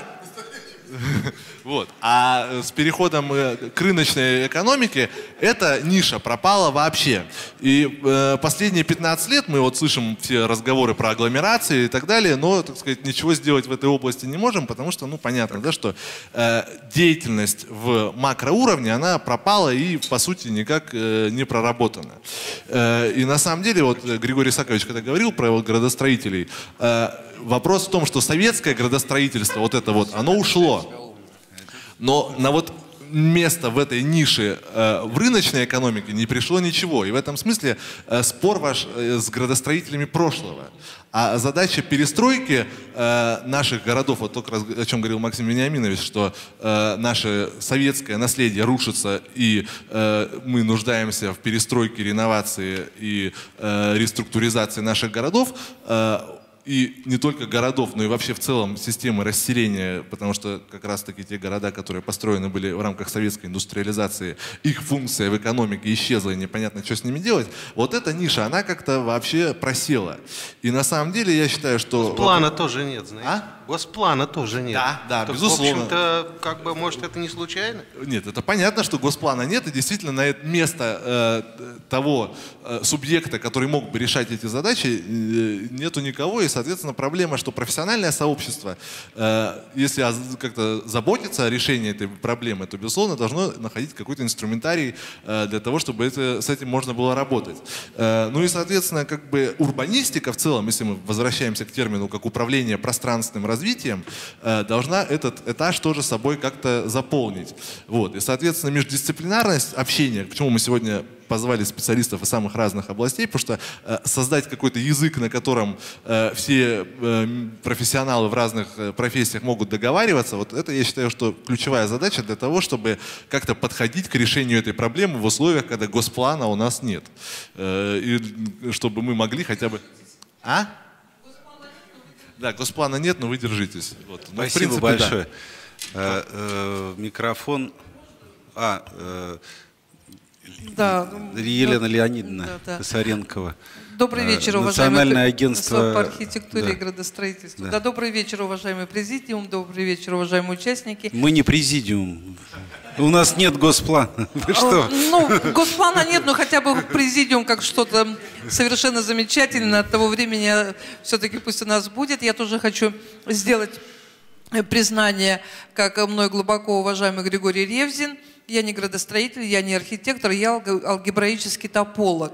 Вот. А с переходом к рыночной экономике эта ниша пропала вообще. И э, последние пятнадцать лет мы вот слышим все разговоры про агломерации и так далее, но, так сказать, ничего сделать в этой области не можем, потому что, ну, понятно, да, что э, деятельность в макроуровне, она пропала и, по сути, никак э, не проработана. Э, и на самом деле, вот Григорий Исакович когда говорил про вот, градостроителей, э, вопрос в том, что советское градостроительство, вот это вот, оно ушло. Но на вот место в этой нише э, в рыночной экономике не пришло ничего. И в этом смысле э, спор ваш э, с градостроителями прошлого. А задача перестройки э, наших городов, вот только раз, о чем говорил Максим Вениаминович, что э, наше советское наследие рушится, и э, мы нуждаемся в перестройке, реновации и э, реструктуризации наших городов, э, и не только городов, но и вообще в целом системы расселения, потому что как раз-таки те города, которые построены были в рамках советской индустриализации, их функция в экономике исчезла, и непонятно, что с ними делать. Вот эта ниша, она как-то вообще просела. И на самом деле я считаю, что... Госплана тоже нет, знаете. А? Госплана тоже нет. Да, да, так, безусловно. В общем-то, как бы, может, это не случайно? Нет, это понятно, что госплана нет, и действительно на это место э, того э, субъекта, который мог бы решать эти задачи, э, нету никого, и, соответственно, проблема, что профессиональное сообщество, э, если как-то заботится о решении этой проблемы, то, безусловно, должно находить какой-то инструментарий э, для того, чтобы это, с этим можно было работать. Э, ну и, соответственно, как бы урбанистика в целом, если мы возвращаемся к термину как управление пространственным развитием, э, должна этот этаж тоже собой как-то заполнить. Вот. И, соответственно, междисциплинарность общения, к чему мы сегодня позвали специалистов из самых разных областей, потому что э, создать какой-то язык, на котором э, все э, профессионалы в разных э, профессиях могут договариваться, вот это, я считаю, что ключевая задача для того, чтобы как-то подходить к решению этой проблемы в условиях, когда госплана у нас нет. Э, и чтобы мы могли хотя бы... А? Да, госплана нет, но вы держитесь. Вот. Ну, спасибо, в принципе, большое. Да. А, э, микрофон... А, э... Да. Елена Леонидовна, да, да. Косаренкова. Добрый вечер, уважаемое Национальное агентство по архитектуре, да, и градостроительству. Да. Да, добрый вечер, уважаемый президиум, добрый вечер, уважаемые участники. Мы не президиум. У нас нет госплана. Вы что? Ну, госплана нет, но хотя бы президиум как что-то совершенно замечательное. От того времени все-таки пусть у нас будет. Я тоже хочу сделать признание, как мной глубоко уважаемый Григорий Ревзин. Я не градостроитель, я не архитектор, я алгебраический тополог.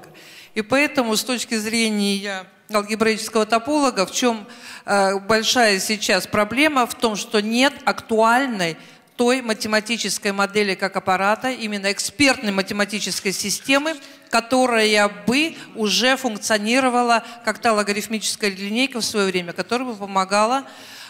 И поэтому с точки зрения алгебраического тополога, в чем э, большая сейчас проблема, в том, что нет актуальной той математической модели как аппарата, именно экспертной математической системы, которая бы уже функционировала как та логарифмическая линейка в свое время, которая бы помогала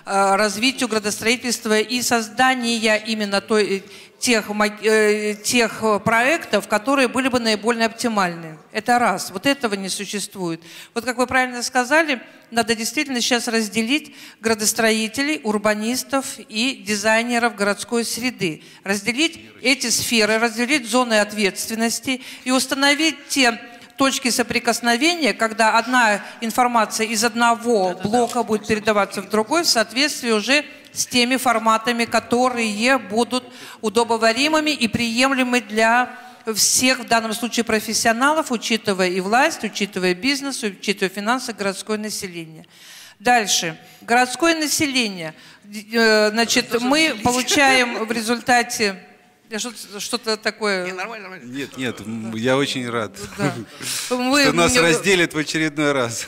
э, развитию градостроительства и создания именно той... Тех, э, тех проектов, которые были бы наиболее оптимальны. Это раз. Вот этого не существует. Вот как вы правильно сказали, надо действительно сейчас разделить градостроителей, урбанистов и дизайнеров городской среды. Разделить эти сферы, разделить зоны ответственности и установить те точки соприкосновения, когда одна информация из одного блока будет передаваться в другой в соответствии уже с теми форматами, которые будут удобоваримыми и приемлемы для всех, в данном случае, профессионалов, учитывая и власть, учитывая бизнес, учитывая финансы, городское население. Дальше. Городское население. Значит, мы получаем в результате... Что-то такое... Не, нормально, нормально. Нет, нет, я очень рад, да. Мы... что нас разделят в очередной раз.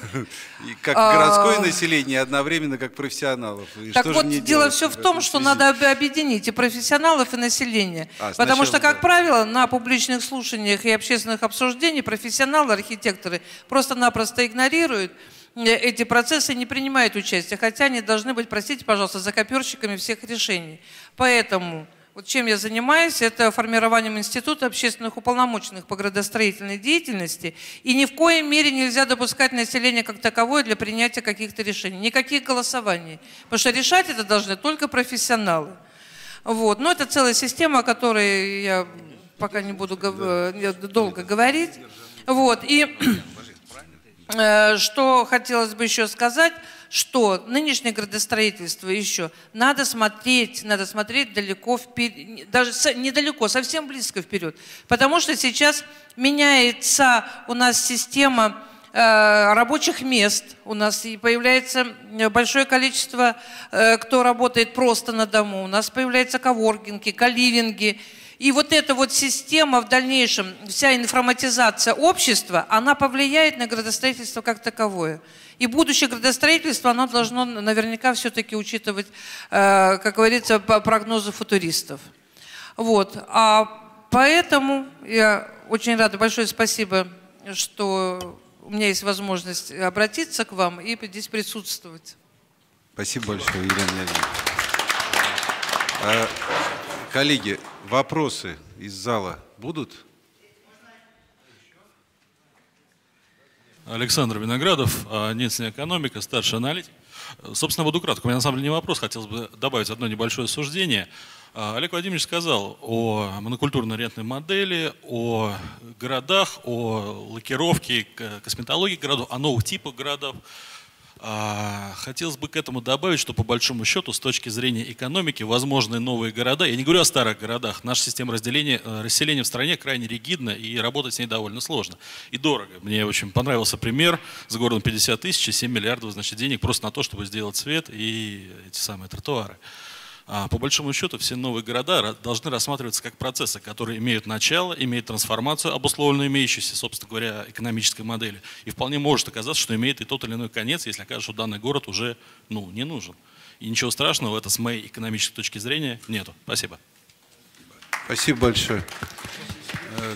И как городское а... население, одновременно как профессионалов. И так что вот, дело делать? все в том, что надо объединить и профессионалов, и население. А, Потому сначала, что, как да. правило, на публичных слушаниях и общественных обсуждениях профессионалы, архитекторы просто-напросто игнорируют эти процессы, не принимают участие. Хотя они должны быть, простите, пожалуйста, закоперщиками всех решений. Поэтому... Вот чем я занимаюсь, это формированием института общественных уполномоченных по градостроительной деятельности. И ни в коей мере нельзя допускать население как таковое для принятия каких-то решений. Никаких голосований. Потому что решать это должны только профессионалы. Вот. Но это целая система, о которой я пока не буду долго говорить. Вот. И что хотелось бы еще сказать, что нынешнее градостроительство еще надо смотреть, надо смотреть далеко вперед, даже недалеко, совсем близко вперед. Потому что сейчас меняется у нас система рабочих мест. У нас и появляется большое количество, кто работает просто на дому. У нас появляются коворкинги, коливинги. И вот эта вот система в дальнейшем, вся информатизация общества, она повлияет на градостроительство как таковое. И будущее градостроительство, оно должно наверняка все-таки учитывать, как говорится, прогнозы футуристов. Вот. А поэтому я очень рада, большое спасибо, что у меня есть возможность обратиться к вам и здесь присутствовать. Спасибо большое, Елена Леонидовна. Коллеги, вопросы из зала будут? Александр Виноградов, «Ненецкая экономика», старший аналитик. Собственно, буду кратко. У меня на самом деле не вопрос, хотелось бы добавить одно небольшое суждение. Олег Вадимович сказал о монокультурно-рентной модели, о городах, о лакировке, косметологии городов, о новых типах городов. Хотелось бы к этому добавить, что по большому счету с точки зрения экономики возможны новые города. Я не говорю о старых городах. Наша система разделения, расселения в стране крайне ригидна, и работать с ней довольно сложно и дорого. Мне очень понравился пример с городом пятьдесят тысяч, семь миллиардов, значит, денег просто на то, чтобы сделать свет и эти самые тротуары. По большому счету все новые города должны рассматриваться как процессы, которые имеют начало, имеют трансформацию, обусловленную имеющейся, собственно говоря, экономической модели. И вполне может оказаться, что имеет и тот или иной конец, если окажется, что данный город уже ну, не нужен. И ничего страшного в этом с моей экономической точки зрения нету. Спасибо. Спасибо большое.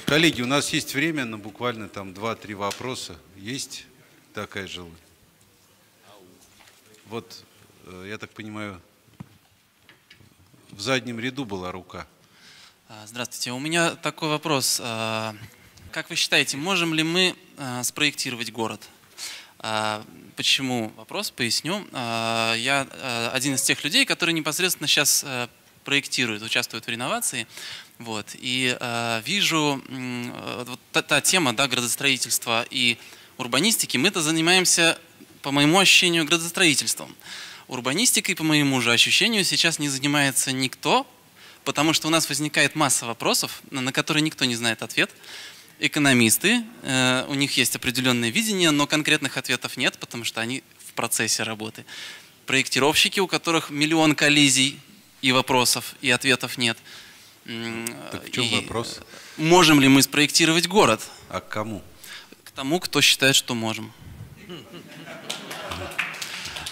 Коллеги, у нас есть время на буквально там два-три вопроса. Есть такая желание? Вот, я так понимаю... В заднем ряду была рука. Здравствуйте. У меня такой вопрос. Как вы считаете, можем ли мы спроектировать город? Почему? Вопрос поясню. Я один из тех людей, которые непосредственно сейчас проектируют, участвуют в реновации. Вот. И вижу, вот та, та тема, да, градостроительства и урбанистики, мы-то занимаемся, по моему ощущению, градостроительством. Урбанистикой, по моему же ощущению, сейчас не занимается никто, потому что у нас возникает масса вопросов, на которые никто не знает ответ. Экономисты, э, у них есть определенное видение, но конкретных ответов нет, потому что они в процессе работы. Проектировщики, у которых миллион коллизий и вопросов, и ответов нет. Так в чем и вопрос? Можем ли мы спроектировать город? А к кому? К тому, кто считает, что можем.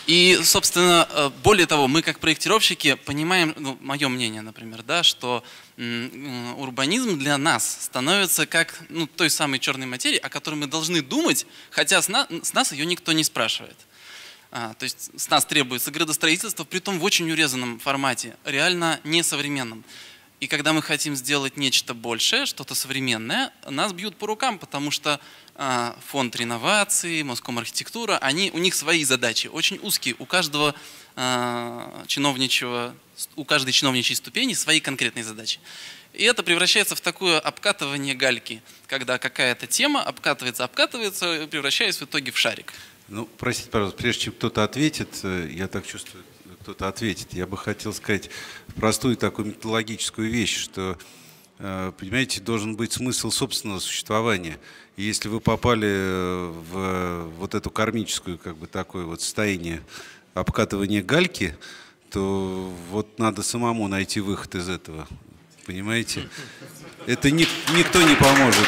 И, собственно, более того, мы как проектировщики понимаем, ну, мое мнение, например, да, что урбанизм для нас становится как ну, той самой черной материи, о которой мы должны думать, хотя с, на, с нас ее никто не спрашивает. А, то есть с нас требуется градостроительство, притом в очень урезанном формате, реально несовременном. И когда мы хотим сделать нечто большее, что-то современное, нас бьют по рукам, потому что э, фонд реновации, Москомархитектура, они, у них свои задачи, очень узкие. У каждого э, чиновничего, у каждой чиновничьей ступени свои конкретные задачи. И это превращается в такое обкатывание гальки, когда какая-то тема обкатывается, обкатывается, превращаясь в итоге в шарик. Ну, простите, пожалуйста, прежде чем кто-то ответит, я так чувствую, кто-то ответит. Я бы хотел сказать простую такую методологическую вещь, что, понимаете, должен быть смысл собственного существования. И если вы попали в вот эту кармическую, как бы, такое вот состояние обкатывания гальки, то вот надо самому найти выход из этого. Понимаете? Это ни, никто не поможет.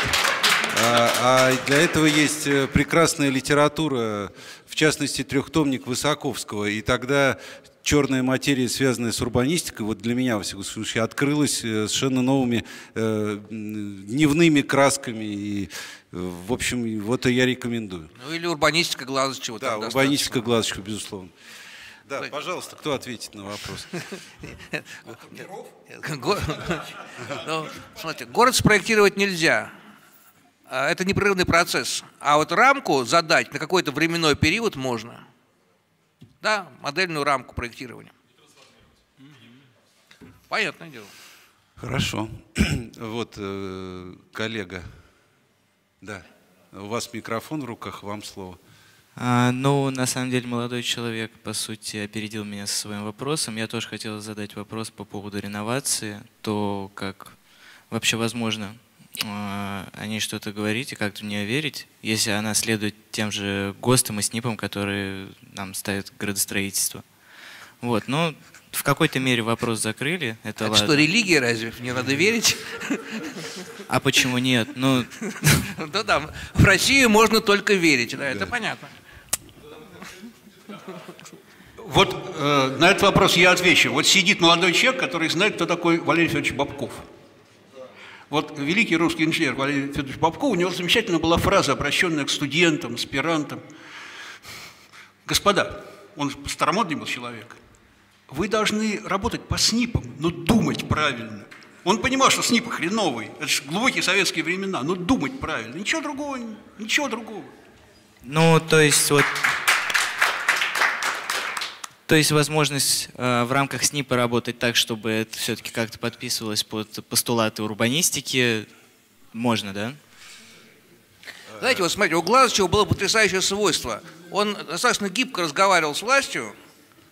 А для этого есть прекрасная литература, в частности, трехтомник Высоковского. И тогда черная материя, связанная с урбанистикой, вот для меня, во всяком случае, открылась совершенно новыми э, дневными красками. И, в общем, вот и я рекомендую. Ну или урбанистика Глазачева. Да, урбанистика Глазачева, безусловно. Да, пожалуйста, кто ответит на вопрос? Смотрите, город спроектировать нельзя. Это непрерывный процесс. А вот рамку задать на какой-то временной период можно. Да, модельную рамку проектирования. Понятное дело. Хорошо. Вот, коллега, да, у вас микрофон в руках, вам слово. А, ну, на самом деле, молодой человек, по сути, опередил меня со своим вопросом. Я тоже хотел задать вопрос по поводу реновации, то, как вообще возможно а, о ней что-то говорить и как-то в нее верить, если она следует тем же ГОСТам и СНИПам, которые нам ставят градостроительство. Вот, но в какой-то мере вопрос закрыли. Это, это что, религия разве? Мне надо верить? А почему нет? Ну, да, да, в России можно только верить, да, это понятно. Вот э, на этот вопрос я отвечу. Вот сидит молодой человек, который знает, кто такой Валерий Федорович Бобков. Вот великий русский инженер Валерий Федорович Бобков, у него замечательно была фраза, обращенная к студентам, аспирантам. Господа, он же старомодный был человек. Вы должны работать по СНИПам, но думать правильно. Он понимал, что СНИПы хреновые, это же глубокие советские времена, но думать правильно. Ничего другого, ничего другого. Ну, то есть, вот, то есть возможность э, в рамках СНИПа работать так, чтобы это все-таки как-то подписывалось под постулаты урбанистики, можно, да? Знаете, вот смотрите, у Глазачева было потрясающее свойство. Он достаточно гибко разговаривал с властью,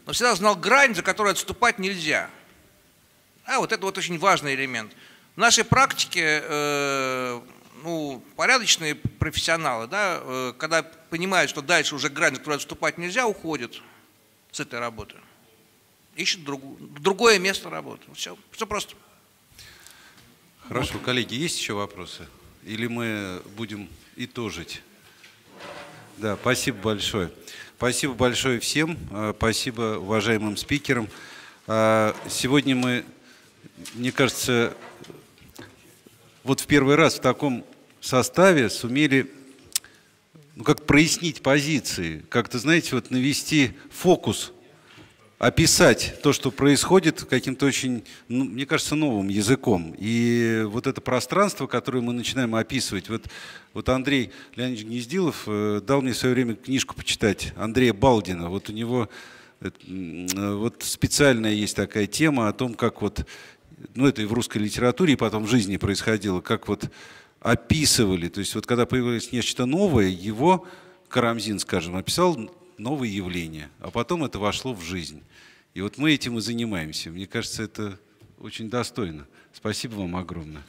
но всегда знал грань, за которую отступать нельзя. А вот это вот очень важный элемент. В нашей практике э, ну, порядочные профессионалы, да, э, когда понимают, что дальше уже грань, за которую отступать нельзя, уходят с этой работы. Ищут друг, другое место работы. Все, все просто. Хорошо, вот. Коллеги, есть еще вопросы? Или мы будем итожить? Да, спасибо большое. Спасибо большое всем, спасибо уважаемым спикерам. Сегодня мы, мне кажется, вот в первый раз в таком составе сумели, ну, как прояснить позиции, как-то, знаете, вот навести фокус, описать то, что происходит каким-то очень, ну, мне кажется, новым языком. И вот это пространство, которое мы начинаем описывать, вот, вот Андрей Леонидович Гнездилов э, дал мне в свое время книжку почитать Андрея Балдина. Вот у него э, э, вот специальная есть такая тема о том, как вот, ну, это и в русской литературе, и потом в жизни происходило, как вот описывали. То есть вот когда появилось нечто новое, его Карамзин, скажем, описал новые явления, а потом это вошло в жизнь. И вот мы этим и занимаемся. Мне кажется, это очень достойно. Спасибо вам огромное.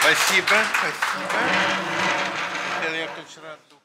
Спасибо. Спасибо. Спасибо.